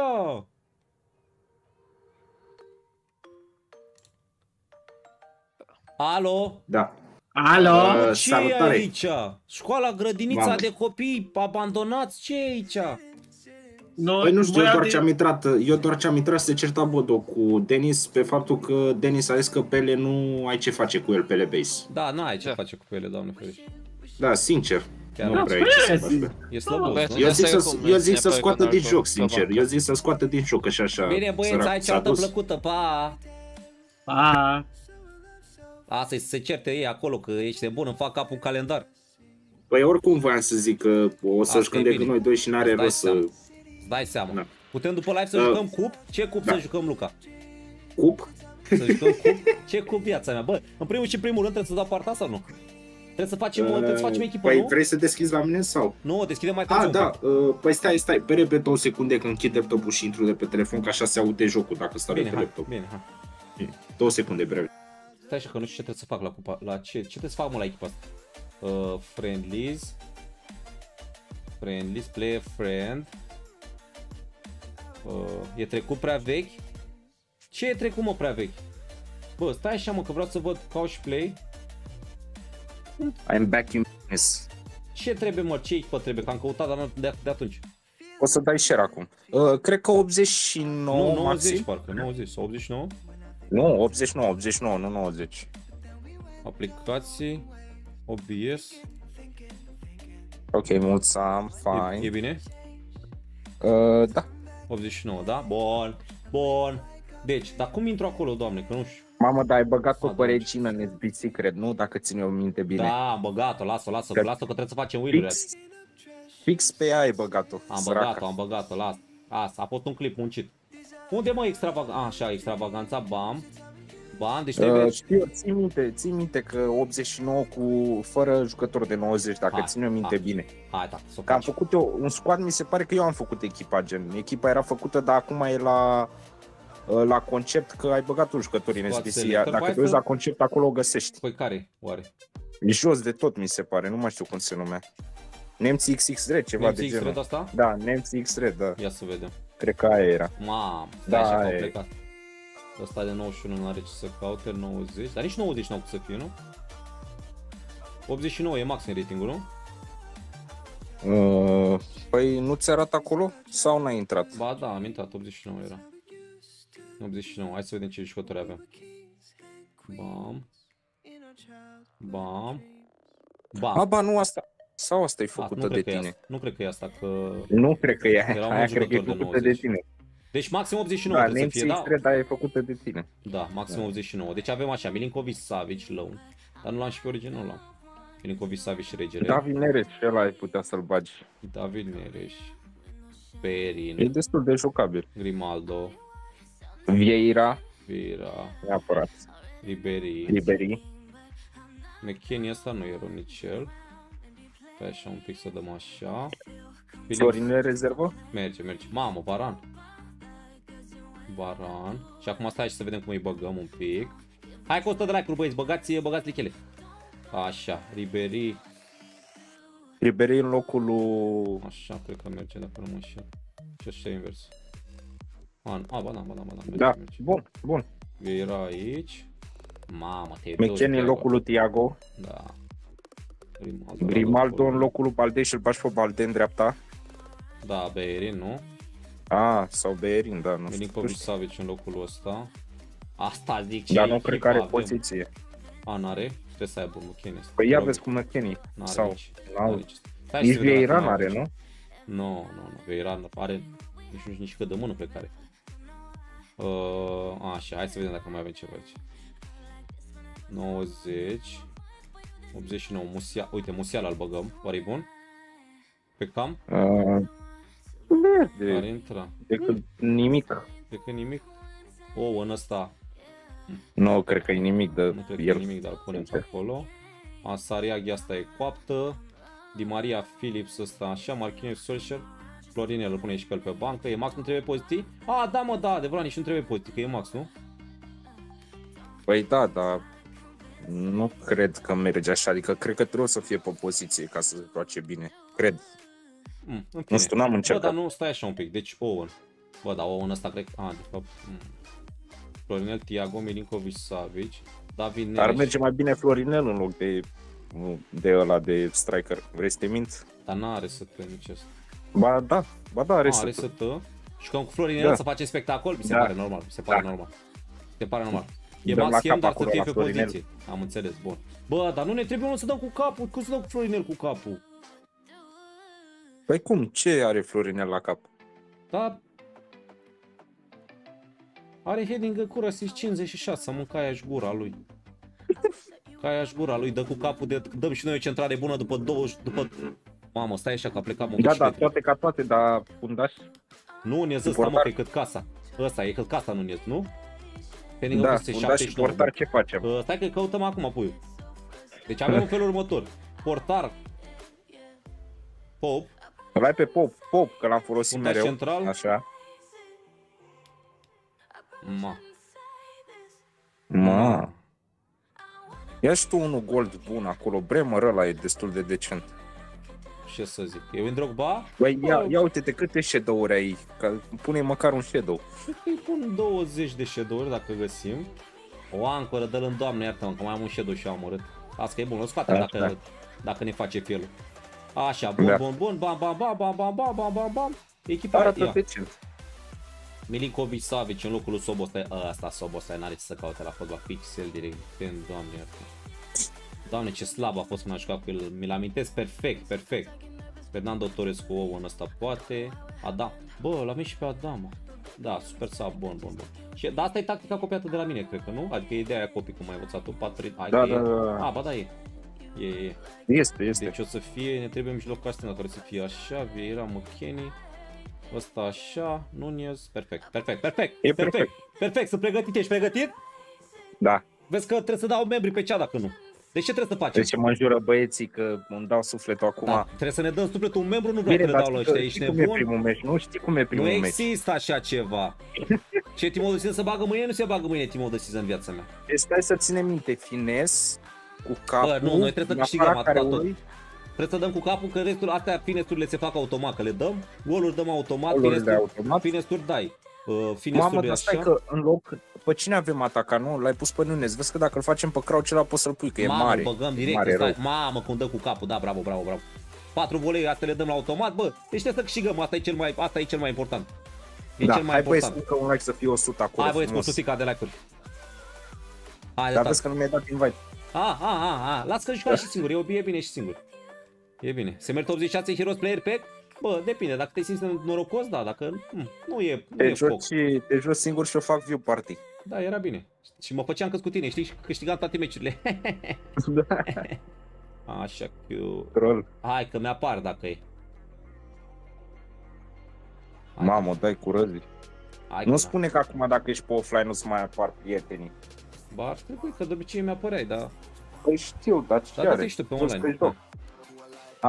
Alo? Da. Alo? Uh, ce e aici? Școala, grădinița Vamos. de copii abandonați, ce e aici? No, păi nu știu, eu doar, de... ce am intrat, eu doar ce am intrat se certa Bodo cu Denis pe faptul că Denis a zis că Pele nu ai ce face cu el, Pele Base. Da, nu ai ce da. face cu Pele, doamne ferește. Da, sincer, chiar nu da, prea ai ce să faci. E slăbos, nu? Eu zic să, eu zic să scoată din joc, sincer, eu zic să scoată din joc, că și așa. Bine băieți, ai ceartă plăcută, pa! Pa! Asta se certe ei acolo, că ești nebun, îmi fac capul în calendar. Păi oricum voiam să zic că o să-și gânde cu noi doi și n-are rost să... Dai seama. Da. Putem după live să uh, jucăm cup? Ce cup da. să jucăm, Luca? Cup? Să jucăm cup? Ce cup, viața mea? Bă, în primul și primul rând trebuie să dau partea sau nu? Trebuie să facem, uh, trebuie să facem echipă, păi, nu? Vrei să deschizi la mine sau? Nu, deschidem mai târziu. Ah, da. Uh, păi stai, stai. Pe repede două secunde că închid laptopul și intru de pe telefon, că așa se aude jocul dacă stau pe laptop. Bine, hai. Bine. Două secunde, breve. Stai așa că nu știu ce trebuie să fac la cupa. La ce? Ce trebuie să fac, mă, la echipa asta? Uh, friendlies. Friendlies, play friend. Uh, e trecut prea vechi? Ce e trecut, mă, prea vechi? Bă, stai așa, mă, că vreau să văd couch play. I'm back in business. Ce trebuie, mă? Ce echipă trebuie? Că am căutat, dar de, de atunci. O să dai share acum. Uh, cred că optzeci și nouă, nu, nouăzeci, maxim. Parcă, nouăzeci sau optzeci și nouă? Nu, optzeci și nouă, optzeci și nouă, nu nouăzeci. Aplicații, O B S. Ok, mulțumim, fine. E, e bine? Uh, da. optzeci și nouă, da? Bun, bun. Deci, dar cum intru acolo, doamne, că nu știu. Mamă, dar ai băgat-o pe regină în S B C, cred, nu? Dacă țin eu minte bine. Da, am băgat-o, las-o, las-o, că, las-o, că trebuie să facem wheel-uri. Fix, fix pe ea ai băgat-o. Am băgat-o, am băgat-o, las. Asta, a fost un clip muncit. Unde, mă, extravaganța? Așa, extravaganța, bam. Bam, deci trebuie... Uh, știu, ții minte, ții minte că optzeci și nouă cu fără jucători de nouăzeci, dacă hai, țin eu minte hai, bine. Hai, da, că am făcut eu un squad, mi se pare că eu am făcut echipa, gen, echipa era făcută, dar acum e la, la concept că ai băgat un jucător în S B C. Dacă te uiți la concept, acolo o găsești. Păi care, oare? E jos de tot, mi se pare, nu mai știu cum se numea. Nemții X X Red, ceva Nemții de genul. Nemții asta? Da, Nemții X-Red, da. Ia să vedem. Cred că aia era. Mamă, da, aia era. Asta de nouăzeci și unu nu are ce să caute, nouăzeci, dar nici nouăzeci n-au cum să fie, nu? optzeci și nouă e maxim ratingul, nu? Uh, păi nu ți arată acolo? Sau n-ai intrat? Ba da, am intrat, optzeci și nouă era. optzeci și nouă, hai să vedem ce jucători avem. Bam. Bam. Bam. A, ba, nu asta. Sau asta e făcută de tine? Nu cred că e asta, că... Nu cred că e aia, cred că e făcută de tine. Deci maxim optzeci și nouă da, trebuie să fie, da? Trebuie, dar e făcută de tine. Da, maxim da. optzeci și nouă. Deci avem așa, Milinkovic-Savic, Lăun. Dar nu l-am și pe original, l-am. Milinkovic-Savic, Regele. David Nereș, ăla ai putea să-l bagi. David Nereș. Perin. E destul de jocabil. Grimaldo. Vieira. Vieira. Neapărat. Ribery. Ribery. McKennie, asta nu e ronicel. Stai așa un pic să dăm așa. Florinele rezervă? Merge, merge. Mamă, Baran. Baran. Și acum stai și să vedem cum îi băgăm un pic. Hai cu o sută de like-uri, băieți, băgați, băgați lichele. Așa, Ribery. Ribery în locul lui... Așa, cred că merge, dacă nu mă înșel. Și așa invers. A, ba da, ba da, ba da. Merge, da, merge. Bun, bun. Era aici. Mamă, te-ai dus. Meceni în locul lui Thiago. Da. Grimaldo, Grimaldo în locul lui Balde și îl bași pe Balde în dreapta. Da, Bellerin, nu? A, sau Bellerin, da, nu știu. Milinković Savić în locul ăsta. Asta zic ce. Dar nu cred că are poziție. A, n-are? Trebuie să aibă Mucheni. Păi ia vezi cum Mucheni. Sau nici Vieira are, nu? Nu, nu, nu, Vieira are nici nici cât de mână pe care. Așa, hai să vedem dacă mai avem ceva aici. nouăzeci, optzeci și nouă, Musiala, uite, Musiala îl băgăm, oare e bun? Pe cam? Uh, de, ar intra. Decât nimic. Decât nimic? O, oh, în ăsta. Nu, cred că e nimic, dar nu cred că e nimic, dar îl punem acolo. Asariaghi, asta e coaptă. Di Maria, Philips, ăsta așa, Marquinhos, Solskjaer. Florinel îl pune și pe el pe bancă. E Max, nu trebuie pozitiv? A, da mă, da, adevărat, nici nu trebuie pozitiv, că e Max, nu? Păi da, dar... Nu cred că merge așa, adică cred că trebuie să fie pe poziție ca să se joace bine, cred. Mm, nu știu, n-am încercat. Bă, dar nu, stai așa un pic, deci Owen. Bă, dar Owen ăsta cred că... A, de fapt... Florinel, Thiago, Milinković Savić, David Neres. Ar merge mai bine Florinel în loc de... de ăla de striker, vrei să te mint? Dar n-are să te nici asta. Ba da, ba da, are, a, are să te. Și că cu Florinel da. Să face spectacol, mi se da. Pare normal, mi se pare da. Normal. Mi se pare normal. E maxim, dar să fie pe poziție. Am înțeles, bun. Bă, dar nu ne trebuie unul să dăm cu capul. Cum să dăm cu Florinel cu capul? Păi cum? Ce are Florinel la cap? Da. Are heading-ă cu Rasis cincizeci și șase, mă, caiaș gura lui. Caiaș gura lui, dă cu capul, de... dăm și noi o centrare bună după douăzeci, după... Mamă, stai așa că a plecat, mă. Da, da, toate ca toate, dar fundaș. Nu, ne zis, mă, că e cât casa. Ăsta e cât casa, nu ne nu? Da, fundaș și portar ce facem? Uh, stai că căutăm acum, puiul. Deci avem un felul următor. Portar. Pop. Îl ai pe Pop, Pop, că l-am folosit fundaș mereu. Central. Așa. Ma. Ma. Ia și tu unul gold bun acolo. Bremer ăla e destul de decent. Ce să zic? E un Drogba? Băi, ia, ia uite-te câte shadow-uri ai, pune măcar un shadow. Cred că îi pun douăzeci de shadow-uri dacă găsim. O ancoră, dă-l în doamne, iartă-mă, că mai am un shadow și am urât. Asta e bun, o scoatem dacă, da. Dacă ne face pielul. Așa, bun, da. Bun, bun, bam, bam, bam, bam, bam, bam, bam, bam. Echipa arată decent. Milinković Savić în locul lui Sobostai. Asta Sobostai n-are ce să caute la fotbal, pixel direct, doamne iartă. Doamne, ce slab a fost când a jucat cu el, mi-l amintesc perfect, perfect. Fernando Torres cu ouă în ăsta poate. Adam, bă, l-am venit și pe Adam. Da, super slab, bun, bun, bun. Și, dar asta e tactica copiată de la mine, cred că, nu? Adică e ideea aia copii, cum ai învățat-o, patru, ai, da, da, da. A, ba da, e. E, e. Este, este. Deci o să fie, ne trebuie mijlocaș stânga, care să fie așa, Vieira, Mucheni, ăsta așa, Nunez, perfect, perfect, perfect, e perfect, perfect, perfect, sunt pregătit, ești pregătit? Da. Vezi că trebuie să dau membri pe cea dacă nu. Deci ce trebuie să facem? Deci mă înjură băieții că îmi dau sufletul acum. Da, trebuie să ne dăm sufletul un membru, nu vreau să le dau la ăștia, ești nebun. Știi cum e primul meci, nu? Știi cum e primul meci. Nu există așa ceva. Ce Team of the Season se bagă mâine, nu se bagă mâine Team of the Season în viața mea. Deci stai să ținem minte, fines, cu capul. Bă, nu, noi trebuie să câștigăm atâta tot. Trebuie să dăm cu capul, că restul, astea finesturile se fac automat, că le dăm, goluri dăm automat, finesturi dai. Uh, mamă, dar stai că în loc, pe cine avem ataca, nu? L-ai pus pe Nunes, vezi că dacă îl facem pe Crouch ăla poți să-l pui, că mamă, e mare. Mamă, băgăm direct, mare, stai, mamă, cum dă cu capul, da, bravo, bravo, bravo. Patru volei, astea le dăm la automat, bă, deci trebuie să câștigăm, asta e cel mai, asta e cel mai important. E da, cel mai hai important. Băieți, un like să fie o sută acolo. Hai băieți, cu o sută de like-uri. Dar vezi că nu mi-ai dat invite. A, a, a, a, las că jucăm și singur, e bine și singur. E bine, se merge optzeci și șase Heroes Player Pack. Bă, depinde, dacă te simți norocos, da, dacă mh, nu e, nu te e foc. Te joci singur și o fac view party. Da, era bine. Și mă făceam cât cu tine, știi, câștigam toate meciurile. Da. Așa, eu... Troll. Hai că mi-apar dacă e. Hai. Mamă, dai cu răzii. Nu spune că acum dacă ești pe offline nu-ți mai apar prietenii. Ba, ar trebui, că de obicei mi-apăreai, dar... Păi știu, dar ce da, are? Da, te știu pe online.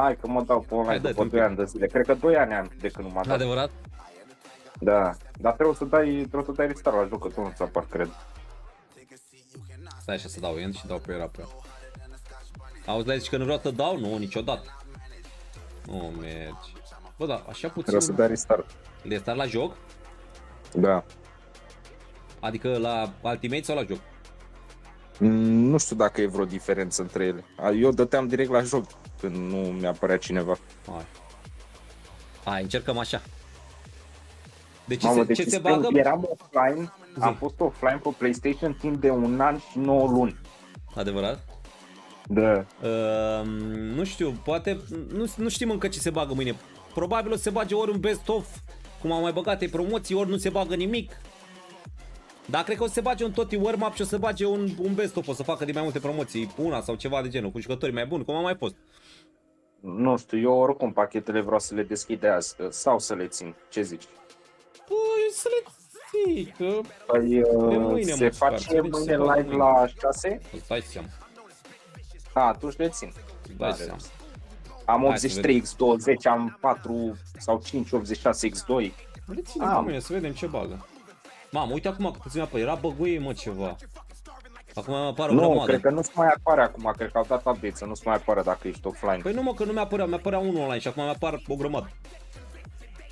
Hai că mă dau pe online după doi ani de zile. Cred că doi ani am de când nu m-a dat. Adevărat? Da, dar trebuie să dai, trebuie să dai restart la joc, că tu nu ți apar, cred. Stai așa să dau end și dau pe era pe eu. Auzi, zici că nu vreau să dau? Nu, niciodată. Nu mergi. Bă, da, așa puțin. Trebuie să dai restart. Restart la joc? Da. Adică la Ultimate sau la joc? Nu știu dacă e vreo diferență între ele. Eu dăteam direct la joc când nu mi-apărea cineva. Hai. Hai, încercăm așa. Deci mamă, ce deci se bagă? Eram offline, zi. Am fost offline pe PlayStation timp de un an și nouă luni. Adevărat? Da. Uh, nu știu, poate, nu, nu știm încă ce se bagă mâine. Probabil o să se bage ori un best of, cum am mai băgat ei promoții, ori nu se bagă nimic. Dar cred că o să se bage un tot warm-up și o să se bage un, un best of, o să facă din mai multe promoții, una sau ceva de genul, cu jucători mai buni, cum am mai fost. Nu știu, eu oricum pachetele vreau să le deschid de azi, sau să le țin, ce zici? Păi, să le ții, că păi, de mâine, se mă, face mâine live la șase? Îți dai seama. A, atunci le țin. Îți dai seama. Am optzeci și trei X douăzeci, am patru sau cinci optzeci și șase X doi. Le ținem pe mâine, să vedem ce bagă. Mamă, uite acum că puțin apă, era băguie, mă, ceva. Acum apare o grămadă. Nu, cred că nu-ți mai apare acum, cred că au dat update, să nu-ți mai apare dacă ești offline. Păi nu, mă, că nu mi-apărea, mi-apărea unul online și acum mi-apar o grămadă.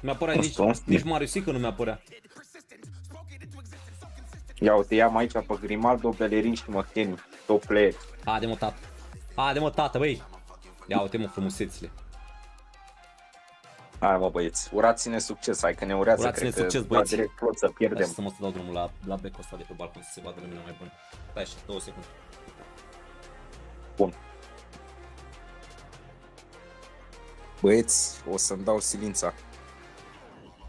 Mi-apărea nici, nici Mariusica nu mi-apărea. Ia uite, ia aici pe Grimaldo, Belerin și Măcheni, top player. Haide, mă, tată. Haide, mă, tată, băi. Ia uite, mă, frumusețile. Hai, mă, băieți, urați-ne succes, hai că ne urează, urați-ne succes, băieți. Direct plot să pierdem. Hai să mă să dau drumul la, la becul ăsta de pe balcon să se vadă lumina mai bună. Stai așa, două secunde. Bun. Băieți, o să-mi dau silința.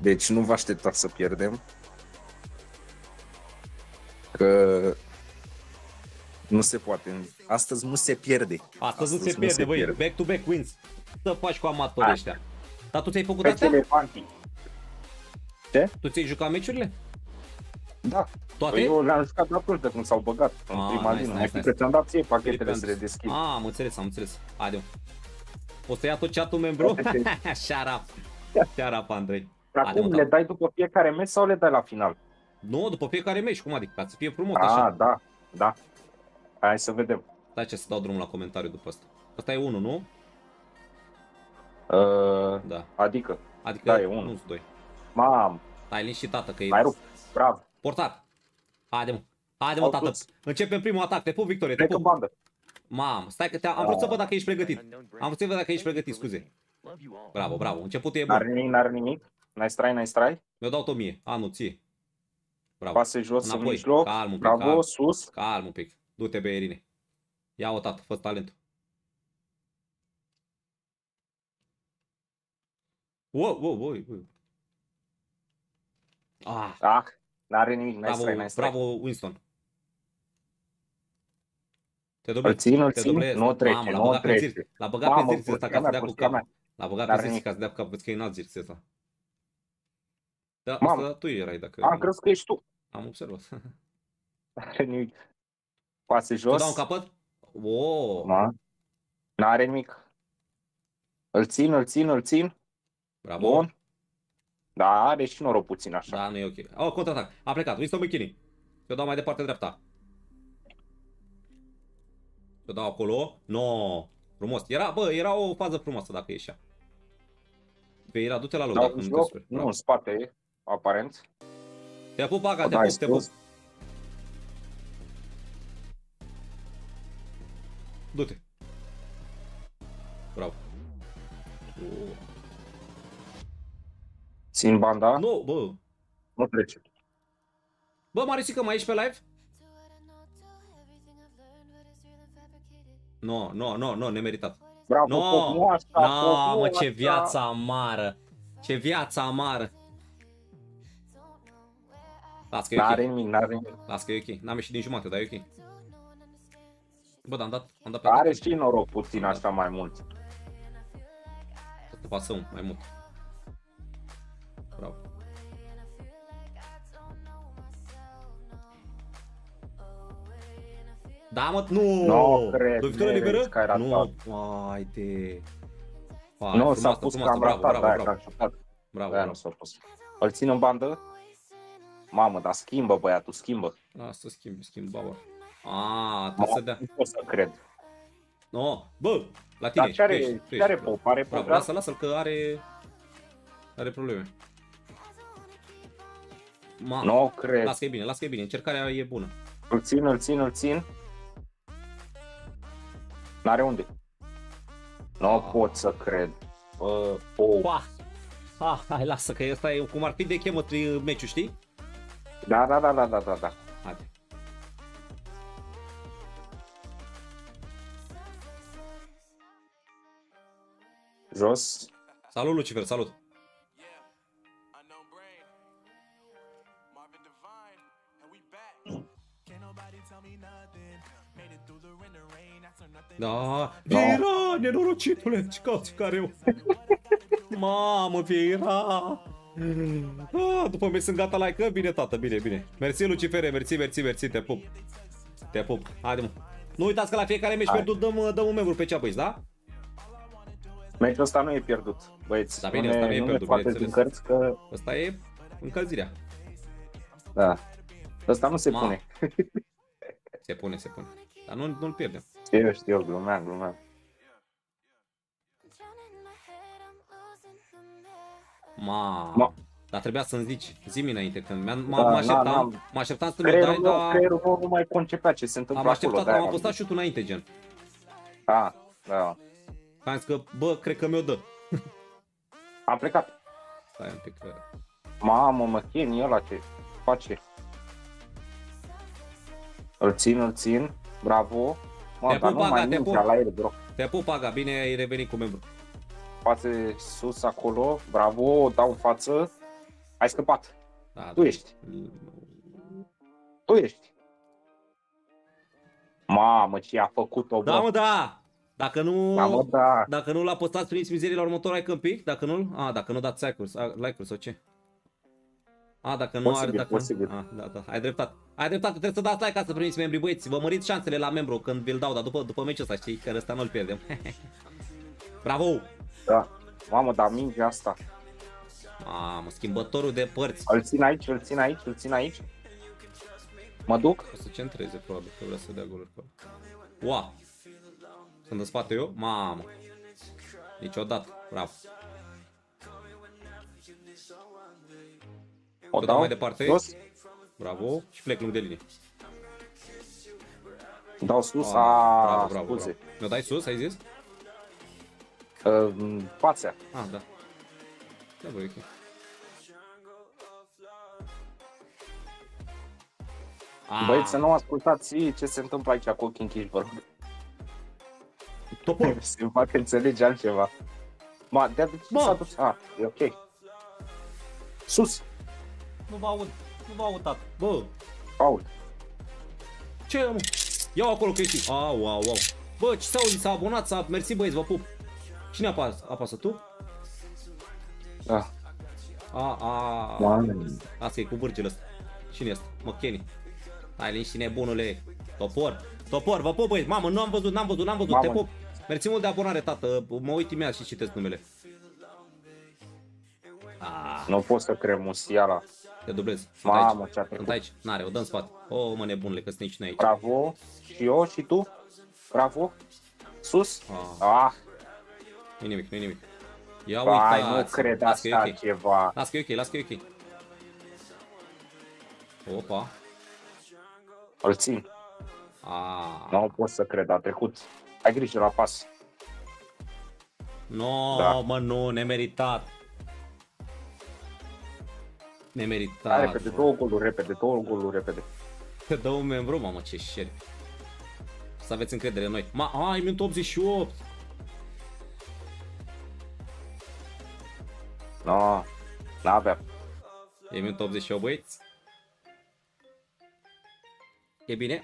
Deci nu vă așteptați să pierdem. Că nu se poate, astăzi nu se pierde. Astăzi, astăzi nu se pierde, băi, back to back wins. Să faci cu amatorii ăștia. Dar tu ți-ai făcut astea? Ce? Tu ți-ai jucat meciurile? Da. Toate? Eu le-am jucat atunci de când s-au băgat. În ah, prima zi, mai fi ți-am dat ție pachetele să le deschid. Ah, am înțeles, am înțeles. Adeu. O să ia tot chat-ul membru? Shut up. Shut up, Andrei. Acum le dai după fiecare meci sau le dai la final? Nu, după fiecare meci, cum adică? Ca să fie frumos așa. Ah, da, da. Hai să vedem. Stai ce să dau drumul la comentariu după asta. Asta e unul, nu? Uh, da. Adică, adică da, e unul, doi. Mam. Stai liniștit, tată, că e. Mai rup. Bravo. Portat. Haide, mă. Haide, mă, tată. Începem primul atac. Te pup, Victorie, te pup. Bandă. Mam, stai că te am vrut să văd dacă ești pregătit. Am vrut să văd dacă ești pregătit, scuze. Bravo, bravo. Începutul e bun. N-are nimic, n-are nimic. Nice try, nice try. Mi-o dau tot mie. A, nu, ție. Bravo. Pase jos în mijloc. Calm un pic. Bravo, calm. Sus. Calm un pic. Du-te, Beierine. Ia-o, tată, fă talentul. Wow, wow, wow, wow. Ah, ah n-are nimic, nice bravo, try, nice bravo, try. Winston. Te dublezi, țin, te dublezi. Nu trece, nu trece. L-a băgat pe zirțe ăsta ca să dea cu cap. L-a băgat pe zirțe ca să dea cu cap, vezi că e înalt zirțe ăsta. Da, asta tu erai dacă... Am crezut că ești tu. Am observat. N-are nimic. Pase jos. Te dau un capăt? Wow. N-are nimic. Îl țin, îl țin, îl țin. Bravo. Bun. Da, are și noroc puțin așa. Da, nu e ok. Oh, contraatac. A plecat. Winston McKinney. Eu dau mai departe dreapta. Eu dau acolo. No. Frumos. Era, bă, era o fază frumoasă dacă ieșea. Era, du-te la loc. Da, nu, nu în spate, aparent. Te pup, Aga, te pup, te pup. Du-te. Bravo. Oh. Țin banda? Nu, bă. Nu trece. Bă, Mariusica, mai ești pe live? Nu, nu, nu, nu, nemeritat. Bravo, no, nu, mă, ce viață amară. Ce viață amară. Las că e ok. N-are nimic, n-are nimic. Las că e ok. N-am ieșit din jumate, dar e ok. Bă, dar am dat, am dat pe... Are și noroc puțin așa mai mult. Să te pasăm mai mult. Bravo. Da, mă, nu! No, cred, liberă? Nu, haide. Nu s-a pus că am ratat, da, că am șutat. Bravo, s-a pus. Îl țin în bandă? Mamă, dar schimbă băiatul, schimbă. Asta schimb, schimb, bă. A, trebuie să dea. Nu pot să cred. No, bă, la tine. Dar ce are, ce are Pop? Are Pop? Lasă, lasă-l că are, are probleme. Nu cred. Lasă că e bine, lasă că e bine, încercarea e bună. Îl țin, îl țin, îl țin. N-are unde. Nu pot să cred. Bă, Pop. Ah, hai, lasă că ăsta e cum ar fi de chemotri meciul, știi? Da, da, da, da, da, da, da. Hai. Jos. Salut, Lucifer, salut. Da, Vieira, nenorocitule, ce cauți care eu. Mamă, Vieira. Ah, după meci sunt gata, like, bine tată, bine, bine. Mersi, Lucifere, mersi, mersi, mersi, te pup. Te pup, haide mă. Nu uitați că la fiecare meci pierdut dăm, dăm un membru pe cea, băieți, da? Meciul ăsta nu e pierdut, băieți. Da, bine, ăsta nu e pierdut, bineînțeles. Că... ăsta e încălzirea. Da, ăsta nu se Ma. pune. Se pune, se pune, dar nu, nu-l pierdem. Eu știu, glumeam, glumeam. Ma, ma, dar trebuia să-mi zici, zi-mi înainte, când mă da, așteptam, mă așteptam să-mi dai, dar... Creierul meu nu mai concepea ce se întâmplă am acolo. Am postat și tu înainte, gen. Da, da. Am zis că, bă, cred că mi-o dă. Am plecat. Stai un pic. Mamă, mă chin, ăla ce face. Îl țin, îl țin, bravo. Mă, te dar pup, nu Aga, mai te pup. La el, bro. Te pup, Aga, bine ai revenit cu membru. Față sus acolo, bravo, dau în față, ai scăpat, da, tu da. ești, tu ești. Mamă, ce a făcut-o, bă. Da, mă, da, dacă nu, da, mă, da. Dacă nu l-a postat, primiți mizerii la următorul like un pic, dacă nu, a, dacă nu dați like-uri sau ce? A, dacă nu posibil, are, dacă posibil. Nu, a, da, da, ai dreptate, ai dreptate, trebuie să dați like ca să primiți membrii, băieți, vă măriți șansele la membru când vi-l dau, dar după, după meciul ăsta, știi, că ăsta nu-l pierdem. Bravo! Da, mamă, dar mingea asta. Mamă, schimbătorul de părți. Îl țin aici, îl țin aici, îl țin aici. Mă duc? O să centreze, probabil, că vreau să dea goluri. Wow! Sunt în spate eu? Mamă! Niciodată, bravo! O dau mai departe. Sus. Bravo! Și plec lung de linie. Dau sus, a, bravo, bravo, scuze. Mi-o dai sus, ai zis? În față. Ah, da. Da, bă, e ok. Băieți, să nu ascultați ce se întâmplă aici cu ochii închiși, vă rog. Topor! Se poate înțelege altceva. Ma, de-a de ce s-a dus? Ah, e ok. Sus! Nu vă aud, nu vă aud, tată. Bă! Aud. Ce, mă? Iau acolo chestii. Au, au, au. Bă, ce s-a auzit? S-a abonat, s-a... Mersi, băieți, vă pup. Cine apasă? Apasă tu? Da. A, a, asta e cu vârgele ăsta. Cine este? Mă, Kenny. Hai, liniște, nebunule. Topor. Topor, vă pup, băieți. Mamă, nu am văzut, n-am văzut, n-am văzut. Mamă. Te pup. Mersi mult de abonare, tată. Mă uit imediat și citesc numele. Nu pot să cred, Musiala. Te dublez. Mamă, ce-a trecut. Sunt aici. N-are, o dă în spate. O, mă, nebunule, că sunt nici aici. Bravo. Și eu, și tu. Bravo. Sus. Ah. Nu-i nimic, nu-i nimic. Ia uitați. Ai, nu cred asta okay. ceva. Las că e ok, las că e ok. Opa. Îl țin. Ah. Nu pot să cred, a trecut. Ai grijă la pas. No, da. Mă, nu, nemeritat. Nemeritat. Da, repede, bă. două goluri, repede, două goluri, repede. Te dă un membru, mamă, ce șerpi. Să aveți încredere în noi. Ma, ai, minut optzeci și opt. No, n-aveam. E minutul optzeci și opt, băieți. E bine.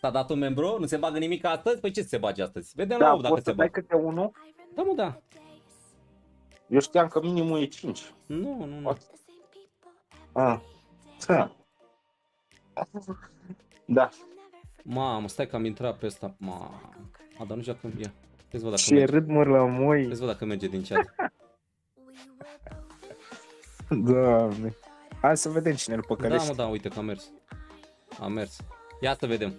S-a dat un membru, nu se bagă nimic astăzi? Păi ce se bage astăzi? Vedem da, la unul dacă se bagă. Câte unul? Da, mă, da. Eu știam că minimul e cinci. Nu, nu, nu. Ah. Da. Da. Mamă, stai că am intrat pe ăsta. Mamă. A, dar nu știu cum e. Vezi, văd dacă ce merge. Râd, mă, la moi. Vezi, văd dacă merge din chat. Doamne. Hai să vedem cine îl păcălește. Da, mă, da, uite că a mers. A mers. Ia să vedem.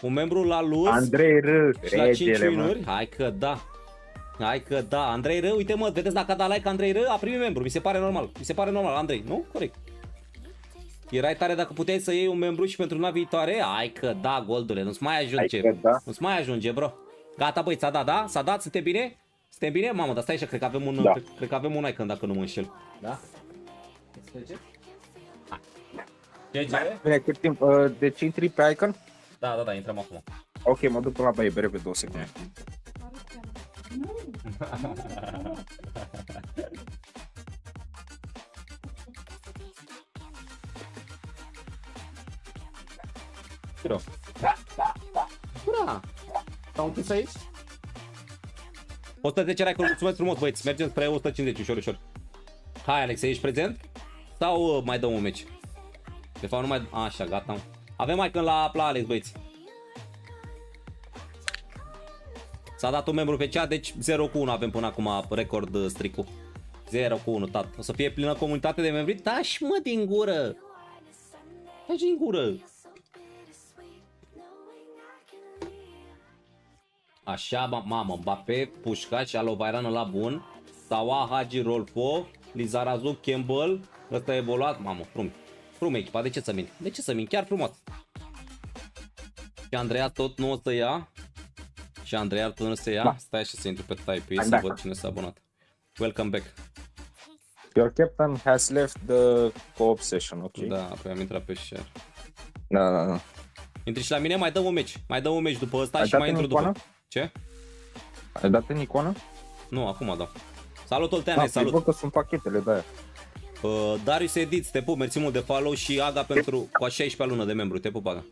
Un membru la Luz. Andrei Ră. La cinci winuri. Hai că da. Hai că da. Andrei Ră, uite mă, vedeți dacă a dat like Andrei Ră, a primit membru. Mi se pare normal. Mi se pare normal, Andrei, nu? Corect. Erai tare dacă puteai să iei un membru și pentru luna viitoare. Hai că da, Goldule, nu-ți mai ajunge. Da. Nu-ți mai ajunge, bro. Gata, băi, s-a dat, da? S-a dat, suntem bine? Suntem bine? Mamă, dar stai așa, cred că avem un, da. cred, cred că avem un icon dacă nu mă înșel. Da? Bine, cât timp? Deci intri pe icon? Da, da, da, intrăm acum. Ok, mă duc până la baie, bere pe două secunde. Bra! Bra! S-au închis aici? o sută zece like-uri, mulțumesc frumos, băieți, mergem spre o sută cincizeci, ușor, ușor. Hai, Alex, ești prezent? Sau mai dăm un meci? De fapt, nu mai... Așa, gata. Avem mai când la, la Alex, băieți. S-a dat un membru pe cea, deci zero cu unu avem până acum record stricul. zero cu unu, tat. O să fie plină comunitate de membri? Tași, mă, din gură! Tași din gură! Așa, mamă, Mbappé, Pușcaș, Alovairană la bun, Sawa, Hagi, Rolfo, Lizarazu, Campbell, ăsta a evoluat, mamă, frum, frum echipa, de ce să mint? De ce să mint? Chiar frumos. Și Andreea tot nu o să ia, și Andreea tot nu o să ia, da. Stai și să intru pe Type, să văd cine s-a abonat. Welcome back. Your captain has left the co-op session, ok? Da, apoi am intrat pe share. Da, da, da. Intri și la mine, mai dăm un meci, mai dăm un meci după ăsta. Ai și mai intru după. Ce? Ai dat în icoană? Nu, acum da. Salut, Olteane, da, salut! Văd că sunt pachetele de aia. Uh, Darius Edit, te pup, mersi mult de follow și Aga pentru cu a șaisprezecea lună de membru, te pup, Aga.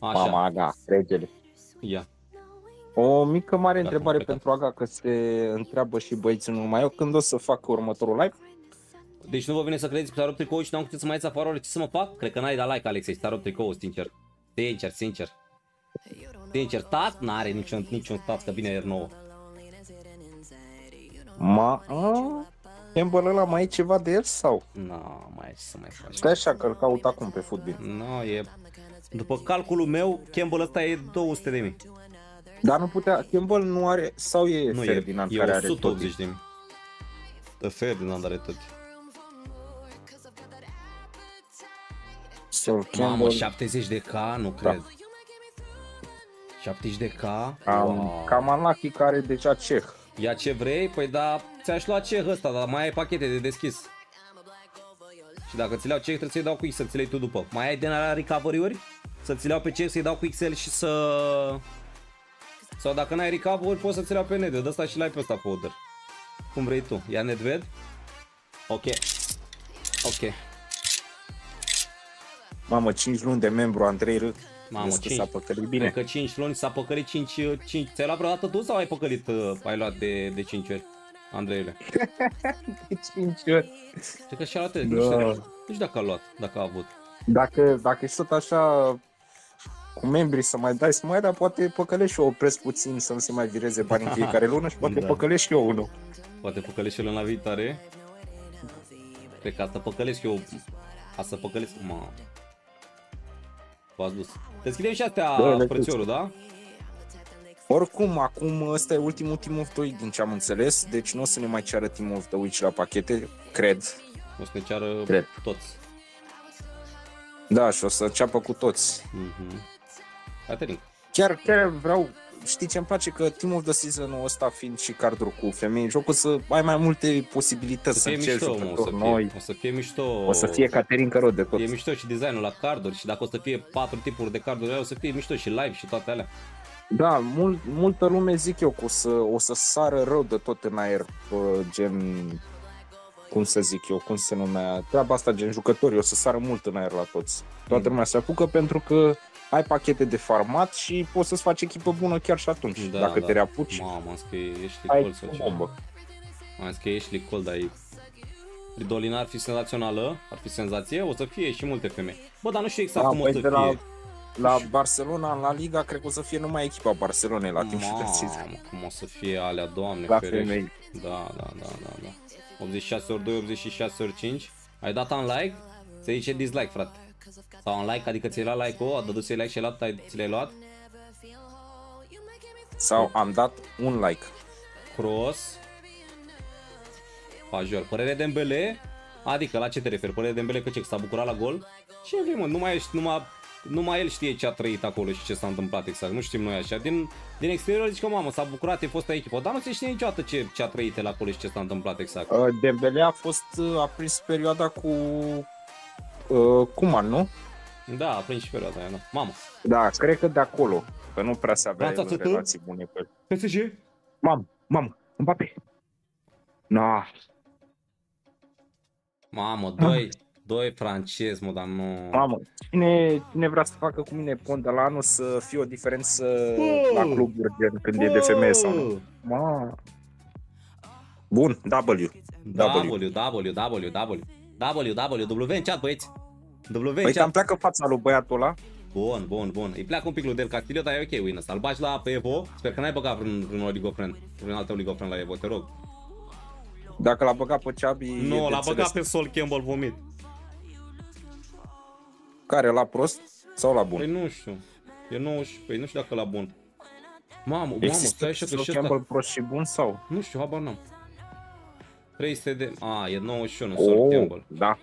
Așa. Mama, Aga, regele. Ia. O mică mare da, întrebare pentru Aga, că se întreabă și băieții, nu numai eu, când o să fac următorul live? Deci nu vă vine să credeți că s-a rupt tricou și n-am putut să mai ies afară, ori ce să mă fac? Cred că n-ai dat like, Alexei, s-a rupt tricou, sincer. Sincer, sincer. Sincer, T O T S n-are niciun, niciun T O T S, că vine R nouă. Ma... Campbell ăla, mai e ceva de el sau? No, mai e ce să mai faci. Stai așa că îl caut acum pe fotbal. No, e... După calculul meu, Campbell ăsta e două sute de mii. Dar nu putea... Campbell nu are... Sau e nu, Ferdinand e, care are tot? E o sută optzeci de mii. Ferdinand are tot. So, mamă, șaptezeci de K? Nu cred. Da. șaptezeci de K. Am wow. Kamanaki care deja ceh. Ia ce vrei? Păi da, ți-aș lua ceh ăsta, dar mai ai pachete de deschis. Și dacă ți le iau ceh, trebuie să-i dau cu X să ți le iei tu după. Mai ai de la recovery-uri? Să ți le iau pe ceh, să-i dau cu X L și să... Sau dacă n-ai recovery, poți să ți le iau pe Nedved. Ăsta și l-ai pe ăsta pe order. Cum vrei tu. Ia Nedved. Ok. Ok. Mamă, cinci luni de membru, Andrei Râ. Mamă, s-a păcălit bine. Că cinci luni s-a păcălit cinci, cinci. Ți-ai luat vreodată tu sau ai păcălit, ai luat de, de cinci ori, Andreile? De cinci ori. Cred că și-a luat, da. Nu, știu, nu știu dacă a luat, dacă a avut. Dacă, dacă ești tot așa cu membrii să mai dai, să mai dar poate păcălești și eu, opresc puțin să nu se mai vireze bani în fiecare lună și poate da. Păcălești și eu unul. Poate păcălești și eu luna viitoare. Cred că asta păcălesc eu, asta păcălesc, mă. V-ați dus. Deschidem și astea, frățiorul, da? Oricum, acum ăsta e ultimul Team of the Week din ce am înțeles, deci nu o să ne mai ceară Team of the Week la pachete, cred. O să ne ceară cred. Toți. Da, și o să înceapă cu toți. Mm-hmm. Hai, chiar, chiar vreau, știi ce îmi place? Că Team of the Season-ul ăsta fiind și cardul cu femei, jocul să ai mai multe posibilități să încerci jucători noi. O să fie mișto. O să fie Caterin Căro de tot. E mișto și designul la carduri și dacă o să fie patru tipuri de carduri, o să fie mișto și live și toate alea. Da, mult, multă lume zic eu că o să, o să sară rău de tot în aer, gen, cum să zic eu, cum se numea, treaba asta, gen jucătorii, o să sară mult în aer la toți. Toată lumea se apucă pentru că ai pachete de farmat și poți să-ți faci echipă bună chiar și atunci, da, dacă da. Te reapuci. Mamă, am zis că ești licol sau ceva. Am zis că ești licol, dar e... Fridolina ar fi senzațională, ar fi senzație, o să fie și multe femei. Bă, dar nu știu exact da, cum o să fie. La... La Barcelona, la Liga, cred că o să fie numai echipa Barcelonei la timpul de sezon. Cum o să fie alea, Doamne ferește. Da, da, da, da, da. optzeci și șase ori doi, optzeci și șase ori cinci. Ai dat un like? Se zice dislike, frate. Sau un like, adică ți-ai luat like-ul, a dădut să-i like și ți-l-ai luat? Sau am dat un like. Cross. Pajor. Părere de Dembele? Adică la ce te referi? Părere de Dembele că ce? Că s-a bucurat la gol? Ce vrei, mă? Numai ești, numai... Numai el știe ce a trăit acolo și ce s-a întâmplat exact, nu știm noi așa. Din, din exterior zici că mamă, s-a bucurat, e fosta echipă, dar nu se știe niciodată ce, ce a trăit el acolo și ce s-a întâmplat exact. Dembele a fost, a prins perioada cu uh, Kuman, nu? Da, a prins și perioada aia, da. Mamă. Da, cred că de acolo, că nu prea se avea el relații bune pe el. P S G? Mamă, mamă, Mbappé. Na. Mamă, doi. Doi francez, mă, dar nu... Mamă, cine, cine vrea să facă cu mine pont de la anul să fie o diferență oh! la cluburi când oh! e de femeie sau nu? Ma. Bun, W. W, W, W, W, W, W, W în chat, băieți. W în chat. Păi cam pleacă fața lui băiatul ăla. Bun, bun, bun. Îi pleacă un pic lui Del Castillo, dar e ok, Win ăsta. Îl bagi la pe Evo. Sper că n-ai băgat vreun, vreun oligofren, vreun alt oligofren la Evo, te rog. Dacă l-a băgat pe Xabi... Nu, l-a băgat pe Sol Campbell, vomit. Care, la prost sau la bun? Păi nu știu, e nouăzeci, păi nu știu dacă la bun. Mamă, mamă, stai așa că și ăsta... prost și bun sau? Nu știu, habar n-am. trei sute de... A, e nouăzeci și unu, oh, Sol Campbell. Da.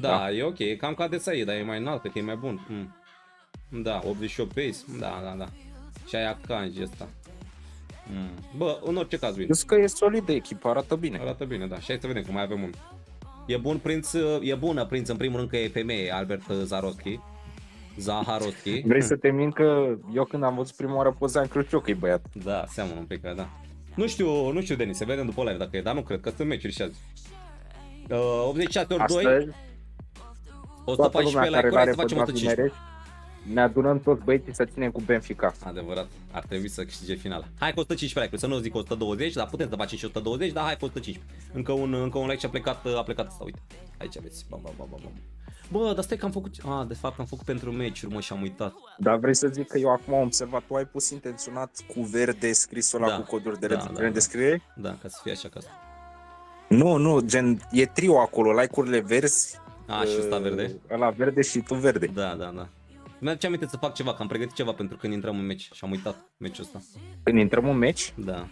Da, da, e ok, e cam ca Desai, dar e mai înalt, că e mai bun. Mm. Da, optzeci și opt pace, da, da, da. Și aia Kanji ăsta. Mm. Bă, în orice caz, bine. Deci că e solidă echipa, arată bine. Arată bine, da, și hai să vedem că mai avem un... E bun prinț, e bună prinț, în primul rând că e femeie, Albert Zarotski. Zaharotski. Vrei să te mint că eu când am văzut prima oară poza am crezut că e băiat. Da, seamănă un pic, da. Nu știu, nu știu, Denis, se vedem după live dacă e, dar nu cred că sunt meciuri și azi. Uh, optzeci și șase ori doi. o sută paisprezece la curaj, să facem o sută cincisprezece. Ne adunăm toți băieții să ținem cu Benfica. Adevărat, ar trebui să câștige finala. Hai cu o sută cincisprezece, să nu zic o sută douăzeci, dar putem să facem și o sută douăzeci, dar hai cu o sută cincisprezece. Încă un, încă un like și a plecat, a plecat asta, uite. Aici aveți, bam, bam, bam, bam. Bă, dar stai că am făcut, a, de fapt am făcut pentru meciuri, mă, și am uitat. Dar vrei să zic că eu acum am observat, tu ai pus intenționat cu verde scrisul ăla, da, cu coduri de da, da, descriere? Da, da, ca să fie așa ca asta. Nu, nu, gen, e trio acolo, like-urile verzi. A, și ăsta verde. Ăla verde și tu verde. Da, da, da. Mi-aduce aminte să fac ceva, că am pregătit ceva pentru când intrăm în meci și am uitat meciul ăsta. Când intrăm în meci? Da.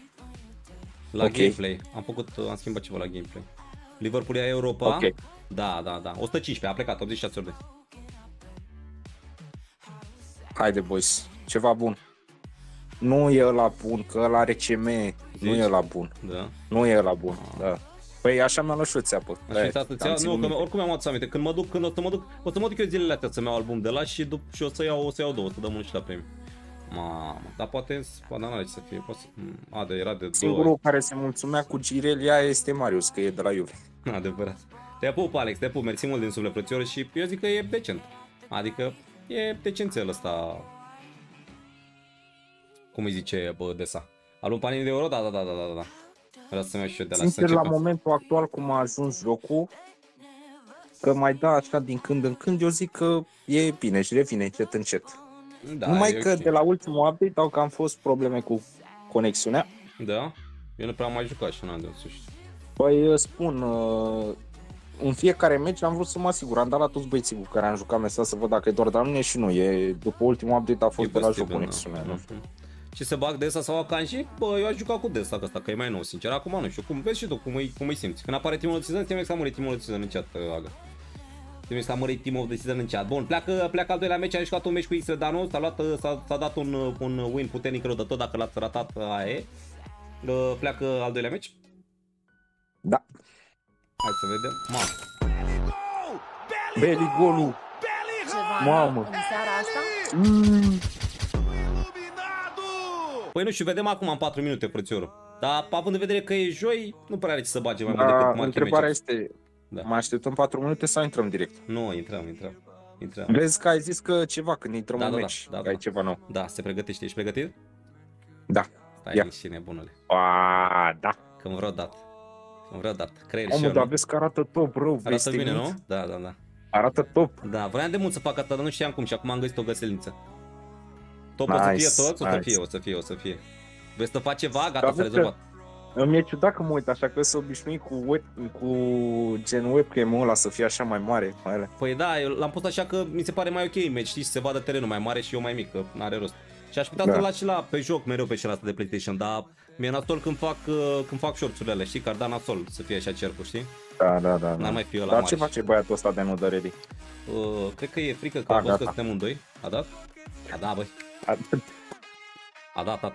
La okay. Gameplay. Am făcut, am schimbat ceva la gameplay. Liverpool ia Europa. Okay. Da, da, da. o sută cincisprezece, a plecat, optzeci și șase ori. Haide, boys. Ceva bun. Nu e ăla bun, că ăla are C M. Nu e ăla bun. Da. Nu e ăla bun. Ah. Da. Păi așa mi-am lăsat țeapă. Nu, că oricum am adus aminte. Când mă duc, când o să mă duc, o să mă duc eu zilele astea să-mi iau album de la și, dup, și o să iau, o să iau două, să dăm unul și la premiu. Mamă, dar poate, poate n-are ce să fie, poate, a, de, era de două. Singurul care se mulțumea cu Girelia este Marius, că e de la Juve. Adevărat. Te pup, Alex, te pup, mersi mult din suflet, frățior, și eu zic că e decent. Adică e decențel ăsta, cum îi zice, bă, Desa. A luat panini de euro? Da, da, da, da, da, da. Vreau să merg și eu de la sincer, la momentul actual, cum a ajuns jocul, că mai da așa din când în când, eu zic că e bine și revine încet încet. Da, numai că okay, de la ultimul update au că am fost probleme cu conexiunea. Da? Eu nu prea am mai jucat și n-am de să știu. Păi eu spun, în fiecare meci am vrut să mă asigur, am dat la toți băieții cu care am jucat mesaj să văd dacă e doar de la mine și nu e. După ultimul update a fost de la joc conexiunea. Și se bag Desa sau Akanji? Bă, eu aș juca cu Desa, că asta că e mai nou, sincer. Acum nu știu, cum vezi și tu, cum îi, cum îi simți? Când apare Team of the Season, te-mi că a murit Team of the Season în chat, Aga. Te-mi că a murit Team of the Season în chat. Bun, pleacă, pleacă al doilea meci, a jucat un meci cu X-Redanu, s-a luat, s-a dat un, un win puternic rău de tot, dacă l-ați ratat, aia pleacă al doilea meci? Da. Hai să vedem. Mamă. Beligolul! Mamă! În seara asta? Păi nu știu, vedem acum în patru minute, frățiorul. Dar având în vedere că e joi, nu prea are ce să bage mai mult decât întrebarea este, da, mai așteptăm patru minute sau intrăm direct? Nu, intrăm, intrăm, intrăm. Vezi că ai zis că ceva când intrăm, da, în da, meci, da, da, ai da, ceva nou. Da, se pregătește, ești pregătit? Da. Stai niște nebunule. Aaaa, da. Când vreau dat, când vreau dat, creier și eu. Omul, dar vezi că arată top rău, arată bine, nu? Da, da, da. Arată top. Da, vreau de mult să fac asta, dar nu știam cum și acum am găsit o găselință. Top nice, o să fie tot, nice. o să fie, o să fie, o să fie. Vrei să faci ceva? Gata, s-a rezolvat. Mi-e ciudat că mă uit așa, că s-a obișnuit cu, web, cu gen webcam-ul ăla să fie așa mai mare. Mai păi da, eu l-am pus așa că mi se pare mai ok image, știi, să se vadă terenul mai mare și eu mai mic, că n-are rost. Și aș putea da. Să-l las și la, pe joc mereu pe celălalt de PlayStation, dar mi-e nasol când fac, când fac shorts-urile alea, știi, că ar da nasol să fie așa cercul, știi? Da, da, da. N-ar mai fi ăla. Dar ce face băiatul ăsta de nu dă ready? Uh, cred că e frică că a văzut că suntem în doi. A dat? A dat, băi. A dat. A dat, tata.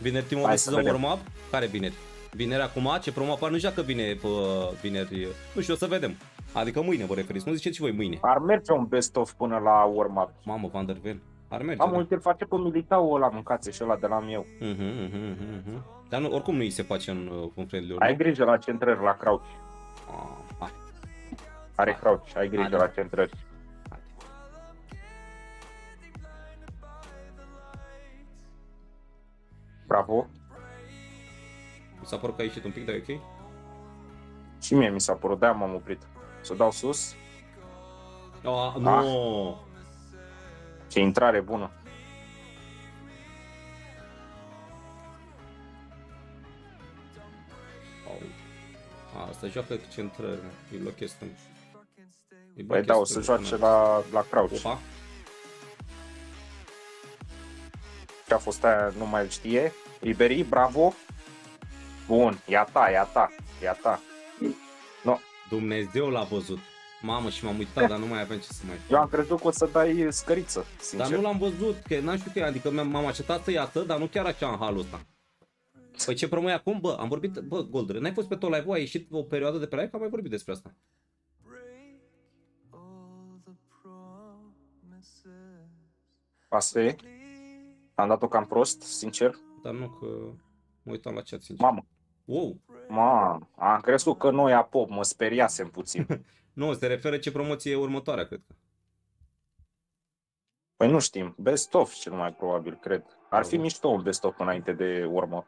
Vineri primul de sezon warm-up? Care vineri? Vineri acum? Ce promo apar? Nu știu dacă vine vineri. Nu știu, o să vedem. Adică mâine vă referiți, nu ziceți și voi mâine. Ar merge un best-of până la warm-up. Mamă, Van der Ven. Ar merge. Am multe face pe Militao ăla, mâncați și ăla de la meu. Uh-huh, uh-huh, uh-huh. Dar nu, oricum nu îi se face în conferințele. Ai grijă la centrări, la crouch. Ah, are ah, crouch, ai grijă ah, la centrări. Bravo. Mi s-a părut că a ieșit un pic, dar e ok? Și mie mi s-a părut, de-aia m-am oprit. Să dau sus. Oh, nu. Ah. Ce intrare bună. Oh. Asta joacă centrări, îi blochesc. Păi da, o să joace la, la crouch. Opa. Ce a fost aia, nu mai știe. Ribery, bravo. Bun, ia ta, ia ta, ia ta. No. Dumnezeu l-a văzut. Mamă, și m-am uitat, dar nu mai aveam ce să mai fac. Eu am crezut că o să dai scăriță, sincer. Dar nu l-am văzut, că n-am știut că e, adică m-am așteptat să iată, dar nu chiar așa în halul ăsta. Păi ce promoi acum, bă, am vorbit, bă, Goldre, n-ai fost pe tot live-ul, ai ieșit o perioadă de pe live, că am mai vorbit despre asta. Asta e? Am dat-o cam prost, sincer. Dar nu, că mă uitam la chat, sincer. Mamă. Wow. Mamă, am crezut că noi apop, mă speriasem puțin. Nu, se referă ce promoție e următoarea, cred că. Păi nu știm, best of cel mai probabil, cred. Ar da, fi da. Mișto un best of înainte de urmă.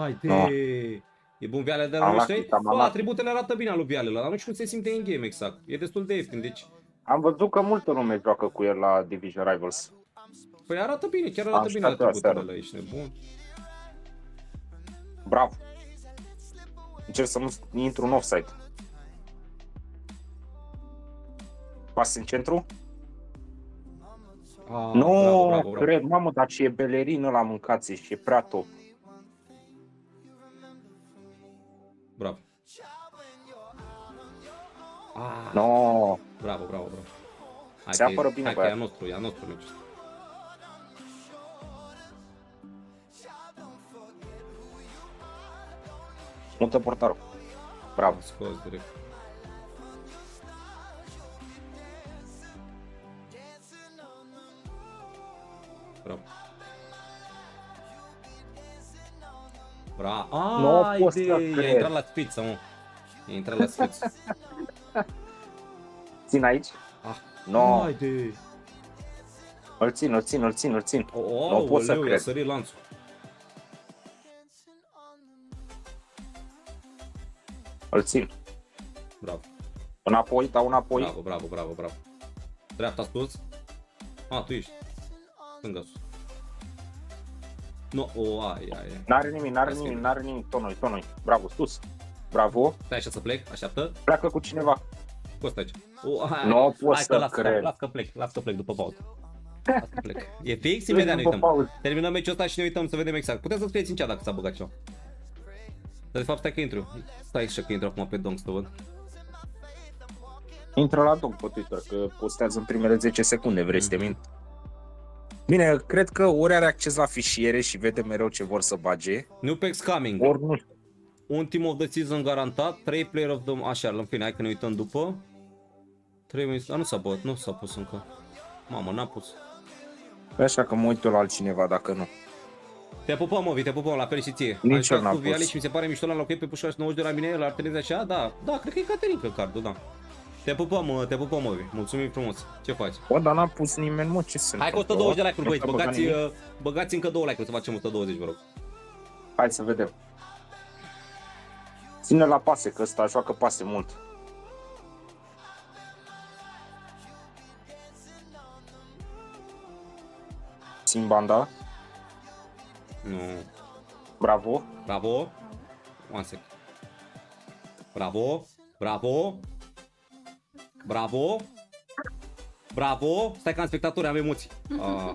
Ai de... No. E bun Viale de la noi? Bă, atributele arată bine al lui Viale, dar nu știu cum se simte în game exact. E destul de ieftin, deci... Am văzut că multă lume joacă cu el la Division Rivals. Păi arată bine, chiar arată am bine atributele la ești nebun. Bravo. Încerc să nu intru în offside. Pas în centru? Ah, nu, bravo, bravo, bravo. Cred, mamă, dar ce e belerină la mâncație și e prea top. Bravo. Ah, no. Bravo, bravo, bravo. Hai, se apără bine, hai, băiat. Hai, e a nostru, e a nostru. Mută portarul. Bravo. Scos direct. Bravo. Bravo. Ai, no, de... i-a intrat la spiță, mă. I-a intrat la spiță. Țin aici? Ah, no. Ai de... Îl țin, îl țin, îl țin, îl țin. O, o, nu pot să cred. Sărit lanțul. Îl țin. Bravo. Înapoi, dau înapoi. Bravo, bravo, bravo, bravo. Dreapta sus. A, tu ești. Stânga sus. No, o, ai, ai. N-are nimic, n-are nimic, n-are nimic. Tot noi, tot noi. Bravo, sus. Bravo. Stai așa să plec, așteaptă. Pleacă cu cineva. Costa aici. Nu pot să cred. Las că plec, las că plec după pauză. Las că plec. E fix, imediat ne uităm. Terminăm meciul ăsta și ne uităm să vedem exact. Puteți să scrieți în chat dacă s-a băgat ceva. Dar de fapt stai că intru, stai și că intru acum pe Dong să văd. Intră la Dong pe Twitter, că postează în primele zece secunde, vrei să te mint? Bine, cred că ori are acces la fișiere și vede mereu ce vor să bage. New packs coming. Ori nu. Un team of the season garantat, trei player of the... Așa, în fine, hai că ne uităm după. trei minute, dar nu s-a băut, nu s-a pus încă. Mamă, n-a pus. Așa că mă uit eu la altcineva dacă nu. Te pupăm, mă, te pupăm, la fel și ție. Nici eu n-am pus. Și mi se pare mișto la locuit pe Pușcaș nouăzeci de la mine, la Artelenzi așa, da, da, cred că e Caterinca cardul, da. Te pupăm, te pupăm, mă, mulțumim frumos, ce faci? Bă, dar n-a pus nimeni, mă, ce sunt? Hai că o sută douăzeci de like-uri, băieți, băgați, băgați încă două like-uri să facem o sută douăzeci, vă rog. Hai să vedem. Ține la pase, că ăsta joacă pase mult. Simbanda. Nu. Bravo. Bravo. One sec. Bravo. Bravo. Bravo. Bravo. Stai că am spectatori, am emoții. Ah.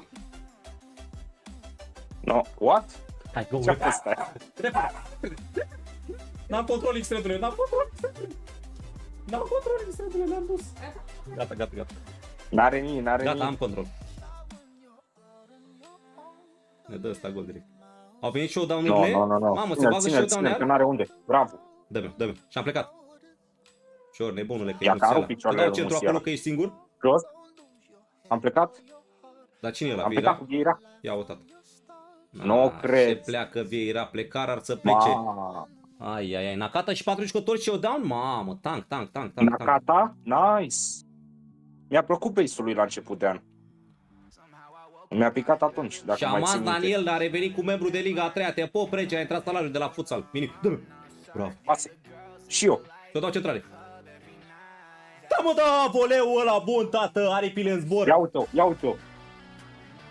No, what? Hai, go. Ce-a fost aia? N-am control X-ray-urile, n-am control X-ray-urile. N-am control X-ray-urile, le-am dus. Gata, gata, gata. N-are nimic, n-are nimic. Gata, am control. Ne dă ăsta gol direct. Au venit showdown-urile? No, no, no. Mamă, se bagă showdown-urile? Ține, ține, că n-are unde. Bravo. Dă-mi, dă-mi. Și-am plecat. Ușor, nebunule, că e Musiala. Te dau centru acolo că ești singur? Jos. Am plecat. Dar cine e ăla? Am plecat cu Vieira. Ia o tată. Nu cred. Se pleacă Vieira, plecar ar să plece. Ai, ai, ai, Nakata și patru jucători și eu down? Mamă, tank, tank, tank, tank. Nakata? Tank. Nice! Mi-a plăcut base-ul lui la început de an. Mi-a picat atunci, dacă mai țin minte. Daniel a revenit cu membru de Liga a treia, te pop, rege, a intrat salariul de la futsal. Mini, dă-mi! Bravo! Pase. Și eu! Te dau centrare. Da, mă, da, voleul ăla bun, tată, aripile în zbor. Ia uite-o, ia uite-o!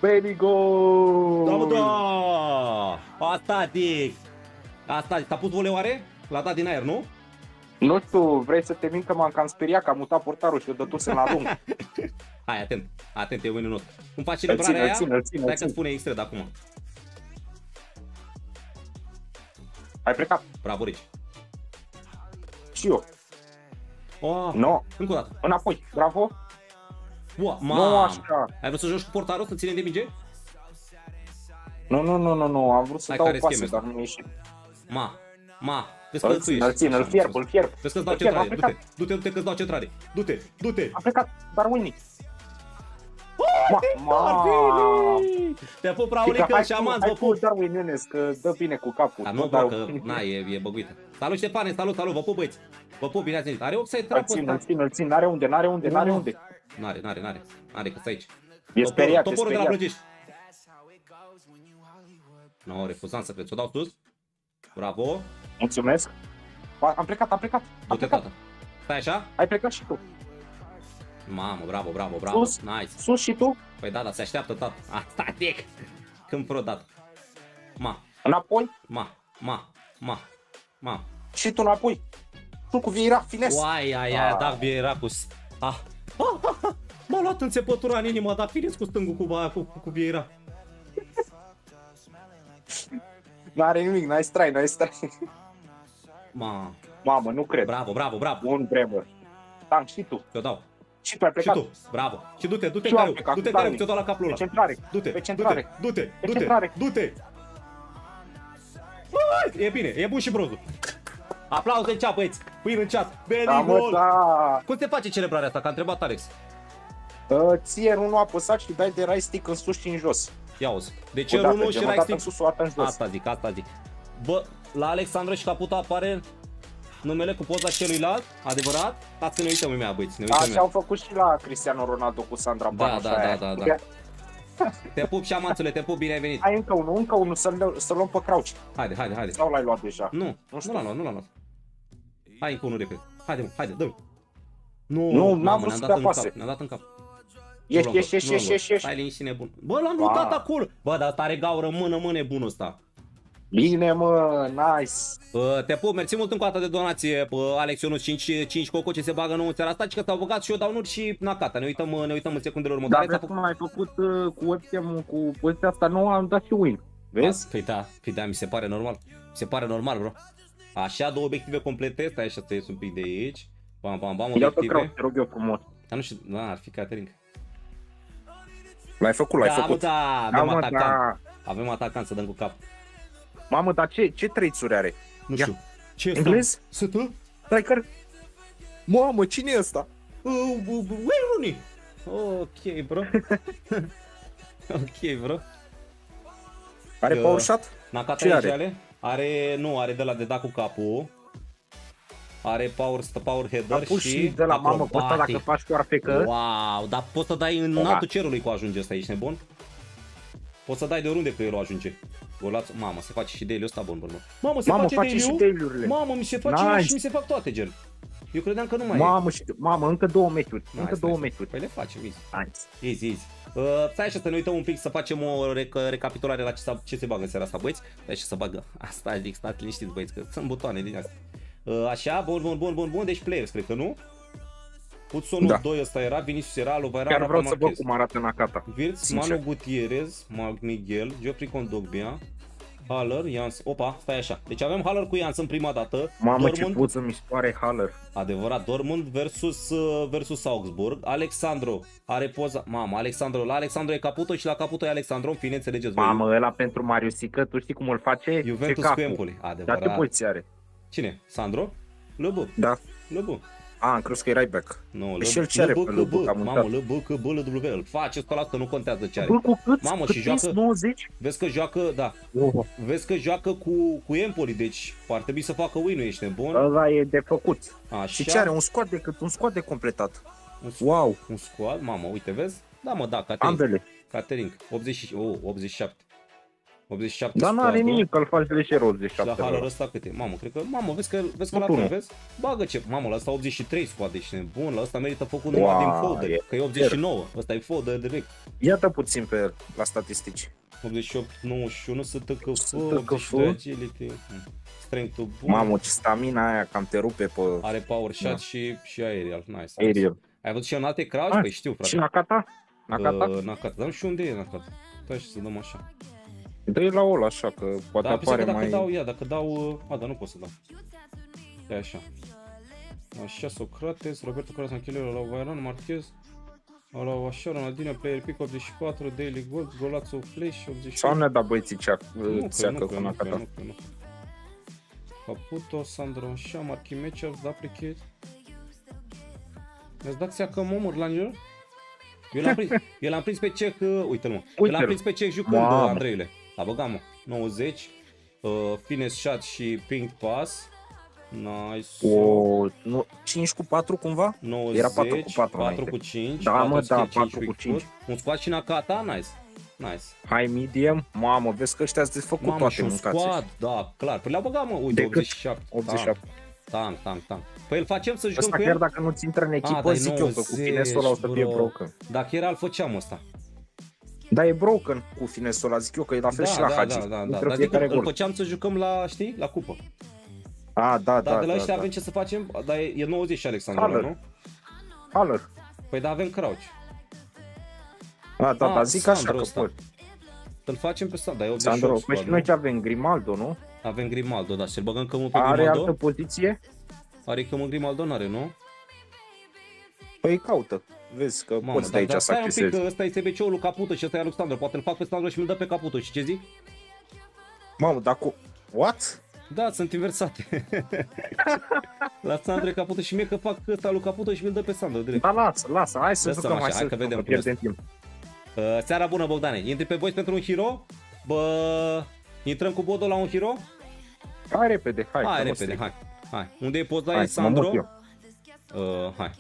Baby goal! Da, mă, da! Asta, Dick! Asta, s-a pus voleu oare? L-a dat din aer, nu? Nu știu, vrei să te mint că m-am cam speriat că am mutat portarul și o dătusem la lung. Hai, atent, atent, e winul nostru. Cum faci celebrarea aia? Stai că spune X-ray de acum. Ai plecat. Bravo, Rich. Și eu. Oh, no. Încă o dată. Înapoi, bravo. Wow, nu așa. Ai vrut să joci cu portarul, să ținem de minge? Nu, nu, nu, nu, nu, am vrut să dau pase, dar nu mi-a ieșit. Ma, ma, vezi că îl țin, îl țin, îl fierb, îl fierb. Vezi că îți dau centrare, du-te, du-te, du-te că îți dau centrare, du-te, du-te. A plecat, dar Winnie. Ma, te-a pus Raulică și Amanț, vă pup. Dar Winnie, Iones, că dă bine cu capul. Nu, bă, că, na, e băguită. Salut Ștefane, salut, salut, vă pup băieți, vă pup, bine ați venit. Are optside trap ăsta. Îl țin, îl țin, îl țin, n-are unde, n-are unde, n-are unde. N-are, n-are, n-are, n-are, că-s aici. E speriat, e speriat. Nu, refuzam să plec, o dau sus. Bravo. Mulțumesc. Am plecat, am plecat. Du-te, tata. Stai așa? Ai plecat și tu. Mamă, bravo, bravo, bravo. Sus, nice. Sus și tu? Păi da, da, se așteaptă, tata. Asta, dic. Când vreo dată. Ma. Înapoi? Ma, ma, ma, ma. Și tu înapoi. Tu cu Vieira, finesse. Uai, ai, ai, da, Vieira cu... Ah. M-a luat înțepătura în inimă, dar finesse cu stângul cu Vieira. N-are nimic, n-ai try, n-ai try. Ma. Mamă, nu cred. Bravo, bravo, bravo. Bun, bravo. Tank, și tu. Te-o dau. Și tu ai plecat. Și tu, bravo. Și du-te, du-te, Careu, du-te, Careu, ți-o dau la capul ăla. Pe centrare, du-te, pe centrare, du-te, du-te, du-te. E bine, e bun și brozul. Aplauze în chat, băieți. Pâine în chat. Beni gol. Cum te face celebrarea asta? Că a întrebat Alex. Ție nu a apăsat și dai de right stick în sus și în jos. Ia o zi. Deci el unul și right stick sus, o dată în jos. Asta zic, asta zic. Bă, la Alexandru și Caputa apare numele cu poza celuilalt, adevărat? Stați că ne uităm imediat, băieți, ne uităm imediat. Așa au făcut și la Cristiano Ronaldo cu Sandra Bano. Da, da, da, da, da. Te pup și amanțule, te pup, bine ai venit. Hai încă unul, încă unul, să-l luăm pe crouch. Haide, haide, haide. Sau l-ai luat deja? Nu, nu l-am luat, nu l-am luat. Hai încă unul repede. Haide, haide, dă-mi. Nu, n-am vrut să te apase. Ne-a dat în cap. Ești, ești, ești, ești, ești, ești. Stai liniștit, nebun. Bă, l-am mutat acolo. Bă, dar tare gaură, mână, mână, nebun ăsta. Bine, mă, nice. Bă, te pup, mersi mult încă o dată de donație, bă, Alex Ionuț, cinci coco ce se bagă nouă în seara asta, ci că s-au băgat și eu down-uri și Nakata. Ne uităm, ne uităm în secundele următoare. Dar vezi cum ai făcut cu webcam-ul, cu poziția asta nouă, am dat și win. Vezi? Păi da, păi da, mi se pare normal. Mi se pare normal, bro. Așa, două obiective complete. Stai așa să ies un pic de aici. Bam, bam, bam, obiective. Te rog eu frumos. Dar nu știu, da, ar fi catering. L-ai făcut, l-ai făcut. Da, avem atacant. Avem atacant, să dăm cu cap. Mamă, dar ce, ce trăițuri are? Nu știu. Ce e ăsta? Sătă? Striker? Mamă, cine e ăsta? Wayne Rooney. Ok, bro. Ok, bro. Are power shot? Ce are? Are, nu, are de la de da cu capul. Are power, power header și de la mamă, pe ăsta dacă faci cu arfecă. Wow, dar poți să dai în altul cerului cu ajunge ăsta, ești nebun? Poți să dai de oriunde cu el o ajunge. Golazo, mamă, se face și daily-ul ăsta, bun, bun, bun. Mamă, se mamă, face, face daily-ul, daily-urile. Mamă, mi se face nice. Și mi se fac toate, gen. Eu credeam că nu mai mamă, e. Și, mamă, încă două meciuri, nice, încă nice. două meciuri. Păi le facem, easy. Nice. Easy, easy. Uh, stai așa să ne uităm un pic, să facem o rec recapitulare la ce, ce se bagă în seara asta, băieți. Stai așa să bagă. Asta, adică, stați liniștiți, băieți, că sunt butoane din asta. Uh, așa, bun, bun, bun, bun, bun, deci players, cred că nu. Putsonul da. doi ăsta era, Vinicius era, Lovaira, Rafa Marquez. Chiar vreau să văd cum arată Nakata. Virts, Manu Gutierrez, Marc Miguel, Geoffrey Kondogbia, Haller, Jans. Opa, stai așa. Deci avem Haller cu Jans în prima dată. Mamă, Dortmund, ce puză mi se pare Haller. Adevărat, Dortmund versus, versus Augsburg. Alexandro are poza. Mamă, Alexandro, la Alexandro e Caputo și la Caputo e Alexandro, în fine, înțelegeți voi. Mamă, ăla pentru Mariusică, tu știi cum îl face? Juventus cu Empoli, adevărat. Dar ce poziție are? Cine? Sandro? Lubu. Da. Lubu. A, am crezut că e right back. Nu, L B C B, îl face o sută la sută, nu contează ce are. Mamă, și joacă, vezi că joacă, da, vezi că joacă cu, cu Empoli, deci ar trebui să facă win-ul, ești nebun. Ăla e de făcut. Așa. Și ce are, un squad de, un squad de completat. Un squad, wow. Un squad, mamă, uite, vezi? Da, mă, da, Catering. Ambele. Catering, optzeci și șapte. optzezeci și șapte. Dar n-are nimic, că-l faci leșer optzeci și șapte. La Haller ăsta câte? Mamă, cred că, mamă, vezi că, vezi că la fel, vezi? Bagă ce, mamă, la ăsta optzeci și trei scoate și nebun, la ăsta merită făcut numai din folder, că e optzeci și nouă, ăsta e folder direct. Iată puțin pe la statistici. optzeci și opt, nouăzeci și unu, S T C F, optzeci și doi agility, strength to bun. Mamă, ce stamina aia, cam te rupe pe... Are power shot și aerial, nice. Aerial. Ai văzut și în alte crouch? Păi știu, frate. Și Nakata? Nakata? Nakata, dar nu știu unde e Nakata. Stai și să dăm așa. Dă-i la ăla așa, că poate da, apare că mai... Dacă dau, ia, dacă dau... A, dar nu pot să dau. E așa. Așa, Socrates, Roberto Carlos Ancelero, la Vairan, Marquez, la așa, Ronaldinho, Player Pick, optzeci și patru, Daily Gold, Golazo Flash, optzeci și patru... Sau ne-a dat băieții țeacă cu Nakata. Caputo, Sandro, așa, Marchi Matcher, Daprichid... Mi-ați dat țeacă momuri la Angelo? Eu l-am prins pe cec... Uite-l, mă. Eu l-am prins pe cec jucând, Andreile. La băgat, mă. nouăzeci, uh, Fines Shot și Pink Pass. Nice. Wow. No, cinci cu patru cumva? nouăzeci, era patru cu patru. patru cu cinci. Da, mă, da, patru cu cinci. Un squad și Nakata, nice. Nice. High medium, mamă, vezi că ăștia ați desfăcut mamă, toate mâncații. Squad, da, clar. Păi la băgat, mă, uite, optzeci și șapte. optzeci și șapte. Tam, tam, tam. Păi îl facem să jucăm cu el. Chiar dacă nu-ți intră în echipă, zic eu că cu finesul ăla o să fie broken. Dacă era, îl făceam ăsta. Da, e broken cu finesul ăla, zic eu că e la fel da, și la da, Hagi. Da, da, da, da. Adică îl făceam să jucăm la, știi, la cupă. A, da, da, da. Dar de la ăștia da, avem da. ce să facem, dar e, e nouăzeci și Alexandru, nu? Haller. Păi da, avem Crouch. A, da, ah, da, zic Sandro așa ăsta. Că pot. Îl facem pe Sandro, dar e optzeci și opt. Păi și noi ce avem, Grimaldo, nu? Avem Grimaldo, da, să-l băgăm cămul pe Grimaldo. Are altă poziție? Are cămul Grimaldo, n-are, nu? Păi caută. Vezi că mamă, poți da, aici să accesezi. Stai un pic, că ăsta e C B C-ul lui Caputo și ăsta e Alexandru. Poate îl fac pe Sandro și mi-l dă pe Caputo. Și ce zic? Mamă, dar cu... What? Da, sunt inversate. La Sandro e Caputo și mie că fac ăsta lui Caputo și mi-l dă pe Sandro direct. Da, lasă, lasă, hai să jucăm mai să vedem pierdem timp. Uh, seara bună, Bogdane. Intri pe voi pentru un hero? Bă... Intrăm cu Bodo la un hero? Hai repede, hai. Hai repede, hai. Hai. Unde e poza lui Sandro? Uh, hai.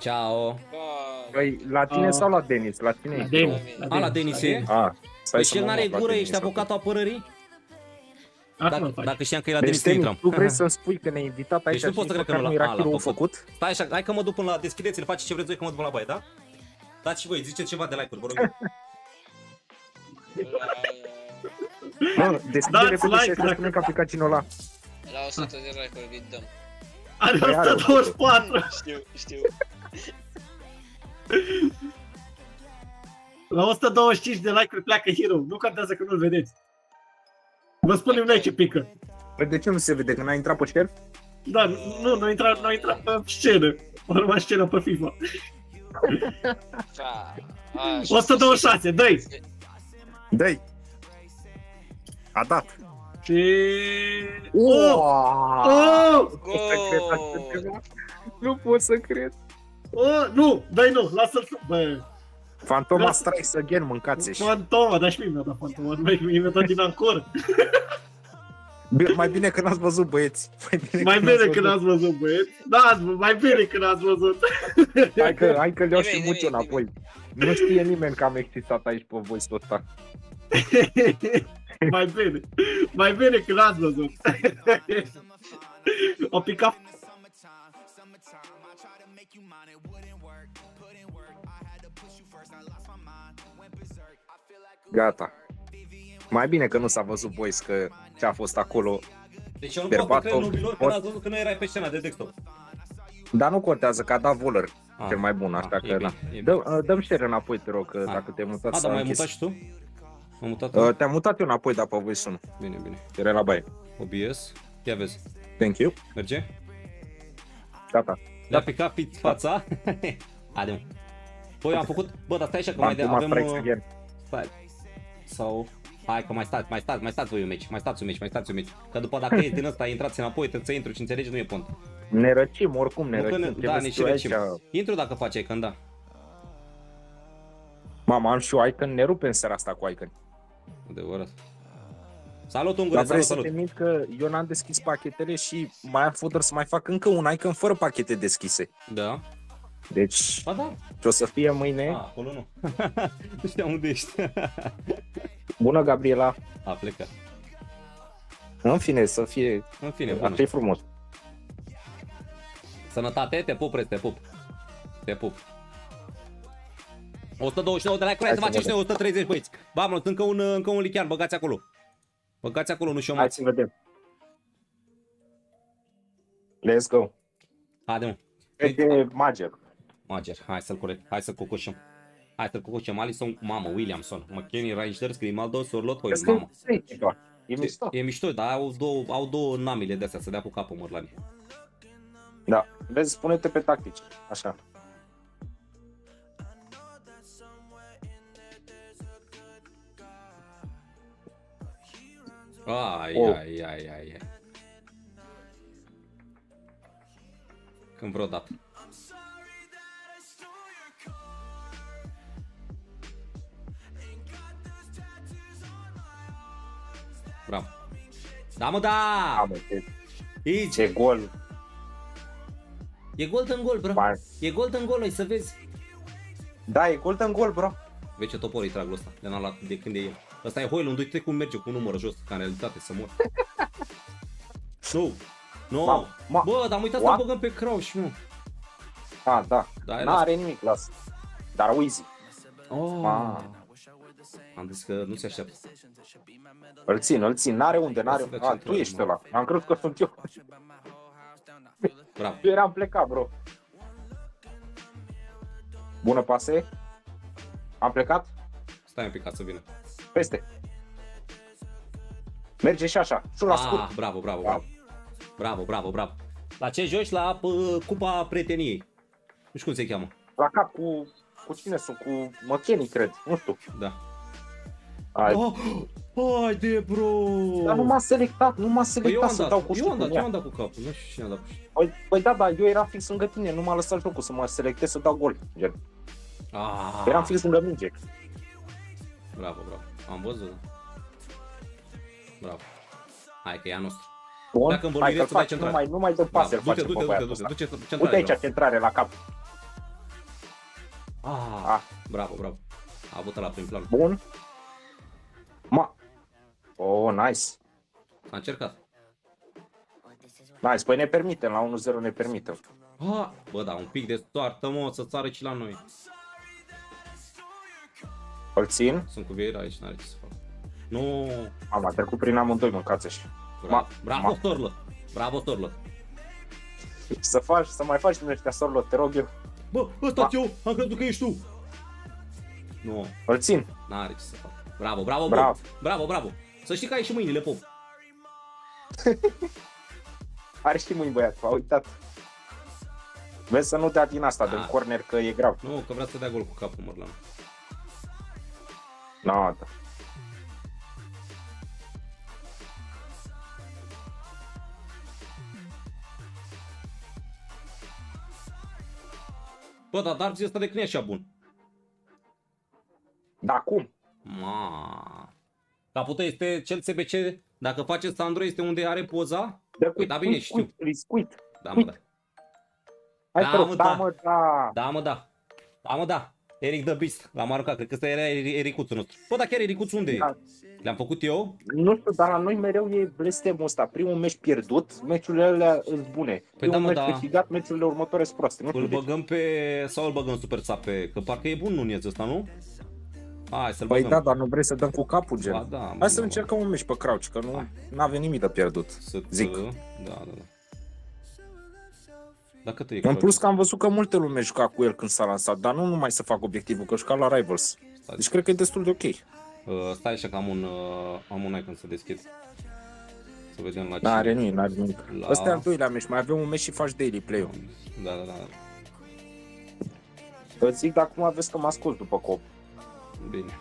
Ciao. Păi, la tine uh. sau la Denis? La tine. La Denis. A, la Denis e? A. Deci el n-are gură, ești avocatul apărării? Dacă, dacă știam că e la deci, Denis, intram. Tu vrei să-mi spui că ne-ai invitat aici deci nu pot să cred că nu era hero-ul făcut? Stai așa, hai că mă duc până la deschideți-l, faceți ce vreți voi că mă duc până la baie, da? Dați și voi, ziceți ceva de like-uri, vă rog. Deschide repede și așa spune că a picat cineva ăla. La o sută de like-uri vi-l dăm. Are o sută douăzeci și patru! Știu, știu. La o sută douăzeci și cinci de like-uri pleacă hero, nu contează că nu-l vedeți. Vă spunem noi ce pică. Păi de ce nu se vede? Că n-a intrat pe scenă? Da, nu, n-a intrat, n-a intrat pe scenă. A rămas scenă pe FIFA. o sută douăzeci și șase, dă-i! Dă-i! A dat! Și... Oh! Oh! Nu pot să cred! Oh, nu! Dă-i nu! Lasă-l sub! Fantoma strikes again, mâncați-și! Fantoma, dar și mie mi-a dat Fantoma, mi-a dat din ancor! Mai bine că n-ați văzut, băieți. Mai bine, mai bine că n-ați văzut. văzut, băieți. Da, mai bine că n-ați văzut. Hai că, hai că le-au și muciu înapoi. Nu știe nimeni că am existat aici pe voi tot ăsta. Mai bine. Mai bine că n-ați văzut. O picat. Gata. Mai bine că nu s-a văzut, boys, că ce a fost acolo. Deci eu nu pot cred nobilor că n-ați văzut că nu erai pe scena de desktop. Dar nu contează, că a dat voler ah, cel mai bun, așa ah, că... Dă-mi dă ștere înapoi, te rog, că ah. dacă te-ai mutat ah, s-a închis. Mutat și tu? Mutat uh, Te-am mutat eu înapoi, dar pe voi sună. Bine, bine. Era la baie. O B S, ia vezi. Thank you. Merge? Gata. Le-a picat pe fața. Adem. Păi am făcut... Bă, dar stai așa că mai de... avem. Sau... Hai că mai stați, mai stați, mai stați voi un meci, mai stați un meci, mai stați un meci. Că după dacă e din ăsta, intrați înapoi, trebuie să intru și înțelegi, nu e pont. Ne răcim, oricum ne răcim. Ne, da, ne și răcim. Aici... Intru dacă faci Icon, da. Mama, am și eu Icon, ne rupem seara asta cu Icon. Adevărat. Salut, Ungure, dar salut, salut. Dar vrei să te mint că eu n-am deschis pachetele și mai am fodder să mai fac încă un Icon fără pachete deschise. Da. Deci, ba, da. ce o să fie mâine... A, acolo nu. Nu știam unde ești. Bună, Gabriela! A plecat. În fine, să fie... În fine, bună. Așa e frumos. Sănătate, te pup, te pup. Te pup. o sută douăzeci și nouă de la curaj să faceți noi o sută treizeci, băieți. Bă, încă un, încă un lichian, băgați acolo. Băgați acolo, nu și-o mai... Hai să vedem. Let's go. Haide, mă. Mager. Mager, hai să-l corect, hai să-l cocoșăm. Hai să-l cocoșăm, Alisson, mamă, Williamson, McKennie, Rangers, Grimaldo, Sorlot, hoi, mamă. E mișto. E mișto, dar au două, au două namile de-astea, să dea cu capul mărlanii. Da, vezi, spune-te pe tactici, așa. Ai, oh. ai, ai, ai, ai. Când vreo dată. Bravo. Da, mă, da! E gol. E gol în gol, bro. E gol în gol, ai să vezi. Da, e gol în gol, bro. Vezi ce toporii trag ăsta. Le-am luat de când e el. Ăsta e Hoylund, uite cum merge cu numărul jos, ca în realitate să mor. Nu. Nu. No. No. Bă, dar am uitat să băgăm pe Crouch, nu. Ah, da. Da, n-are nimic, las. Dar Wizzy. Oh. Ah. Am zis că nu se așteaptă. Îl țin, îl țin, n-are unde, n-are unde. A, tu ești ăla, am crezut că sunt eu. Bravo. Eu eram plecat, bro. Bună pase. Am plecat? Stai un pic ca să vină. Peste. Merge și așa, și la scurt. Ah, bravo, bravo, bravo. Bravo, bravo, bravo. La ce joci? La uh, Cupa Prieteniei. Nu știu cum se cheamă. La cap cu... Cu cine sunt? Cu McKennie, cred. Nu știu. Da. Hai. Oh, hai de bro! Dar nu m-a selectat, nu m-a selectat să dau cu știu. Eu am dat, eu am dat cu capul, nu știu cine a dat cu știu. Păi da, da, eu eram fix lângă tine, nu m-a lăsat jocul să mă selectez să dau gol. Ah. Eram fix lângă minge. Bravo, bravo. Am văzut. Bravo. Hai că e a nostru. Bun. Dacă îmi vorbirea, să dai centrare. Nu mai, nu mai dă pase, îl facem pe băiatul ăsta. Uite aici, centrare la cap. Ah, ah, bravo, bravo. A avut la prin plan. Bun. Ma. Oh, nice. S-a încercat. Nice, păi ne permitem, la unu zero ne permitem. Ah, bă, da, un pic de soartă, mă, să țară și la noi. Îl țin? Sunt cu Vieira aici, n-are ce să fac. Nu. Am, a trecut prin amândoi, mâncați așa. Bravo, bravo, Sorlot. Bravo, Sorlot. Să faci, să mai faci din ăștia, Sorlot, te rog eu. Bă, ăsta eu, am crezut că ești tu. Nu. Îl țin. N-are ce să fac. Bravo, bravo, bravo, bravo, bravo. Să știi că ai și mâinile, Pop. Are și mâini, băiatul, a uitat. Vezi să nu dea din asta, din corner, că e grav. Nu, că vrea să dea gol cu capul, mărlan. No, da. Bă, dar Darcy ăsta de când e așa bun? Da, cum? Ma. Dar putea este cel C B C Dacă faceți Sandro, este unde are poza? Da, păi, da, bine, știu. Riscuit. Da, mă, da. Hai, da, mă, da. Da. Da, mă, da. Da, mă, da. Eric the Beast, l-am aruncat, cred că ăsta era Ericuțul nostru. Bă, dar chiar Ericuțul unde da. e? Le-am făcut eu? Nu știu, dar la noi mereu e blestemul ăsta. Primul meci pierdut, meciurile alea sunt bune. Păi da, meci da. câștigat, meciurile următoare sunt proaste. Nu îl băgăm pe... sau îl băgăm super sape? Că parcă e bun Nunez ăsta, nu? Hai să-l băgăm. Păi da, dar nu vrei să dăm cu capul, gen? Ba, da, mă, Hai da, să mă. încercăm un meci pe Crouch, că nu avem nimic de pierdut, să zic. Da, da, da. Dacă te în plus că am văzut că multe lume juca cu el când s-a lansat, dar nu numai să fac obiectivul, că juca la Rivals. Stai. Deci cred că e destul de ok. Uh, stai așa că am un, uh, am un icon să deschid. Să vedem la ce. N-are nimic, n-are nimic. La... Ăsta e al doilea meci, mai avem un meci și faci daily play-ul. Da, da, da. Îți zic, dar acum aveți că mă ascult după cop. Bine.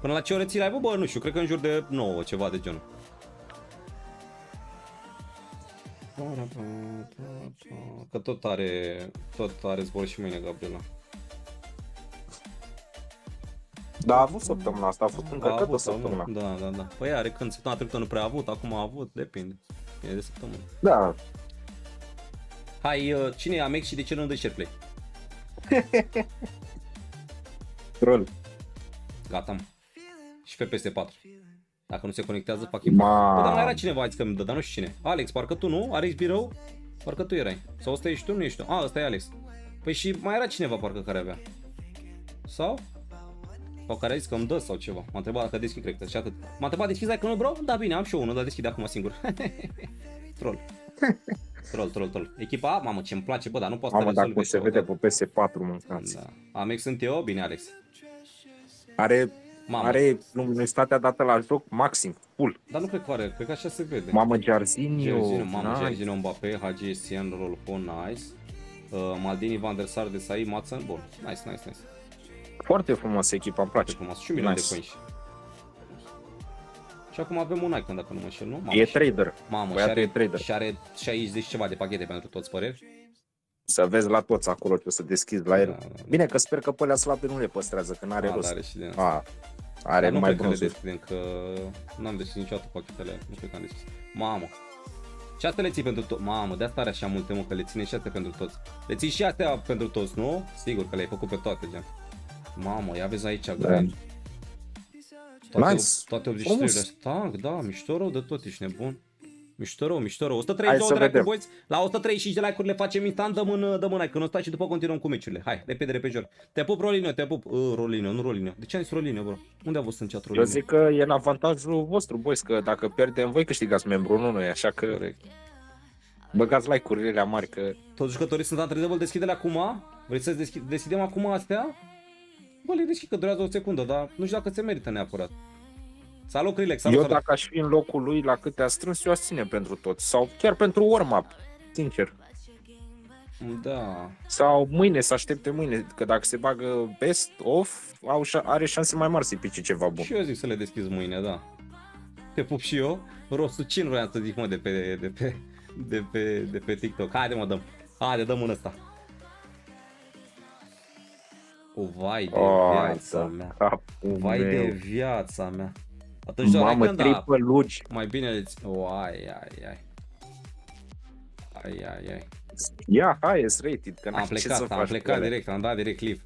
Până la ce ore ți-l ai, bă, bă, nu știu, cred că în jur de nouă, ceva de genul. Că tot are, tot are zbor și mâine, Gabriela. Da, a avut săptămâna asta, a fost încărcată săptămâna. Da, da, da. Păi are când, săptămâna trecută nu prea a avut, acum a avut, depinde. E de săptămână. Da. Hai, cine e Amex și de ce nu dă share play? Troll. Gata, mă. Și pe P S patru. Dacă nu se conectează, fac impact. Păi, dar mai era cineva, azi că mi dă, dar nu știu cine. Alex, parcă tu nu? Alex Birou? Parcă tu erai. Sau ăsta ești tu, nu ești tu. A, ăsta e Alex. Păi și mai era cineva, parcă, care avea. Sau? Sau care a zis că îmi dă sau ceva. M-a întrebat dacă deschid, cred că și atât. M-a întrebat, deschizi ai că nu, bro? Da, bine, am și eu unul, dar deschid acum singur. Troll. Troll, troll, troll. Echipa A, mamă, ce-mi place, bă, dar nu poate să-l rezolvi. Mamă, dacă se vede pe P S patru, mâncați. Da. Amex sunt eu? Bine, Alex. Are... Mamă. Are luminositatea dată la joc maxim, full. Dar nu cred că are, cred că așa se vede. Mamă, Jairzinho, mamă, Jairzinho, Mbappé, Hagi, Essien, Rolfon, nice. uh, Maldini, Van der Sar, Desai, Madsen, bun, nice, nice, nice. Foarte frumoasă echipa, îmi place. Frumoasă. Și nice. De coinși. Și acum avem un icon, dacă nu mă înșel, nu? Mamă, e și... trader, mamă, și are, e trader. Și are șaizeci ceva de pachete pentru toți, păreri. Să vezi la toți acolo ce o să deschizi la el. Da, da, da. Bine că sper că pe alea slabe nu le păstrează, că n-are rost. Are și de asta. A, are dar numai bronzul. Nu cred că le deschidem, că n-am deschis niciodată pachetele alea. Nu cred că am deschis. Mamă. Și astea le ții pentru toți. Mamă, de asta are așa multe, mă, că le ține și astea pentru toți. Le ții și astea pentru toți, nu? Sigur că le-ai făcut pe toate, gen. Mamă, ia vezi aici, gândi. Da. Nice. Toate optzeci și trei-urile. Tank, da, mișto rău de tot, ești nebun. Mișto rău, mișto rău. o sută treizeci și doi de like-uri, boys. La o sută treizeci și cinci de like-uri le facem instant, dăm în, dăm în like-ul ăsta și după continuăm cu meciurile. Hai, repede, repede, jur. Te pup, Rolinio, te pup. Uh, Rolinio, nu Rolinio. De ce ai zis Rolinio, bro? Unde a fost în chat Rolinio? Eu zic că e în avantajul vostru, boys, că dacă pierdem voi câștigați membru, nu noi, așa că... Corect. Băgați like-urile mari, că... Toți jucătorii sunt antrenabili, deschidele acum. Vreți să deschidem deschide acum astea? Bă, le deschid, că durează o secundă, dar nu știu dacă se merită neapărat. Salut, Crilex, salut, eu salut. Dacă aș fi în locul lui la câte a strâns, eu aș ține pentru toți. Sau chiar pentru warm-up, sincer. Da. Sau mâine, să aștepte mâine, că dacă se bagă best off, au, are șanse mai mari să-i pice ceva bun. Și eu zic să le deschizi mâine, da. Te pup și eu. Rosucin vreau să zic, mă, de pe, de pe, de pe, de pe TikTok. Haide, mă, dăm. Haide, dăm în ăsta. O, vai de o, viața mea. O, vai meu. de viața mea. Atunci, mamă, când, trei da, pălugi. Mai bine le țin. Uai, ai, ai. Ai, ai, ai. Ia, hai, it's rated. Că am plecat, am plecat direct, am dat direct live.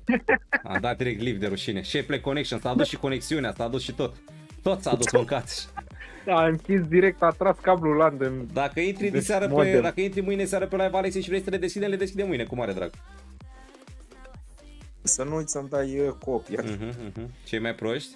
Am dat direct live de rușine. Shape connection, s-a adus și conexiunea, s-a adus și tot. Tot s-a adus, mâncați. Da, închis direct, a tras cablul la îndemn. Dacă intri de seară pe, dacă intri mâine seară pe live, Alex, și vrei să le deschidem, le deschidem mâine, cu mare drag. Să nu uiți să-mi dai copia. Uh-huh, uh-huh. Cei mai proști?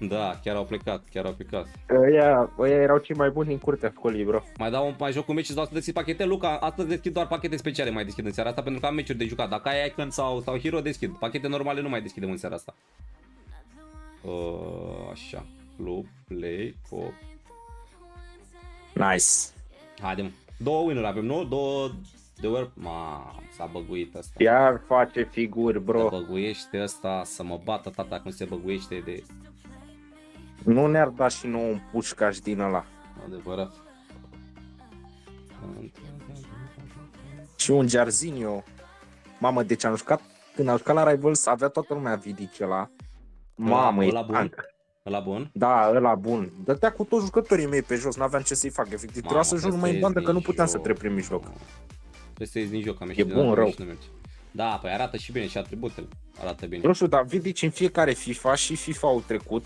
Da, chiar au plecat, chiar au plecat. Ăia, ăia erau cei mai buni din curtea școlii, bro. Mai dau un mai joc cu meci și dau să deschid pachete, Luca, astăzi deschid doar pachete speciale, mai deschid în seara asta pentru că am meciuri de jucat. Dacă ai Icon sau sau Hero deschid, pachete normale nu mai deschidem în seara asta. Uh, așa, club, play, pop. Nice. Haidem. Două win-uri avem, nu? Două de ori. Ma, s-a băguit asta. Iar face figuri, bro. Se băguiește asta, să mă bată tata cum se băguiește de... Nu ne-ar da și nouă un pușcaș din ăla. Adevărat. Și un Jairzinho. Mamă, deci am jucat, când am jucat la Rivals avea toată lumea Vidic ăla. Mamă, e tank. Ăla bun? Da, ăla bun. Dătea cu toți jucătorii mei pe jos, n-aveam ce să-i fac. Efectiv, trebuia să joc mai în bandă, că nu puteam să trec prin mijloc. Trebuie să ies din joc, am ieșit de la rău. Da, păi arată și bine și atributele. Arată bine. Nu știu, dar Vidic în fiecare FIFA și FIFA au trecut.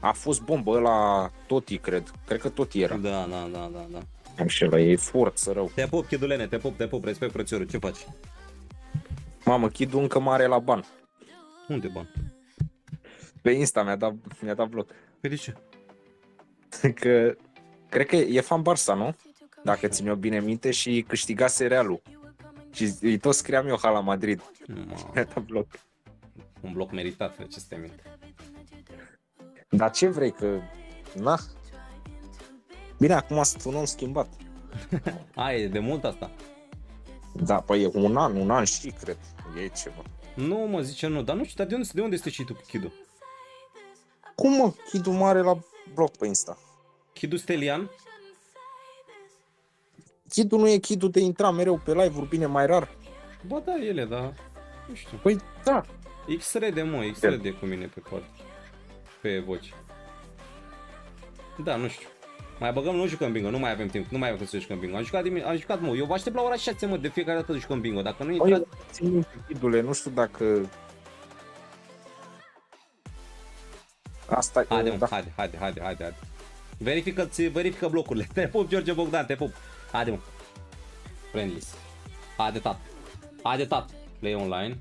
A fost bombă la Toti, cred. Cred că Toti era. Da, da, da, da, da. Am și la ei forță rău. Te pup, Chidulene, te pup, te pup, respect frățiorul, ce faci? Mamă, Chidu încă mare la ban. Unde ban? Pe Insta mi-a dat, mi-a dat bloc. Păi de ce? Că cred că e fan Barça, nu? Dacă țin eu bine minte, și câștigase Realul. Și îi tot scriam eu ha la Madrid. Mi-a dat bloc. Un bloc meritat, de ce să te mint. Dar ce vrei, că... na? Bine, acum sunt un om schimbat. A, e de mult asta? Da, păi e un an, un an și cred. E ceva. Nu mă, zice nu, dar nu știu, dar de unde, de unde este și tu, Chidu? Cum mă? Chidu mare la bloc pe Insta. Chidu Stelian? Chidu nu e Chidu de intra mereu pe live-uri, bine, mai rar. Ba da, ele, da, nu știu. Păi da. X-Rede, mă, X-Rede cu mine pe poate. Pe voci. Da, nu știu. Mai băgăm, nu jucăm bingo, nu mai avem timp, nu mai avem să jucăm bingo. Am jucat, am jucat mă, eu vă aștept la ora șase, mă, de fiecare dată jucăm bingo, dacă nu intrați... Țin, Chidule, nu știu dacă... Asta haide, e... Mă, da. Haide, haide, haide, haide. Verifică-ți, verifică blocurile. Te pup, George Bogdan, te pup. Haide, mă. Friendlist. Haide, tat. Haide, tat. Play online.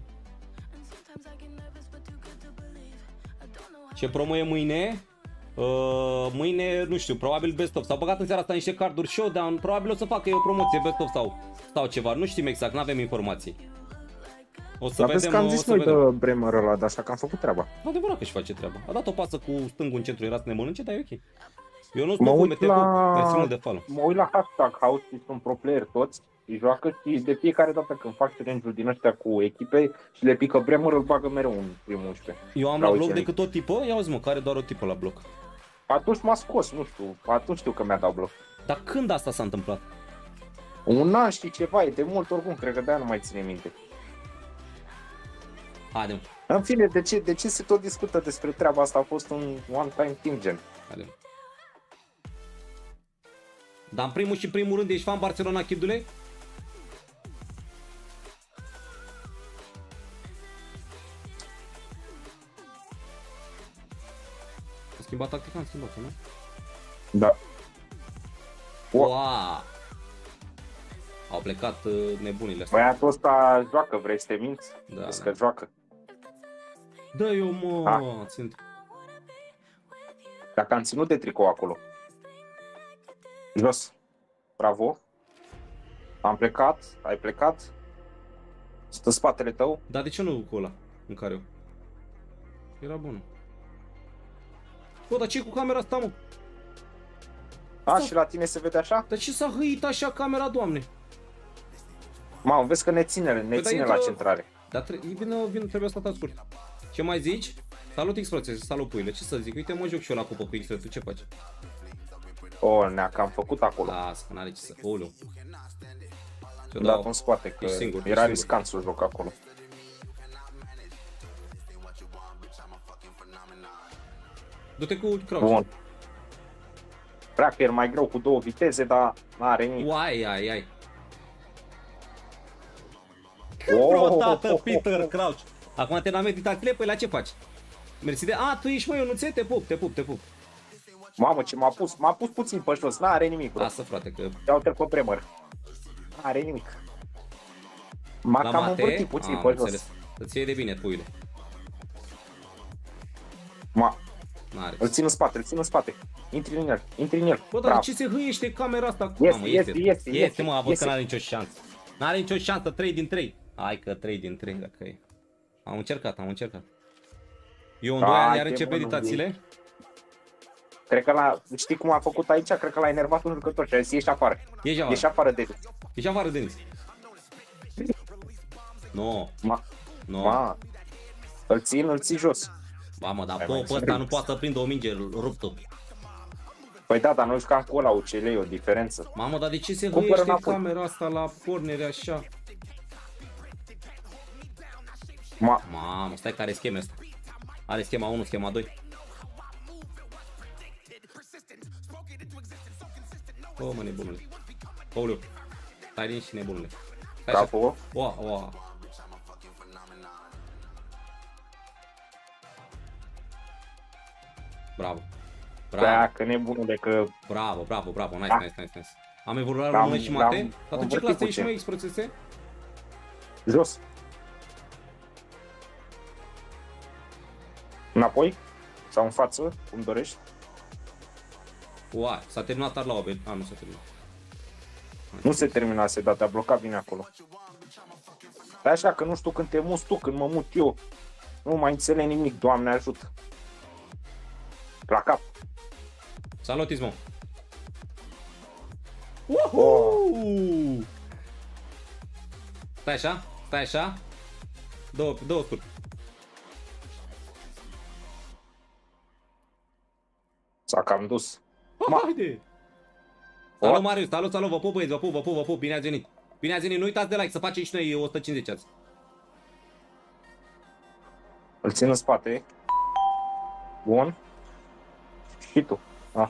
Ce promo e mâine? Uh, mâine, nu știu, probabil best of. S-au băgat în seara asta niște carduri showdown. Probabil o să facă eu o promoție best of sau, sau ceva. Nu știm exact, nu avem informații. O să vedem, că am zis noi de Bremer ăla, dar așa că am făcut treaba. Adevărat că își face treaba. A dat o pasă cu stângul în centru, era să ne mănânce, dar e ok. Eu nu mă uit la... de follow. Mă uit la hashtag house și sunt pro player toți. Și joacă și de fiecare dată când fac challenge-ul din ăștia cu echipe și le pică Bremer, îl bagă mereu în primul unsprezece. Eu am la, la bloc ucenic. Decât o tipă? Ia uzi mă, care doar o tipă la bloc. Atunci m-a scos, nu știu, atunci știu că mi-a dat bloc. Dar când asta s-a întâmplat? Un an și ceva, e de mult oricum, cred că de-aia nu mai ține minte. Adem. În fine, de ce, de ce se tot discută despre treaba asta? A fost un one-time thing gen. Adem. Dar în primul și primul rând ești fan Barcelona, Chidule? Schimba tactica, am schimbat, nu? Da. Wow. Au plecat nebunile astea. Băiatul ăsta joacă, vrei să te minți? Da, da. Că joacă. Da, eu mă ah. țin. Dacă am ținut de tricou acolo. Jos. Bravo. Am plecat, ai plecat. Sunt în spatele tău. Dar de ce nu cu ăla în care eu? Era bun. Bă, dar ce cu camera asta, mă? A, și la tine se vede așa? Dar ce s-a hâit așa camera, Doamne? Mamă, vezi că ne ține, ne ține la centrare. Dar trebuie să stai scurt. Ce mai zici? Salut X-Proces, salut puile, ce să zic? Uite, mă joc și eu la cupă cu X-Proces, tu ce faci? O, ne-a cam făcut acolo. Las, că n-are ce să... Oleu. Ce-o dat în spate, că era riscant să joc acolo. Du-te cu crouch. Bun. Prea că e mai greu cu două viteze, dar n-are nimic. Uai, ai, ai. Că bro, tată, Peter, crouch. Acum te n-am meditat tactile, păi la ce faci? Mersi de... A, tu ești, mă, eu nu ți te pup, te pup, te pup. Mamă, ce m-a pus, m-a pus puțin pe jos, n-are nimic. Bro. Lasă, frate, că... Te-au trecut Bremer. N-are nimic. M-a cam învârtit puțin pe jos. Îți iei de bine, puile. Ma... Îl țin în spate, îl țin în spate. Intri în el, intri în el. Bă, dar ce se hâiește camera asta acum? Este, este, este, este, mă, văd că n-are nicio șansă. N-are nicio șansă, trei din trei. Hai că trei din trei, dacă e. Am încercat, am încercat. Eu în doi ani iar încep editațiile. Cred că la, știi cum a făcut aici? Cred că l-a enervat un jucător și a zis, ieși afară. Ieși afară, Denis. Ieși afară, Denis. Nu. Nu. Îl țin, îl ții jos. Mamă, dar popul ăsta nu poate să prindă o minge ruptă. Păi da, dar noi jucam cu ăla U C L, e o diferență. Mamă, dar de ce se hâiește camera asta la pornere așa? Ma. Mamă, stai că are scheme asta. Are schema unu, schema doi. Stai mă nebunule. Pauliu, stai liniștit nebunule. Capul? Oa, oa. Bravo. Bravo. Da, că nebunule, că... Bravo, bravo, bravo, nice, da. nice, nice, nice. Am evoluat la și mate? Dar tu ce clasă ești, mă, X P R C S? Jos. Înapoi? Sau în față, cum dorești? Uai, s-a terminat ar la O B. A, nu s-a terminat. Nu se terminase, dar te-a blocat bine acolo. Dar așa că nu știu când te muți tu, când mă mut eu. Nu mai înțeleg nimic, Doamne ajută. La cap. Salut, Ismo. Uhuuu! Stai așa, stai așa. Două, două tururi. S-a cam dus. Haide! Salut Marius, salut, salut, vă pup băieți, vă pup, vă pup, vă pup, bine ați venit. Bine ați venit, nu uitați de like, să facem și noi o sută cincizeci azi. Îl țin în spate. Bun. Și tu. Ah.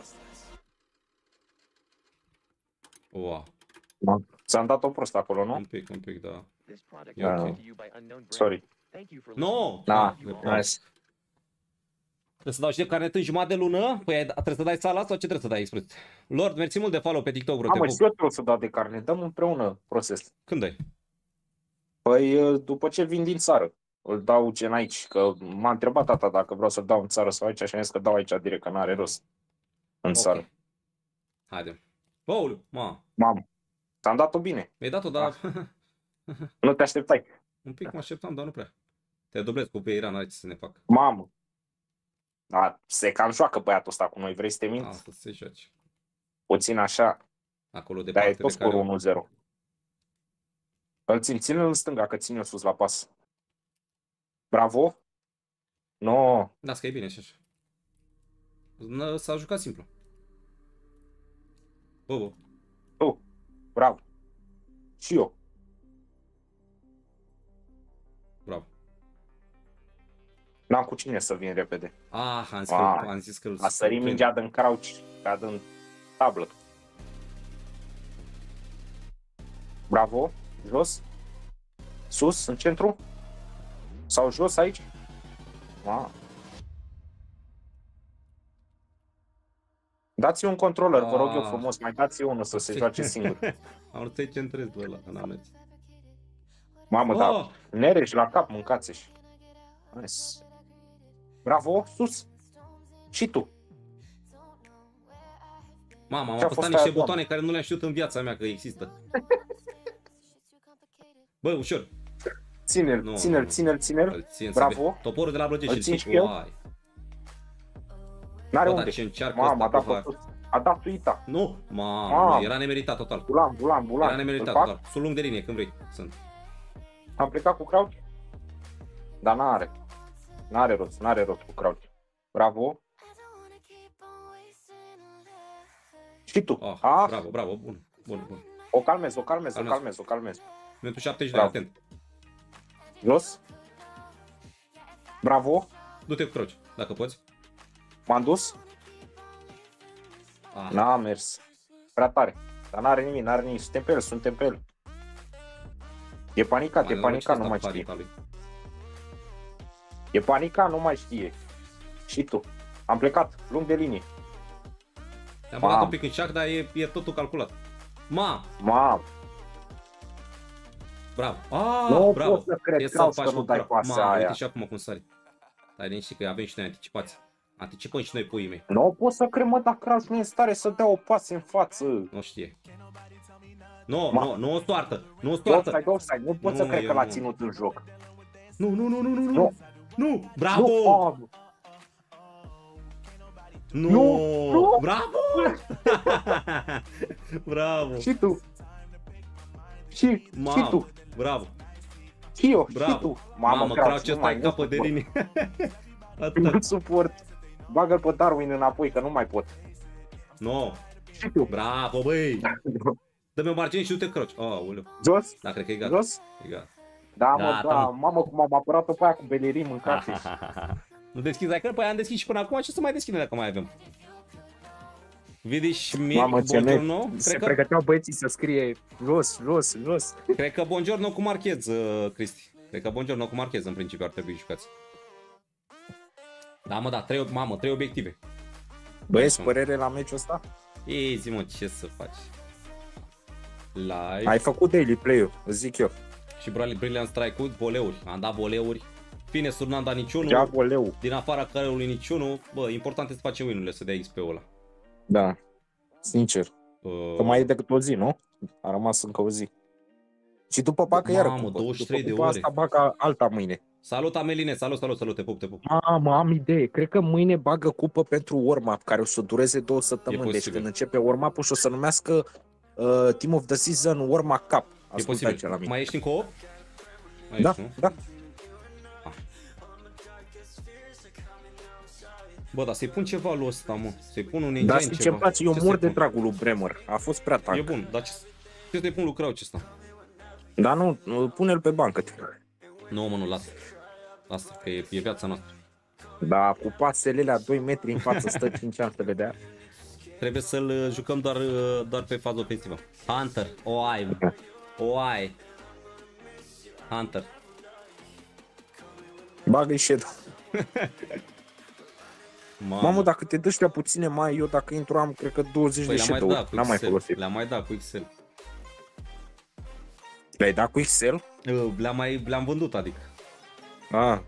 Wow. Ți-am dat-o prost acolo, nu? Un pic, un pic, da. da. Okay. Sorry. No! Da, nice. Trebuie să dau și de carnet în jumătate de lună? Păi trebuie să dai sala sau ce trebuie să dai, expres? Lord, mersi mult de follow pe TikTok, bro. Am și eu trebuie să dau de carnet, dăm împreună proces. Când ai? Păi după ce vin din țară. Îl dau gen aici, că m-a întrebat tata dacă vreau să dau în țară sau aici, așa mi-a zis că dau aici direct, că n-are rost. În okay. țară. Haide. Paul, ma. Mamă, ți-am dat-o bine. Mi-ai dat-o, dar... nu te așteptai. Un pic mă așteptam, dar nu prea. Te dublez cu Peira, n-are ce să ne fac. Mamă. Da, se cam joacă băiatul ăsta cu noi, vrei să te minți? Da, să se joace. Puțin așa. Acolo de parte de care... unu zero. Îl țin, ține-l în stânga, că țin eu sus la pas. Bravo. No. Da, că e bine și așa. S-a jucat simplu. Bobo. Oh, bravo. Și eu. Bravo. N-am cu cine să vin repede. Ah, am zis, ah. Că, am zis că... A sărit mingea din crouch, ca din tablă. Bravo. Jos. Sus, în centru. Sau jos aici. Ah. Dați-i un controller, vă rog eu frumos, mai dați-i unul să se joace singur. Am vrut să-i centrez pe ăla, că n-am mers. Mamă, dar nereși la cap, mâncați-și. Bravo, sus. Și tu. Mamă, am apăsat niște butoane care nu le-am știut în viața mea că există. Bă, ușor. Ține-l, ține-l, ține-l, ține-l. Bravo. Toporul de la Brăgești. Îl țin și eu. N-are unde. Mamă, a dat făcut. A dat uita. Nu. Mamă, era nemeritat total. Bulan, bulan, bulan. Era nemeritat total. Sunt lung de linie, când vrei. Sunt. Am plecat cu crouch? Dar n-are. N-are rost, n-are rost cu crouch. Bravo. Și tu. Ah, bravo, bravo, bun, bun, bun. O calmez, o calmez, o calmez, o calmez. Minutul șaptezeci de ani, atent. Jos. Bravo. Du-te cu crouch, dacă poți. M-am dus? Ah. N-a mers. Prea tare. Dar n-are nimic, n-are nimic. Suntem pe el, suntem pe el. E panicat, Mane, e panicat, nu mai știe. E panicat, nu mai știe. Și tu. Am plecat, lung de linie. Te-am băgat un pic în șac, dar e, e totul calculat. Ma! Ma! Bravo. Ah, nu bravo. Pot să cred că nu dai pasea aia. Uite și acum cum sari. Dar din știi că avem și noi anticipați. Anticipăm și noi puii mei. Nu pot să cred, mă, dacă Crouch nu e în stare să dea o pasă în față. Nu știe. Nu, nu, nu o soartă. Nu o soartă. Nu pot să cred că l-a ținut în joc. Nu, nu, nu, nu, nu, nu. Nu, bravo. Nu, nu, bravo. Bravo. Și tu. Și, și tu. Bravo. Și eu, și tu. Mamă, Crouch ăsta e capă de linie. Nu-l suport. Bagă-l pe Darwin înapoi, că nu mai pot. No. Bravo, băi! Dă-mi o margine și du-te Crouch. Aoleu. Jos? Da, cred că e gata. Jos? E gata. Da, da, mă, da, da, mamă, cum am apărat pe aia cu belerii mâncați. Nu deschizi, dacă, păi am deschis și până acum, ce să mai deschidem dacă mai avem? Vidiș Mir, buongiorno. Se că... pregăteau băieții să scrie jos, jos, jos. Cred că buongiorno cu marchez, Cristi. Cred că buongiorno cu marchez în principiu ar trebui jucați. Da, mă, da, trei, mamă, trei obiective. Băieți, părere la meciul ăsta? Ei, zi mă, ce să faci? Live. Ai făcut daily play-ul, zic eu. Și Brilliant Strike-ul, voleuri. Am dat voleuri. Bine, sur n-am dat niciunul. Din afara careului niciunul. Bă, important este să facem win-urile, să dea X P-ul ăla. Da, sincer. Uh... Că mai e decât o zi, nu? A rămas încă o zi. Și după bacă iară cupă. douăzeci și trei după de ore. Asta bagă alta mâine. Salut, Ameline, salut, salut, salut, te pup, te pup. Mamă, am idee. Cred că mâine bagă cupă pentru warm-up, care o să dureze două săptămâni. Deci când începe warm-up-ul și o să numească uh, Team of the Season Warm-up Cup. E posibil. La mine. Mai ești încă o? Da, ești, da. Ah. Bă, dar să-i pun ceva lui ăsta, mă. Să-i pun un engine ceva. Ce-mi place, eu mor de dragul lui Bremer. A fost prea tank. E bun, dar ce să-i pun lui Crouch ăsta? Dar nu, pune-l pe bancă. Nu, mă, nu, lasă. Lasă, că e, e viața noastră. Da, cu pasele la doi metri în față stă cinci ani să vedea. Trebuie să-l jucăm doar, doar pe fază ofensivă. Hunter, o ai, mă. O ai. Hunter. Bagă-i shadow. Mamă. Mamă, dacă te duci la puține mai, eu dacă intru am, cred că douăzeci păi de shadow-uri. N-am mai folosit. Le-am mai dat cu Excel. Le-ai dat cu Excel? Le-am mai, le-am vândut, adică. Ah.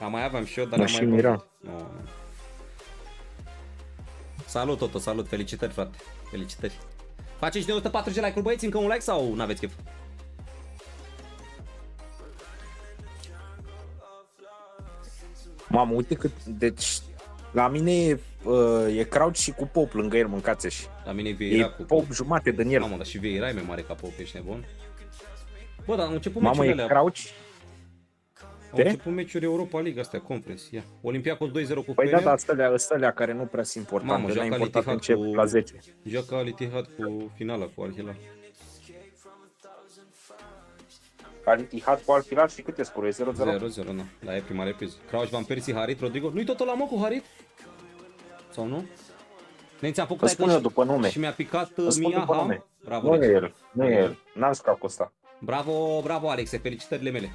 Am mai aveam și eu, dar le-am mai vândut. No. Salut, Toto, salut, felicitări, frate, felicitări. Faceți de o sută patruzeci de like-uri, băieți, încă un like sau n-aveți chef? Mamă, uite cât, deci, la mine e, uh, e Crouch și cu Pop lângă el, mâncați-și. La mine e Vieira cu Pop. Pop jumate din el. Mamă, dar și Vieira e mai mare ca Pop, ești nebun? Bă, dar am început meciurile alea. Mamă, e Crouch? Au început meciuri Europa League, astea, Conference, ia. Olympiacos doi zero cu P N. Păi da, dar astea, astea care nu prea sunt importante. Mamă, joacă important încep cu... la zece. Joacă Al-Ittihad cu finala cu Al-Hilal. Al-Ittihad cu Al-Hilal și câte scoruri? zero zero? zero zero, nu. Da, e prima repriză. Crouch, Van Persie, Harit, Rodrigo. Nu-i totul la mă cu Harit? Sau nu? Nenții a făcut spune după nume. Și mi-a picat Miaha. Bravo, nu e el, nu e el. N-am scap cu ăsta. Bravo, bravo, Alexe, felicitările mele.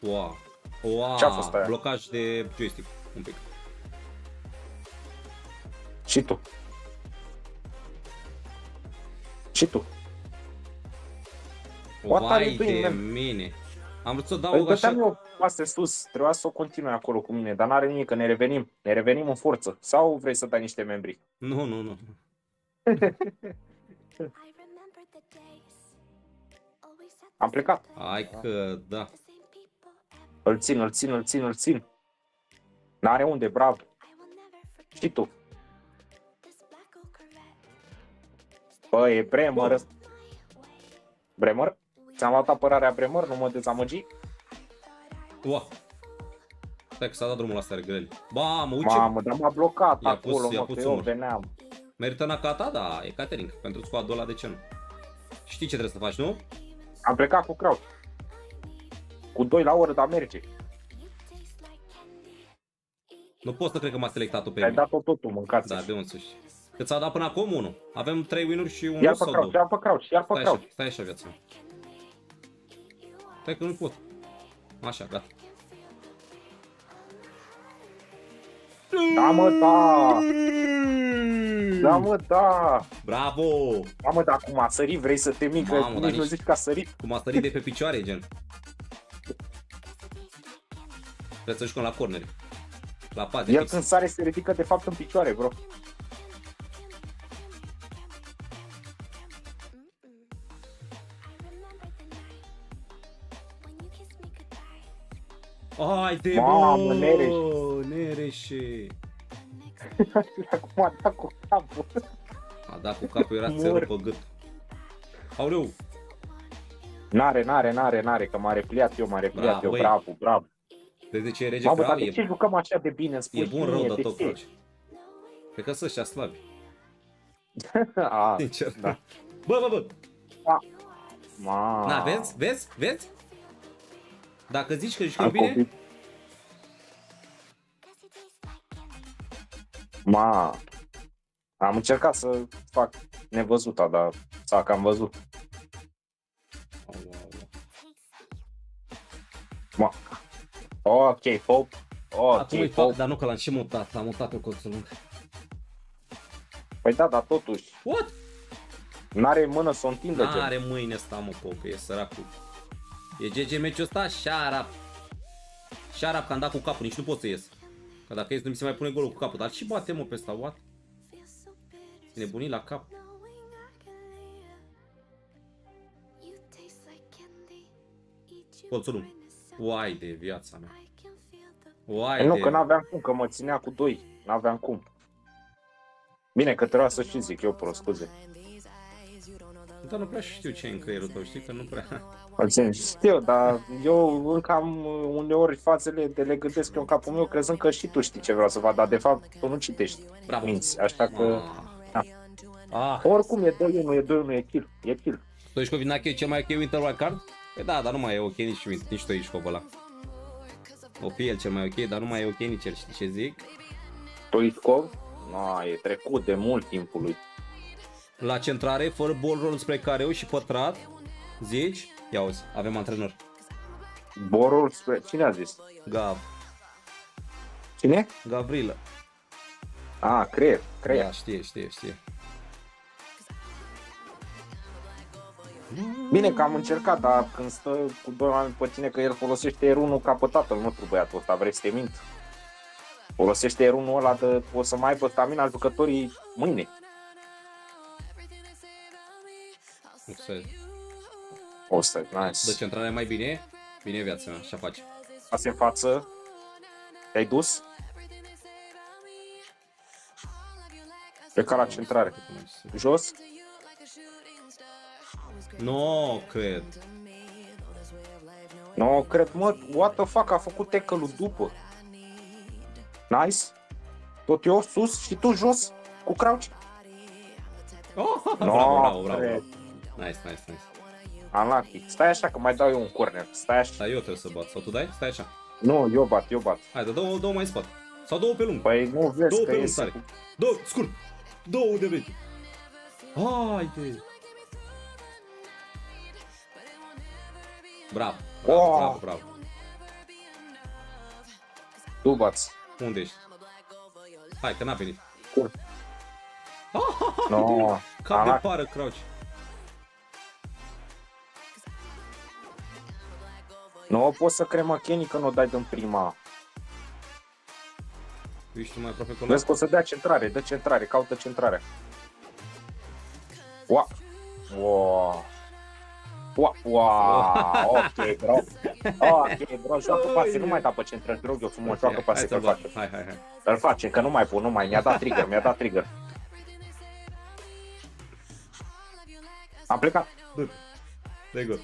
Wow, wow. Ce-a fost aia? Blocaj de joystick, un pic. Și tu. Și tu. Vai de mine. Am vrut să dau o așa. Îi eu pase sus, trebuia să o continui acolo cu mine, dar n-are nimic, că ne revenim. Ne revenim în forță. Sau vrei să dai niște membri? Nu, nu, nu. Am plecat. Hai că da. Îl țin, îl țin, îl țin, îl țin. N-are unde, bravo. Și tu. Bă, e Bremer. Bremer? Ți-am luat apărarea Bremer, nu mă dezamăgi? Ua. Stai că s-a dat drumul la stare grele. Ba, mă, uite. Mamă, dar m-a blocat acolo, mă, că eu veneam. Merită Nakata, da, e catering. Pentru squadul ăla, de ce nu? Știi ce trebuie să faci, nu? Am plecat cu Crouch. Cu doi la oră, dar merge. Nu pot să cred că m-a selectat-o pe ai mine. Ai dat-o totul, mâncați-și. Da, de unsuși. Că ți-a dat până acum unul. Avem trei win-uri și unul sau două. Iar pe Crouch, iar pe Crouch, iar pe Crouch. Stai așa, viața. Stai că nu pot. Așa, gata. Da, mă, da! Da, mă, da! Bravo! Da, mă, da, cum a sărit, vrei să te mică? Mamă, nici nu zici că a sărit. Cum a sărit de pe picioare, gen. Trebuie să jucăm la corneri. La pat, el când sare se ridică de fapt în picioare, bro. Ai de bun! Nereș! Nereș! Acum a dat cu capul. A dat cu capul, era țelul pe gât. Aoleu! N-are, n-are, n-are, n-are, că m-a repliat eu, m-a repliat eu, bravo, bravo. Deci ce e rege Mamă, dar de ce jucăm așa de bine? E bun rău, dar tot Crouch. Cred că sunt ăștia slabi. A, sincer, da. Bă, bă, bă! Na, vezi? Vezi? Vezi? Dacă zici că jucăm bine... Ma, am încercat să fac nevăzuta, dar s-a cam văzut. Ma. Ok, pop. Ok, acum pop. Dar nu că l-am și mutat, l-am mutat pe colțul lung. Păi da, dar totuși. What? N-are mână să o întindă. N-are mâine asta, mă, pop, e săracul. E G G meciul ăsta, șarap. Șarap că am dat cu capul, nici nu pot să ies. Că dacă ies nu mi se mai pune golul cu capul, dar și bate, mă, pe ăsta, what? E nebunit la cap. Colțul lung. Uai de viața mea. Uai nu, de... că n-aveam cum, că mă ținea cu doi. N-aveam cum. Bine, că trebuia să și zic eu, pro, scuze. Dar nu prea știu ce e în creierul tău, știi că nu prea... Știu, dar eu încă am uneori fazele de le gândesc eu în capul meu, crezând că și tu știi ce vreau să fac, dar de fapt tu nu citești. Bravo. Minți, așa că... Ah. Ah. Oricum e doi unu, e doi unu, e kill, e kill. Stoichkov e cel mai ok Winter Wild Card? Păi da, dar nu mai e ok nici, nici Stoichkov ăla. O fi el cel mai ok, dar nu mai e ok nici el, știi ce zic? Stoichkov? No, e trecut de mult timpul lui. La centrare, fără ball roll spre careu și pătrat, zici? Ia uzi, avem antrenor. Ball roll spre... Cine a zis? Gav. Cine? Gavrilă. A, creier, creier. Da, știe, știe, știe. Bine că am încercat, dar când stă cu doi oameni pe tine, că el folosește R unu ca pe tatăl nostru, băiatul ăsta, vrei să te mint? Folosește R unu ăla de... o să mai aibă stamina jucătorii mâine. O să, nice. Deci centrarea mai bine, bine viața mea, așa faci. Pase în față, te-ai dus? Pleca la centrare, jos? No, cred. No, cred, mă, what the fuck, a făcut tackle-ul după. Nice. Tot eu sus și tu jos, cu crouch. Oh, no, bravo, bravo, bravo. Cred. Nice, nice, nice. Unlucky. Stai așa că mai dau eu un corner. Stai așa. Da, eu trebuie să bat. Sau tu dai? Stai așa. Nu, eu bat, eu bat. Hai, dar două, două mai în spate. Sau două pe lung. Păi nu vezi două că pe lung sare. Cu... Două, scurt. Două de vechi. Haide. Bravo, bravo, oh. bravo, bravo. Tu bați. Unde ești? Hai, că n-a venit. Cur. Ah, no. Cap de pară, crouch. Nu o poți să crema Kenny că nu o dai din prima. Ești mai aproape. Vezi că o să dea centrare, dă centrare, caută centrare. Ua! Ua! Ua! Ua! Ok, bro. Ok, bro, joacă pase, nu mai da pe centrare, drog eu frumos, joacă pase că-l face. Hai, hai, hai. Îl face, că nu mai pun, nu mai, mi-a dat trigger, mi-a dat trigger. Am plecat. De gol.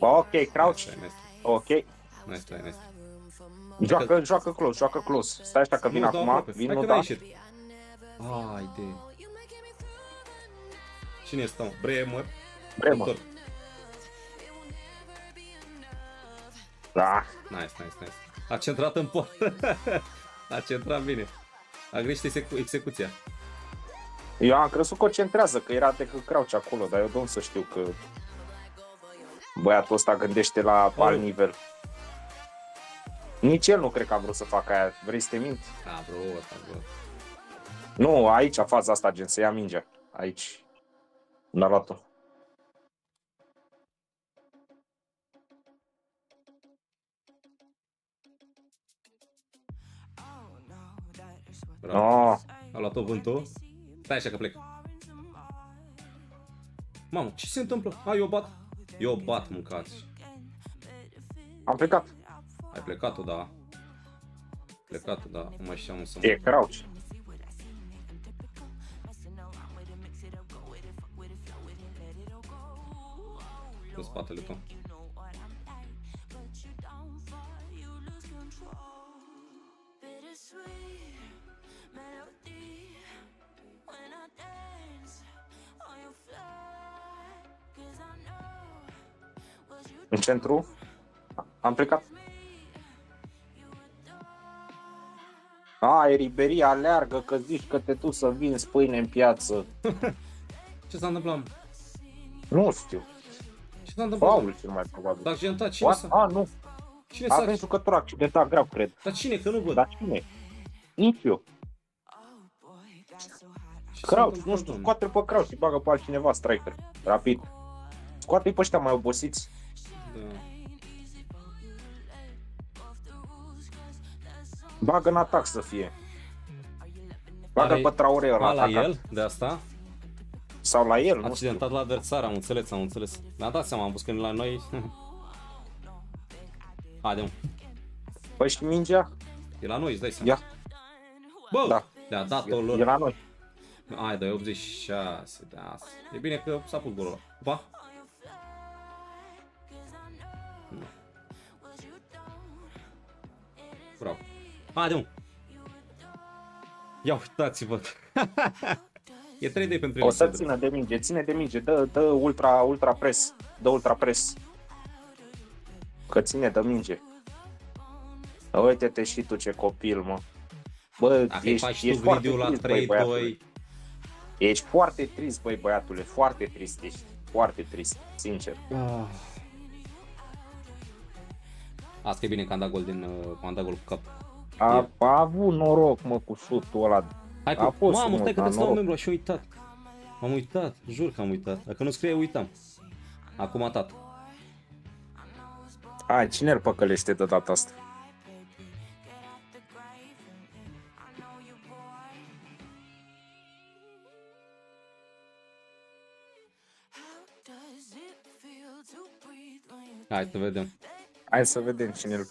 Ok, crouch. Nice, nice. Ok. Nice, nice. Joacă, joacă close, joacă close. Stai așa că vin acum, vin nu da. Haide. Cine este ăsta? Bremer. Bremer. Da. Nice, nice, nice. A centrat în poartă. A centrat bine. A greșit execuția. Eu am crezut că o centrează, că era decât crouch acolo, dar eu de unde să știu că... Băiatul ăsta gândește la oh. alt nivel. Nici el nu cred că a vrut să facă aia. Vrei să te mint? Da, bro, asta, bro. Nu, aici, faza asta, gen, să ia mingea. Aici. N-a luat-o. No. A luat-o vântul. Stai așa că plec. Mamă, ce se întâmplă? Hai, eu bat. Eu bat, mâncați. Am plecat. Ai plecat-o, da. Plecat-o, da. Mai știam să... E crouch. În spatele tău. În centru, am plecat. A, Eriberia, aleargă că zici că te tu să vinzi pâine în piață. Ce s-a întâmplat? Nu știu. Ce s-a întâmplat? Paul cel mai probabil. S-a accidentat, cine s-a? A, nu. Cine s-a? Avem jucător accidentat grav, cred. Dar cine? Că nu văd. Dar cine? Nici eu. Crouch, nu știu, scoate-l pe Crouch și bagă pe altcineva striker. Rapid. Scoate-i pe ăștia mai obosiți. Da. Bagă în atac să fie. Bagă pe Traoré ăla la el, de asta. Sau la el, nu accidentat la adversar, am înțeles, am înțeles. Mi-am dat seama, am pus că la noi. Haide-mă. Păi și mingea? E la noi, îți dai seama. Ia. Bă, da. Le-a dat-o lor. E la noi. Hai, dai optzeci și șase, de asta. E bine că s-a pus golul ăla. Ba. Bravo. Haide, mă. Ia uitați-vă. E trei doi pentru el. O să țină de minge, ține de minge, dă, dă ultra, ultra pres, dă ultra pres. Că ține de minge. Uite-te și tu ce copil, mă. Bă, dacă ești, faci ești tu video la trei doi. Ești foarte trist, băi, băiatule, foarte trist ești, foarte trist, sincer. Ah. Asta e bine că am dat gol din am dat gol cu cap. A, a avut noroc, mă, cu șutul ăla. Hai cu... A fost mamă, stai că te stau membru, aș uitat. M-am uitat, jur că am uitat. Dacă nu scrie, uitam. Acum tată. Hai, cine-l păcălește de data asta? Hai să vedem. Hai să vedem cine-l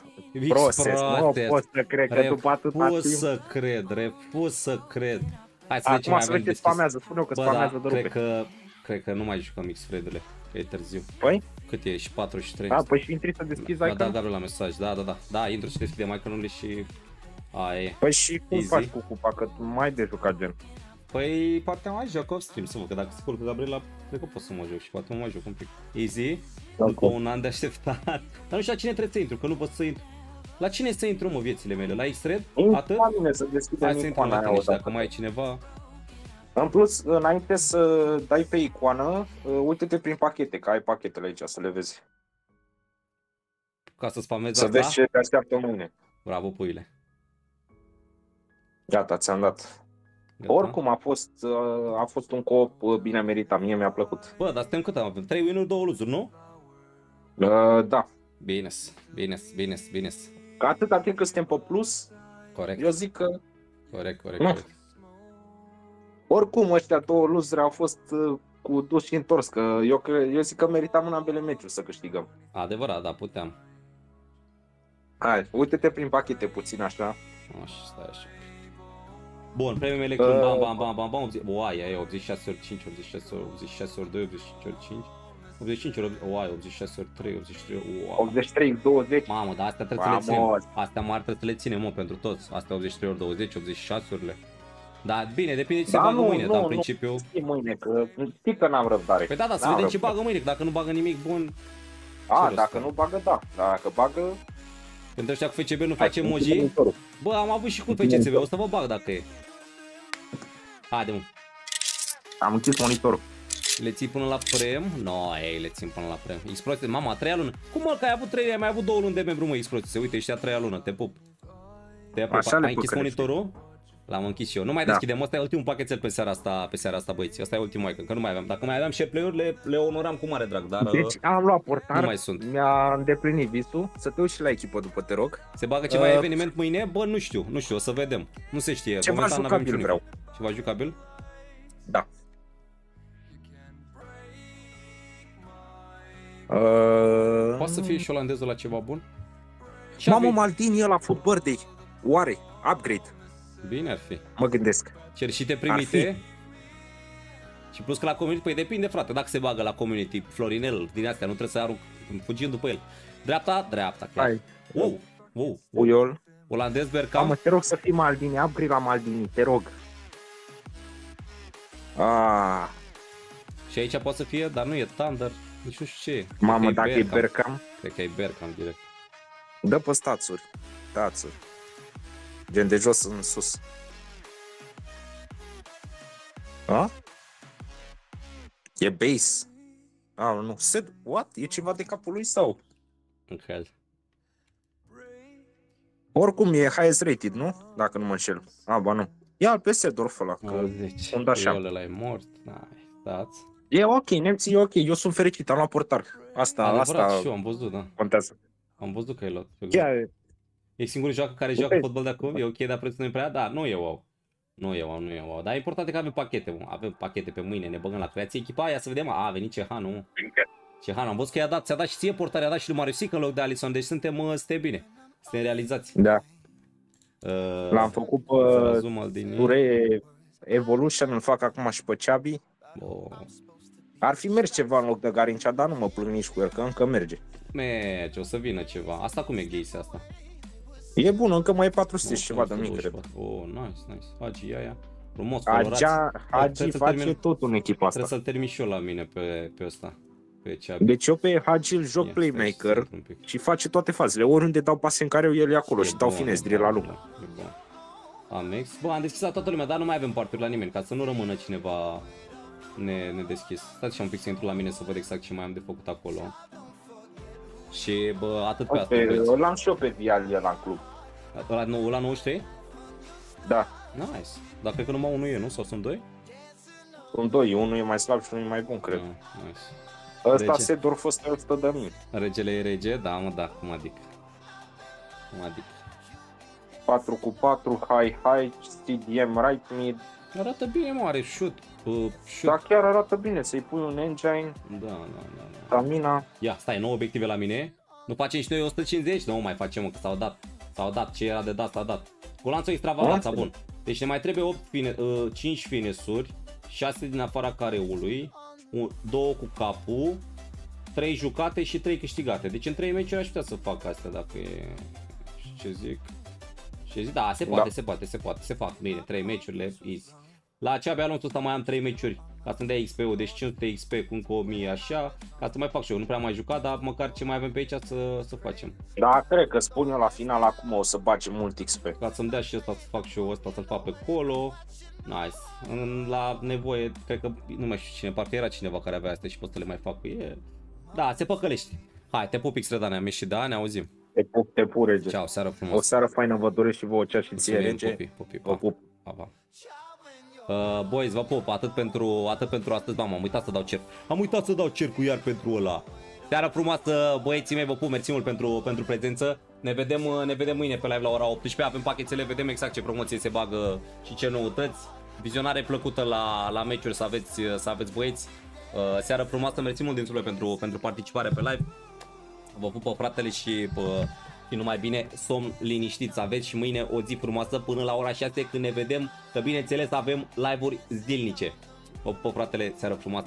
Proses, nu pot să cred că după atâta timp. Repus să cred, repus să cred. Hai să vedem. Acum să vedeți spamează, spune-o că spamează de rupe. Că, cred că nu mai jucăm X-Fredele, că e târziu. Păi? Cât e? Și patru și trei. Da, păi și intri să deschizi icon? Da, da, da, vreau la mesaj, da, da, da. Da, intru și deschidem icon-urile și... Aia e. Păi și cum faci cu cupa, că mai de jucat gen? Păi partea mai joc off stream, să văd, că dacă se culcă Gabriela, cred că pot să mă joc și poate mă mai joc un pic. Easy, după un an de așteptat. Dar nu știu la cine trebuie să intru, că nu pot să intru. La cine să intru, mă, viețile mele? La X-Red? Atât? Hai să intru la tine și dacă mai e cineva. În plus, înainte să dai pe icoană, uite-te prin pachete, că ai pachetele aici, să le vezi. Ca să spamezi asta? Să vezi ce te așteaptă mâine. Bravo, puiule. Gata, ți-am dat. Gata. Oricum a fost, a fost un co-op bine meritat, mie mi-a plăcut. Bă, dar suntem cât avem? trei win-uri, două luzuri, nu? Uh, da. Bine, bine, bine, bine. Ca atâta timp cât suntem pe plus, corect. Eu zic că... Corect, corect, no. corect. Oricum ăștia două luzuri au fost cu dus și întors, că eu, eu zic că meritam în ambele meciuri să câștigăm. Adevărat, da, puteam. Hai, uite-te prin pachete puțin așa. Așa, stai așa. Bun, premiile când uh, bam, bam, bam, bam, bam, oaia e optzeci și șase ori cinci, optzeci și șase ori doi, optzeci și șase ori cinci, optzeci și cinci ori, oaia, optzeci și șase ori trei, optzeci și trei, oaia. optzeci și trei, douăzeci. Mamă, dar astea trebuie Vamos. să le ținem, astea mari trebuie să le ținem, mă, pentru toți, astea optzeci și trei ori douăzeci, optzeci și șase-urile. Dar bine, depinde ce da, se bagă nu, mâine, nu, dar în principiu... Nu, mâine, că știi că n-am răbdare. Păi da, da, să vedem ce bagă mâine, că dacă nu bagă nimic bun... A, dacă nu bagă, da, dacă bagă... Pentru ăștia cu F C B nu face emoji. Bă, am avut și cu F C B, o să vă bag dacă e. Haide, mă. Am închis monitorul. Le ții până la prem? No, ei, le țin până la prem. Explosie, mama, a treia lună. Cum mă, că ai avut trei, ai mai avut două luni de membru, mă, Explosie. Uite, ești a treia lună, te pup. Te pup. Ai închis monitorul? L-am închis și eu. Nu mai da. deschidem, ăsta e ultimul pachetel pe seara asta, pe seara asta, băieți. Asta e ultimul icon, că nu mai aveam. Dacă mai aveam share play-uri, le, le onoram cu mare drag, dar deci am luat portar. Mi-a îndeplinit visul. Să te uiți și la echipă după, te rog. Se bagă ceva uh, eveniment mâine? Bă, nu știu, nu știu, o să vedem. Nu se știe. Ceva jucabil vreau. Ceva jucabil? Da. Uh... Poate să fie și olandezul la ceva bun? Ce Mamă, Maldini ăla Food Birthday. Oare upgrade? Bine ar fi. Mă gândesc. Cerșite primite. Și plus că la community, păi depinde, frate, dacă se bagă la community Florinel din astea, nu trebuie să arunc fugind după el. Dreapta, dreapta, clar. Hai. Wow, wow, wow. Uiol. Olandez, Bergkamp. Mamă, te rog să fii Maldini, upgrade la Maldini, te rog. Ah. Și aici poate să fie, dar nu e Thunder, nici nu știu ce e. Mamă, dacă e Bergkamp. Cred că e Bergkamp direct. Dă pe stațuri, stațuri. Gen de jos în sus. A? E base. A, nu. Set? What? E ceva de capul lui sau? Încred. Oricum e highest rated, nu? Dacă nu mă înșel. A, ba nu. Ia-l pe Sedorf ăla, că îmi da așa. Ăla e mort, n-ai stați. E ok, nemții e ok, eu sunt fericit, am luat portar. Asta, am asta și eu, am văzut, da. Contează. Am văzut că ai luat. Yeah. E singurul joacă care okay. joacă fotbal de acum, e ok, dar prețul nu e prea, da, nu e wow. Nu e wow, nu e wow, dar e important că avem pachete, mă. Avem pachete pe mâine, ne băgăm la creație, echipa aia, să vedem, a, a venit Cehanu. Cehanu, am văzut că i-a dat, ți-a dat și ție portarea, a dat și lui Mariusic în loc de Alisson, deci suntem, suntem bine, suntem realizați. Da. Uh, L-am făcut pe Ture Evolution, îl fac acum și pe Ceabi. Oh. Ar fi mers ceva în loc de Garincea, dar nu mă plâng nici cu el, că încă merge. Merge, o să vină ceva. Asta cum e gheise asta? E bună, încă mai e patru sute oh, ceva de mică. Oh, nice, nice. Hagi aia. Frumos, colorați. Hagi face tot în echipa asta. Trebuie să-l termin și eu la mine pe, pe ăsta. Deci eu pe Hagi îl joc yeah, playmaker și face toate fazele, oriunde dau pase în care eu, el e acolo e și dau finestri la lume. Amex, bă, am deschis la toată lumea, dar nu mai avem parturi la nimeni, ca să nu rămână cineva ne, ne deschis. Stați și un pic să intru la mine să văd exact ce mai am de făcut acolo. Și bă, atât pe okay, asta. Îl am și eu pe Vialia la club. La, nou, la nouăzeci și trei? Da. Nice, dar cred că numai unul e, nu? Sau sunt doi? Sunt doi, unul e mai slab și unul e mai bun, cred. Ah, nice. Asta se doar fost o sută de mii. Regele e rege, da, mă, da, cum adică. Cum adică. patru cu patru, high, high, C D M, right, mid. Arată bine, mă, are shoot, uh, shoot. Da, chiar arată bine, să-i pui un engine. Da, da, da, da. Stamina. Ia, stai, nouă obiective la mine. Nu facem și noi o sută cincizeci? Nu mai facem, mă, că s-au dat. S-au dat, ce era de dat, s-a dat. Colanțul extravaganța, bun. Deci ne mai trebuie opt fine, uh, cinci finesuri, șase din afara careului. două cu capul, trei jucate și trei câștigate. Deci în trei meciuri aș putea să fac asta dacă e... ce zic? Ce zic? Da, se poate, da. se poate, se poate, se fac bine, trei meciurile, easy. La Ceabi anul ăsta mai am trei meciuri, ca să-mi dea X P-ul, deci cinci sute X P cu încă o mie așa, ca să mai fac și eu, nu prea mai jucat, dar măcar ce mai avem pe aici să, să facem. Da, cred că spun eu la final acum o să bage mult X P. Ca să-mi dea și ăsta să fac și eu ăsta, să-l fac pe colo. Nice. La nevoie, cred că nu mai știu cine, parcă era cineva care avea astea și pot să le mai fac cu el. Da, se păcălești. Hai, te pup X-Redan, am ieșit, da, ne auzim. Te pup, te pup, rege. Ceau, seară frumoasă. O seară faină, vă doresc și vouă cea și ție, rege. Pupi, pupi, vă pup. Pa, pa. Uh, boys, vă pup, atât pentru, atât pentru astăzi, mamă, am uitat să dau cerc. Am uitat să dau cercul iar pentru ăla. Seara frumoasă, băieții mei, vă pup, mersi mult pentru, pentru prezență. Ne vedem, ne vedem mâine pe live la ora optsprezece, avem pachetele, vedem exact ce promoție se bagă și ce noutăți. Vizionare plăcută la, la meciuri, să aveți, să aveți băieți. Uh, seară frumoasă, mersi mult din suflet pentru, pentru participare pe live. Vă pupă fratele și, pă, și numai bine, somn liniștit, să aveți și mâine o zi frumoasă până la ora șase când ne vedem, că bineînțeles avem live-uri zilnice. Vă pupă fratele, seară frumoasă.